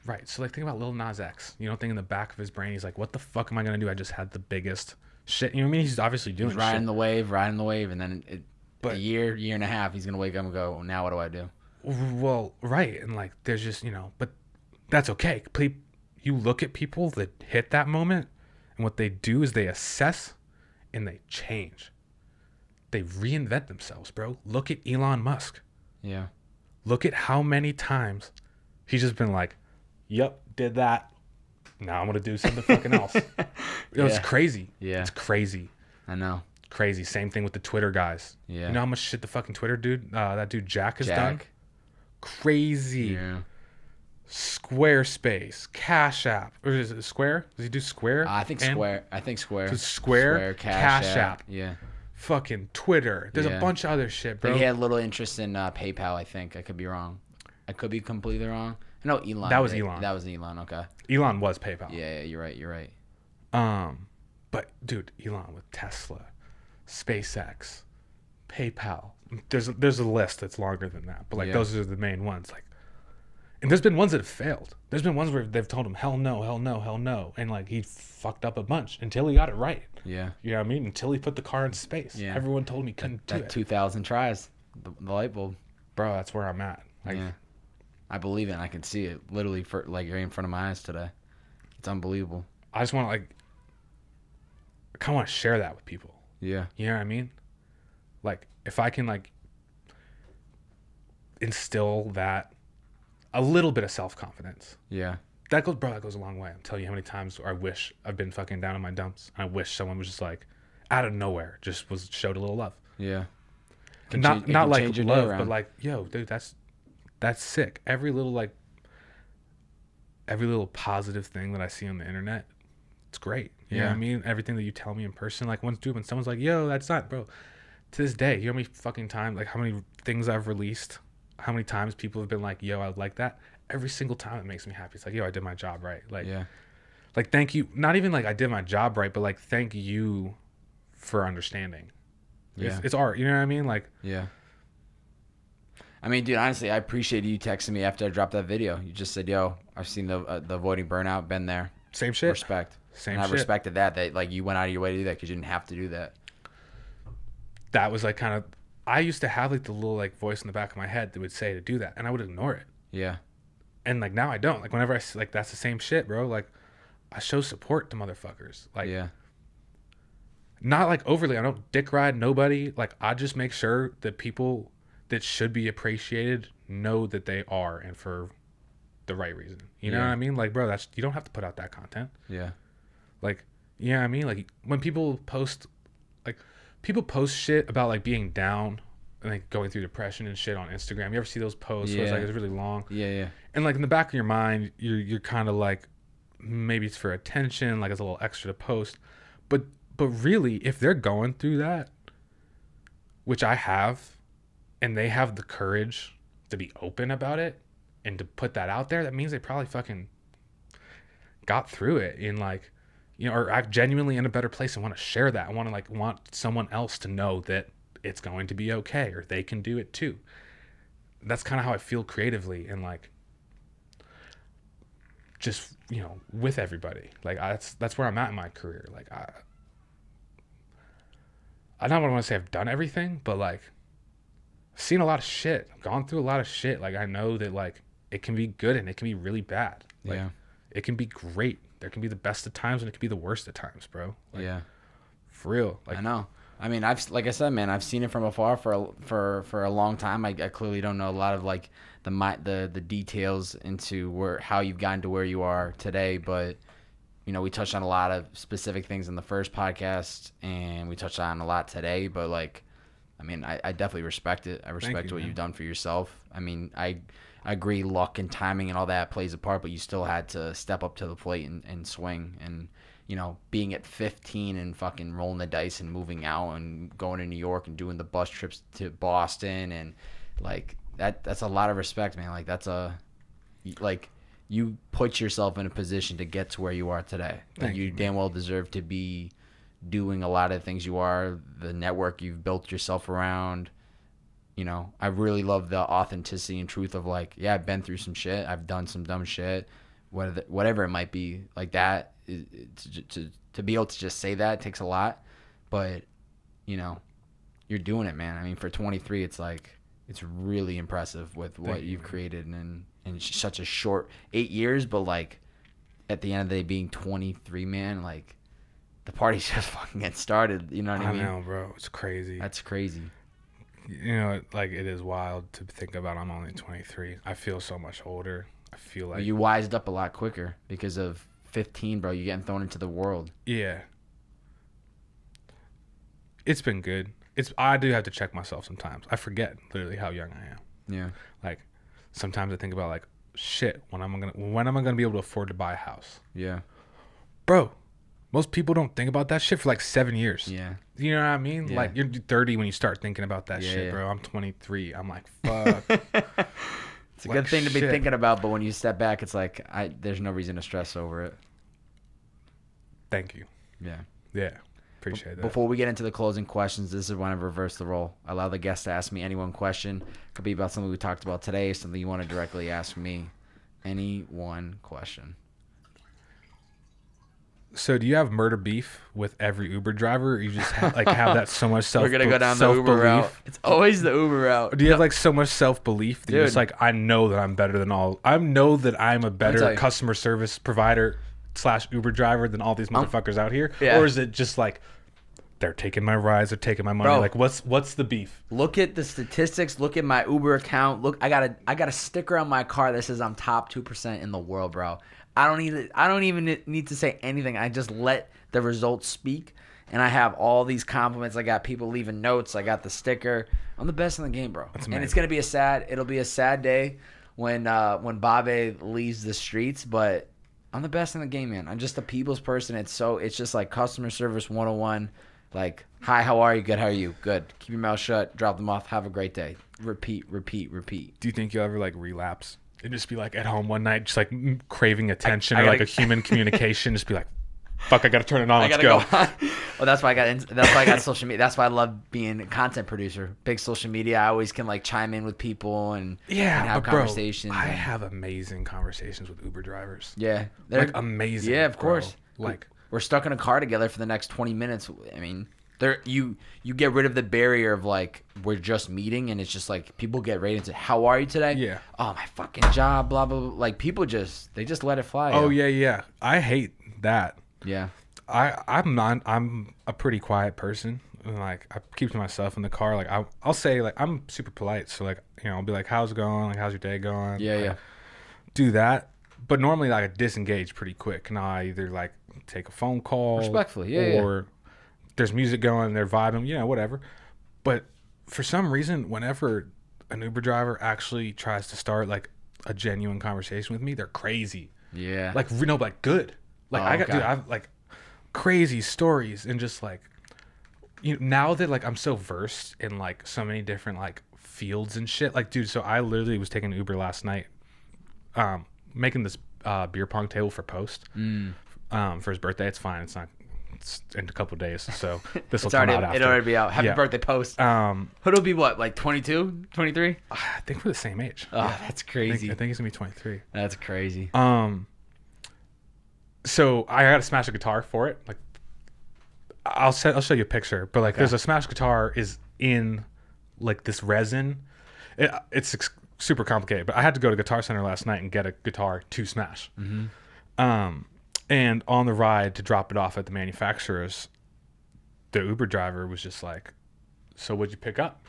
Right, so like think about Lil Nas X. You know, think in the back of his brain, he's like, "What the fuck am I gonna do? I just had the biggest shit." You know what I mean? He's obviously doing shit. Riding the wave, and then a year and a half, he's gonna wake up and go, well, "Now what do I do?" Well, right, and like there's just, you know, but that's okay. You look at people that hit that moment, and what they do is they assess and they change. They reinvent themselves, bro. Look at Elon Musk. Yeah. Look at how many times he's just been like, yep, did that. Now I'm going to do something fucking else. It's crazy. Yeah. It's crazy. I know. Crazy. Same thing with the Twitter guys. Yeah. You know how much shit the fucking Twitter dude, that dude Jack has done? Crazy. Yeah. Squarespace, Cash App, or is it Square? Does he do Square? I think Square. So Square, Cash App. Yeah. Fucking Twitter. There's a bunch of other shit, bro. He had little interest in PayPal, I think. I could be wrong. I could be completely wrong. No, Elon. That was Elon. That was Elon, okay. Elon was PayPal. Yeah, you're right. But dude, Elon with Tesla, SpaceX, PayPal. There's a list that's longer than that, but like those are the main ones. Like, and there's been ones that have failed. There's been ones where they've told him hell no, and like he fucked up a bunch until he got it right. Yeah, you know what I mean? Until he put the car in space. Yeah, everyone told him he couldn't do it. 2,000 tries, the light bulb, bro. That's where I'm at. Like, yeah, I believe it. And I can see it literally for like right in front of my eyes today. It's unbelievable. I just want to like, I kind of want to share that with people. Yeah, you know what I mean? Like, if I can like instill that. A little bit of self-confidence. Yeah. That goes, bro, that goes a long way. I'm telling you how many times I wish I've been fucking down in my dumps. And I wish someone was just like, out of nowhere, just was showed a little love. Yeah. Not like love, but like, yo, dude, that's sick. Every little positive thing that I see on the internet, it's great. You know what I mean? Everything that you tell me in person, like when someone's like, yo, that's not, bro. To this day, you know how many fucking times, like how many things I've released, how many times people have been like, yo, I would like that. Every single time it makes me happy. It's like, yo, I did my job right. Like, like, thank you. Not even like I did my job right, but like, thank you for understanding. Yeah. It's art. You know what I mean? Like, yeah. I mean, dude, honestly, I appreciate you texting me after I dropped that video. You just said, yo, I've seen the Avoiding Burnout, been there. Same shit. Respect. Same shit. And I respected that like you went out of your way to do that because you didn't have to do that. That was like kind of, I used to have like the little like voice in the back of my head that would say to do that, and I would ignore it. Yeah. And like now I don't. Like whenever I see, like that's the same shit, bro. Like I show support to motherfuckers. Like not like overly. I don't dick ride nobody. Like I just make sure that people that should be appreciated know that they are, and for the right reason. You know what I mean? Like, bro, that's, you don't have to put out that content. Yeah. Like, you know what I mean? Like when people post, like, people post shit about like being down and like going through depression and shit on Instagram. You ever see those posts? Yeah. Where it's like it's really long. Yeah. And like in the back of your mind, you're kind of like, maybe it's for attention, like it's a little extra to post. But really, if they're going through that, which I have, and they have the courage to be open about it and to put that out there, that means they probably fucking got through it in like, you know, or I'm genuinely in a better place and want to share that. I want to like want someone else to know that it's going to be okay, or they can do it too. That's kind of how I feel creatively and like just, you know, with everybody. Like that's where I'm at in my career. Like I don't want to say I've done everything, but like I've seen a lot of shit. I've gone through a lot of shit. Like I know that like it can be good and it can be really bad. Like, it can be great. There can be the best of times and it can be the worst of times, bro. Like, for real. Like, I know. I mean, I've, like I said, man, I've seen it from afar for a long time. I clearly don't know a lot of like the details into how you've gotten to where you are today. But you know, we touched on a lot of specific things in the first podcast, and we touched on a lot today. But like, I mean, I definitely respect it. I respect what you've done for yourself. I mean, I agree, luck and timing and all that plays a part, but you still had to step up to the plate and swing. And, you know, being at 15 and fucking rolling the dice and moving out and going to New York and doing the bus trips to Boston and, like, that's a lot of respect, man. Like, you put yourself in a position to get to where you are today. Like, you damn well deserve to be doing a lot of things you are, the network you've built yourself around. You know, I really love the authenticity and truth of like, yeah, I've been through some shit. I've done some dumb shit, whatever it might be. Like that, to be able to just say that takes a lot. But, you know, you're doing it, man. I mean, for 23, it's like, it's really impressive with what you've created in such a short 8 years. But like, at the end of the day, being 23, man, like, the party's just fucking getting started. You know what I mean? I know, bro. It's crazy. That's crazy. You know, like, it is wild to think about. I'm only 23. I feel so much older. I feel like... You wised up a lot quicker because of 15, bro. You're getting thrown into the world. Yeah. It's been good. I do have to check myself sometimes. I forget literally how young I am. Yeah. Like, sometimes I think about, like, shit, when am I gonna be able to afford to buy a house? Yeah. Bro, most people don't think about that shit for like 7 years. Yeah. You know what I mean? Yeah. Like, you're 30 when you start thinking about that shit, bro. I'm 23. I'm like, fuck. It's a good thing to be thinking about, but when you step back, it's like, there's no reason to stress over it. Thank you. Yeah. Yeah. Appreciate that. Before we get into the closing questions, this is when I reverse the role. I allow the guest to ask me any one question. It could be about something we talked about today, something you want to directly ask me. Any one question. So do you have murder beef with every Uber driver, or you just have that so much self-belief? We're going to go down the Uber route. It's always the Uber route. Or do you have like so much self-belief that you're just like, I know that I'm better than all. I know that I'm a better customer service provider / Uber driver than all these motherfuckers out here? Yeah. Or is it just like, they're taking my rides, they're taking my money? Bro, like, what's the beef? Look at the statistics. Look at my Uber account. Look, I got a sticker on my car that says I'm top 2% in the world, bro. I don't even need to say anything. I just let the results speak, and I have all these compliments. I got people leaving notes. I got the sticker. I'm the best in the game, bro. And it's gonna be a sad day when Bobbbaaaay leaves the streets, but I'm the best in the game, man. I'm just a people's person. It's just like customer service 101. Like, hi, how are you? Good, how are you? Good. Keep your mouth shut. Drop them off. Have a great day. Repeat, repeat, repeat. Do you think you'll ever like relapse and just be like at home one night, just like craving attention or like a human communication? Just be like, fuck, I gotta turn it on. Let's go. Well, that's why I got social media. That's why I love being a content producer. Big social media. I always can like chime in with people and have conversations. Bro, I have amazing conversations with Uber drivers. Yeah, like amazing. Yeah, of course. Bro. Like, we're stuck in a car together for the next 20 minutes. I mean, you get rid of the barrier of like, we're just meeting, and it's just like people get right into, how are you today? Yeah. Oh, my fucking job, blah, blah, blah. Like, people just let it fly. Oh, yo. Yeah. I hate that. Yeah. I'm a pretty quiet person. Like, I keep to myself in the car. Like, I'll say, like, I'm super polite. So, like, you know, I'll be like, how's it going? Like, how's your day going? Yeah, like, yeah. Do that. But normally, like, I disengage pretty quick. And I either, like, take a phone call. Respectfully, yeah. Or there's music going, they're vibing, you know, whatever. But for some reason, whenever an Uber driver actually tries to start, like, a genuine conversation with me, they're crazy. Yeah. Like, no, like, good. Like, I got like, crazy stories and just, like, you know, now that, like, I'm so versed in, like, so many different, like, fields and shit. Like, dude, so I literally was taking Uber last night, making this beer pong table for Post for his birthday. It's fine. It's not. It's in a couple of days, so this will come out after. It'll already be out. Happy birthday, Post. It'll be what, like 22, 23? I think we're the same age. Oh, yeah. That's crazy. I think it's gonna be 23. That's crazy. So I gotta smash a guitar for it. Like, I'll show you a picture, but like, okay, there's a smash guitar is in like this resin. It's super complicated, but I had to go to Guitar Center last night and get a guitar to smash. And on the ride to drop it off at the manufacturer's, the Uber driver was just like, so what'd you pick up?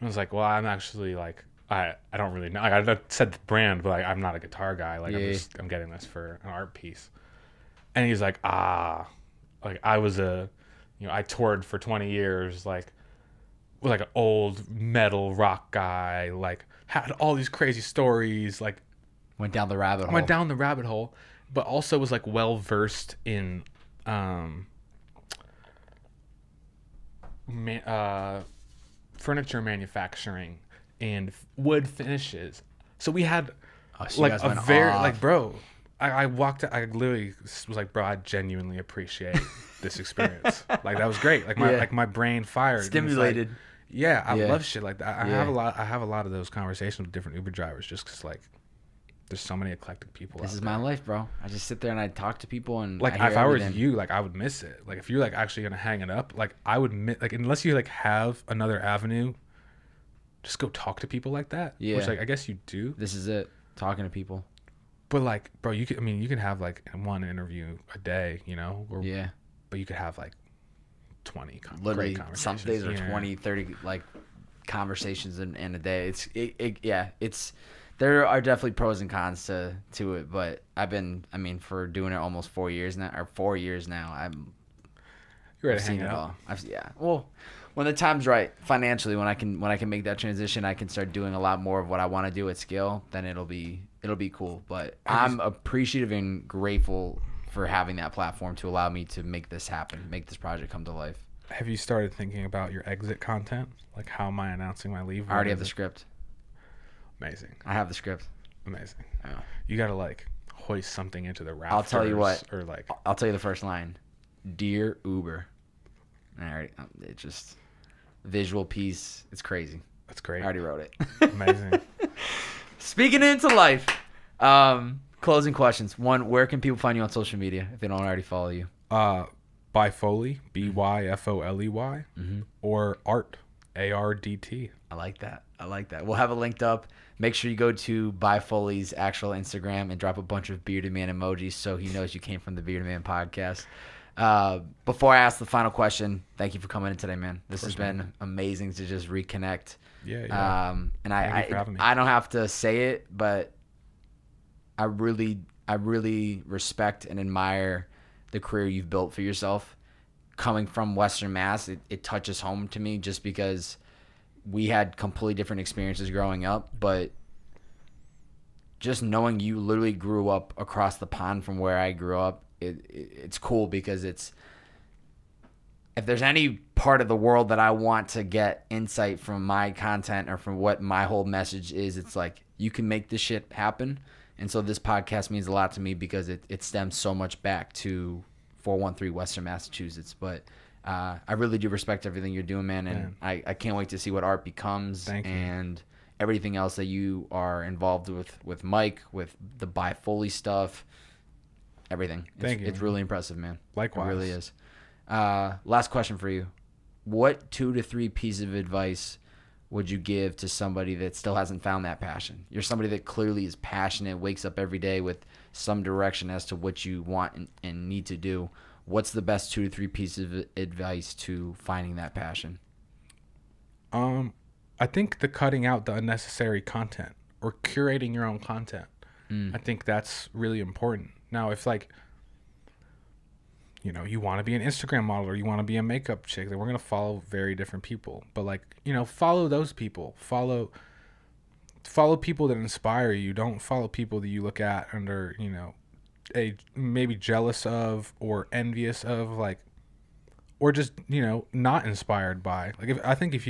And I was like, well, I'm actually like, I don't really know. Like, I said the brand, but like, I'm not a guitar guy. Like, yeah. I'm getting this for an art piece. And he's like, like, I was I toured for 20 years, like, was like an old metal rock guy, like, had all these crazy stories, like, went down the rabbit hole, but also was like well versed in furniture manufacturing and wood finishes. So we had like a very like, bro, I walked out, I literally was like, bro, I genuinely appreciate this experience. Like, that was great. Like, my brain fired, stimulated. Yeah, I love shit like that. I have a lot of those conversations with different Uber drivers, just because like, there's so many eclectic people. This out is there. My life, bro. I just sit there and I talk to people, and like, if I were you, like, I would miss it. Like, if you're like actually gonna hang it up, like, I would miss, like, unless you like have another avenue, just go talk to people like that. Yeah, which like, I guess you do. This is it, talking to people. But like, bro, you can have like one interview a day, you know? Or, yeah. but you could have like 20 literally great conversations. Some days are 20, 30 like conversations in a day. There are definitely pros and cons to it, but for doing it almost 4 years now, you're ready to hang it all. Well, when the time's right financially, when I can make that transition, I can start doing a lot more of what I want to do at scale. Then it'll be cool. But I'm appreciative and grateful for having that platform to allow me to make this happen, make this project come to life. Have you started thinking about your exit content? Like, how am I announcing my leave? I already have the script. Amazing. I have the script. Amazing. Oh. You gotta like hoist something into the rafters. I'll tell you what. Or like, I'll tell you the first line. Dear Uber. I already. It just visual piece. It's crazy. That's great. I already wrote it. Amazing. Speaking into life. Closing questions. One, where can people find you on social media if they don't already follow you? ByFoley, ByFoley, or Art, ARDT. I like that. I like that. We'll have it linked up. Make sure you go to ByFoley's actual Instagram and drop a bunch of Bearded Man emojis so he knows you came from the Bearded Man podcast. Before I ask the final question, thank you for coming in today, man. This has been amazing to just reconnect. Yeah. And I don't have to say it, but I really respect and admire the career you've built for yourself. Coming from Western Mass, it touches home to me just because we had completely different experiences growing up, but just knowing you literally grew up across the pond from where I grew up, it's cool because if there's any part of the world that I want to get insight from my content or from what my whole message is, it's like, you can make this shit happen. And so this podcast means a lot to me because it stems so much back to 413 Western Massachusetts, but I really do respect everything you're doing, man, and I can't wait to see what Art becomes and everything else that you are involved with Mike, with the ByFoley stuff, everything. It's really impressive, man. Likewise. It really is. Last question for you. What 2 to 3 pieces of advice would you give to somebody that still hasn't found that passion? You're somebody that clearly is passionate, wakes up every day with some direction as to what you want and need to do. What's the best 2 to 3 pieces of advice to finding that passion? I think the cutting out the unnecessary content or curating your own content. I think that's really important. Now, if you want to be an Instagram model or you want to be a makeup chick, then we're going to follow very different people. But follow those people. Follow people that inspire you. Don't follow people that you look at under, maybe jealous of or envious of, or just, not inspired by. If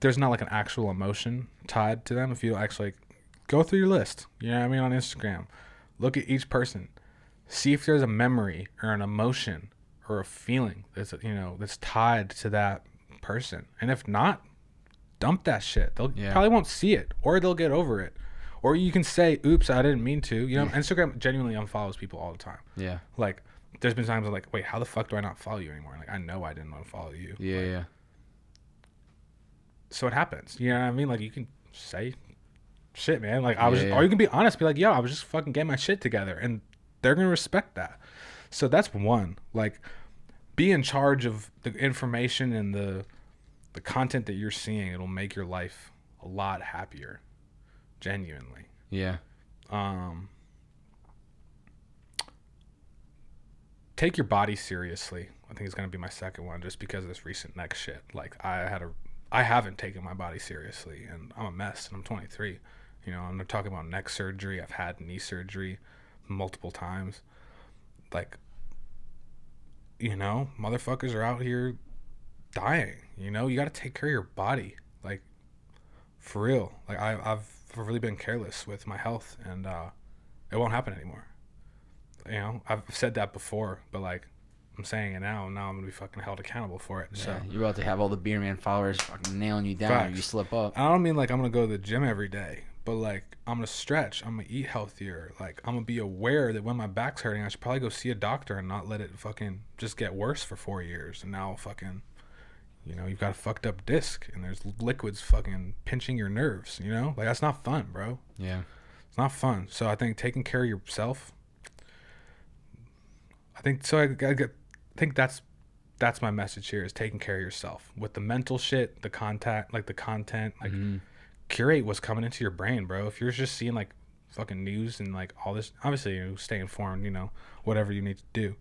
there's not an actual emotion tied to them, if you actually go through your list, on Instagram, look at each person, see if there's a memory or an emotion or a feeling that's tied to that person. And if not, dump that shit. They'll probably won't see it, or they'll get over it. Or you can say, oops, I didn't mean to. Instagram genuinely unfollows people all the time. Yeah. There's been times I'm like, wait, how the fuck do I not follow you anymore? I know I didn't unfollow you. Yeah, yeah. So it happens. You know what I mean? You can say shit, man. Or you can be honest. Be like, yo, I was just fucking getting my shit together. And they're going to respect that. So that's one. Be in charge of the information and the content that you're seeing. It'll make your life a lot happier. Genuinely. Yeah. Take your body seriously. I think it's going to be my second one, just because of this recent neck shit. I haven't taken my body seriously, and I'm a mess, and I'm 23. I'm talking about neck surgery. I've had knee surgery multiple times. Motherfuckers are out here dying. You got to take care of your body. For real. I've really been careless with my health, and it won't happen anymore. I've said that before, but I'm saying it now, and now I'm gonna be fucking held accountable for it. Yeah, so you're about to have all the Beer Man followers fucking nailing you down when you slip up. I don't mean I'm gonna go to the gym every day, but I'm gonna stretch, I'm gonna eat healthier, I'm gonna be aware that when my back's hurting, I should probably go see a doctor and not let it fucking just get worse for 4 years. And now fucking, you've got a fucked up disc and there's liquids fucking pinching your nerves, that's not fun, bro. Yeah. It's not fun. So I think taking care of yourself, I think that's my message here, is taking care of yourself with the mental shit, the content, mm-hmm. curate what's coming into your brain, bro. If you're just seeing like fucking news and like all this, obviously you stay informed, you know, whatever you need to do,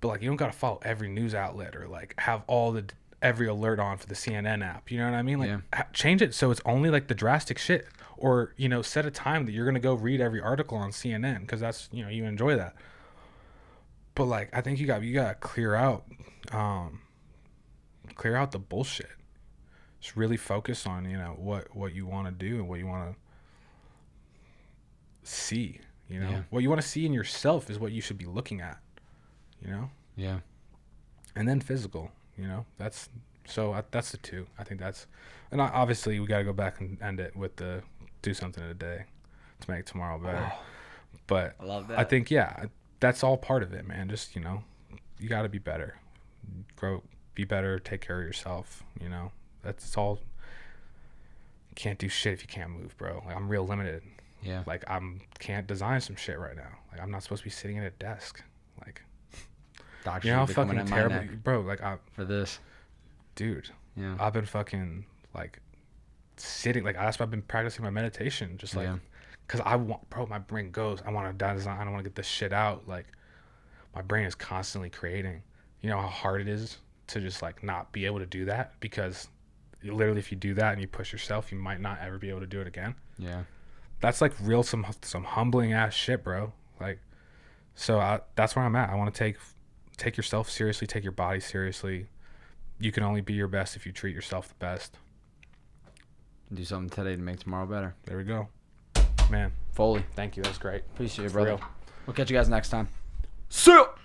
but like you don't got to follow every news outlet or like have all the every alert on for the CNN app, you know what I mean? Like change it so it's only like the drastic shit, or you know, set a time that you're going to go read every article on CNN because that's, you know, you enjoy that. But like I think you got to clear out the bullshit. Just really focus on, you know, what you want to do and what you want to see, you know. What you want to see in yourself is what you should be looking at, you know. Yeah. And then physical, you know. That's the two. I think that's, and obviously we got to go back and end it with the do something today to make tomorrow better. Oh, but I love that. I think that's all part of it, man. Just, you know, you got to be better, grow, be better, take care of yourself, you know. That's all. Can't do shit if you can't move, bro. Like I'm real limited. Yeah. Like I'm can't design some shit right now. Like I'm not supposed to be sitting at a desk. Like, you know how fucking terrible, bro. Like I for this, dude. Yeah. I've been fucking like sitting. Like that's why I've been practicing my meditation. Just like, cause I want, bro. My brain goes. I want to design. I don't want to get this shit out. Like, my brain is constantly creating. You know how hard it is to just like not be able to do that, because literally if you do that and you push yourself, you might not ever be able to do it again. Yeah. That's like real some humbling ass shit, bro. Like, so that's where I'm at. I want to take yourself seriously, take your body seriously. You can only be your best if you treat yourself the best. Do something today to make tomorrow better. There we go, man. Foley, thank you. That was great. Appreciate it, brother. Real. We'll catch you guys next time. See ya.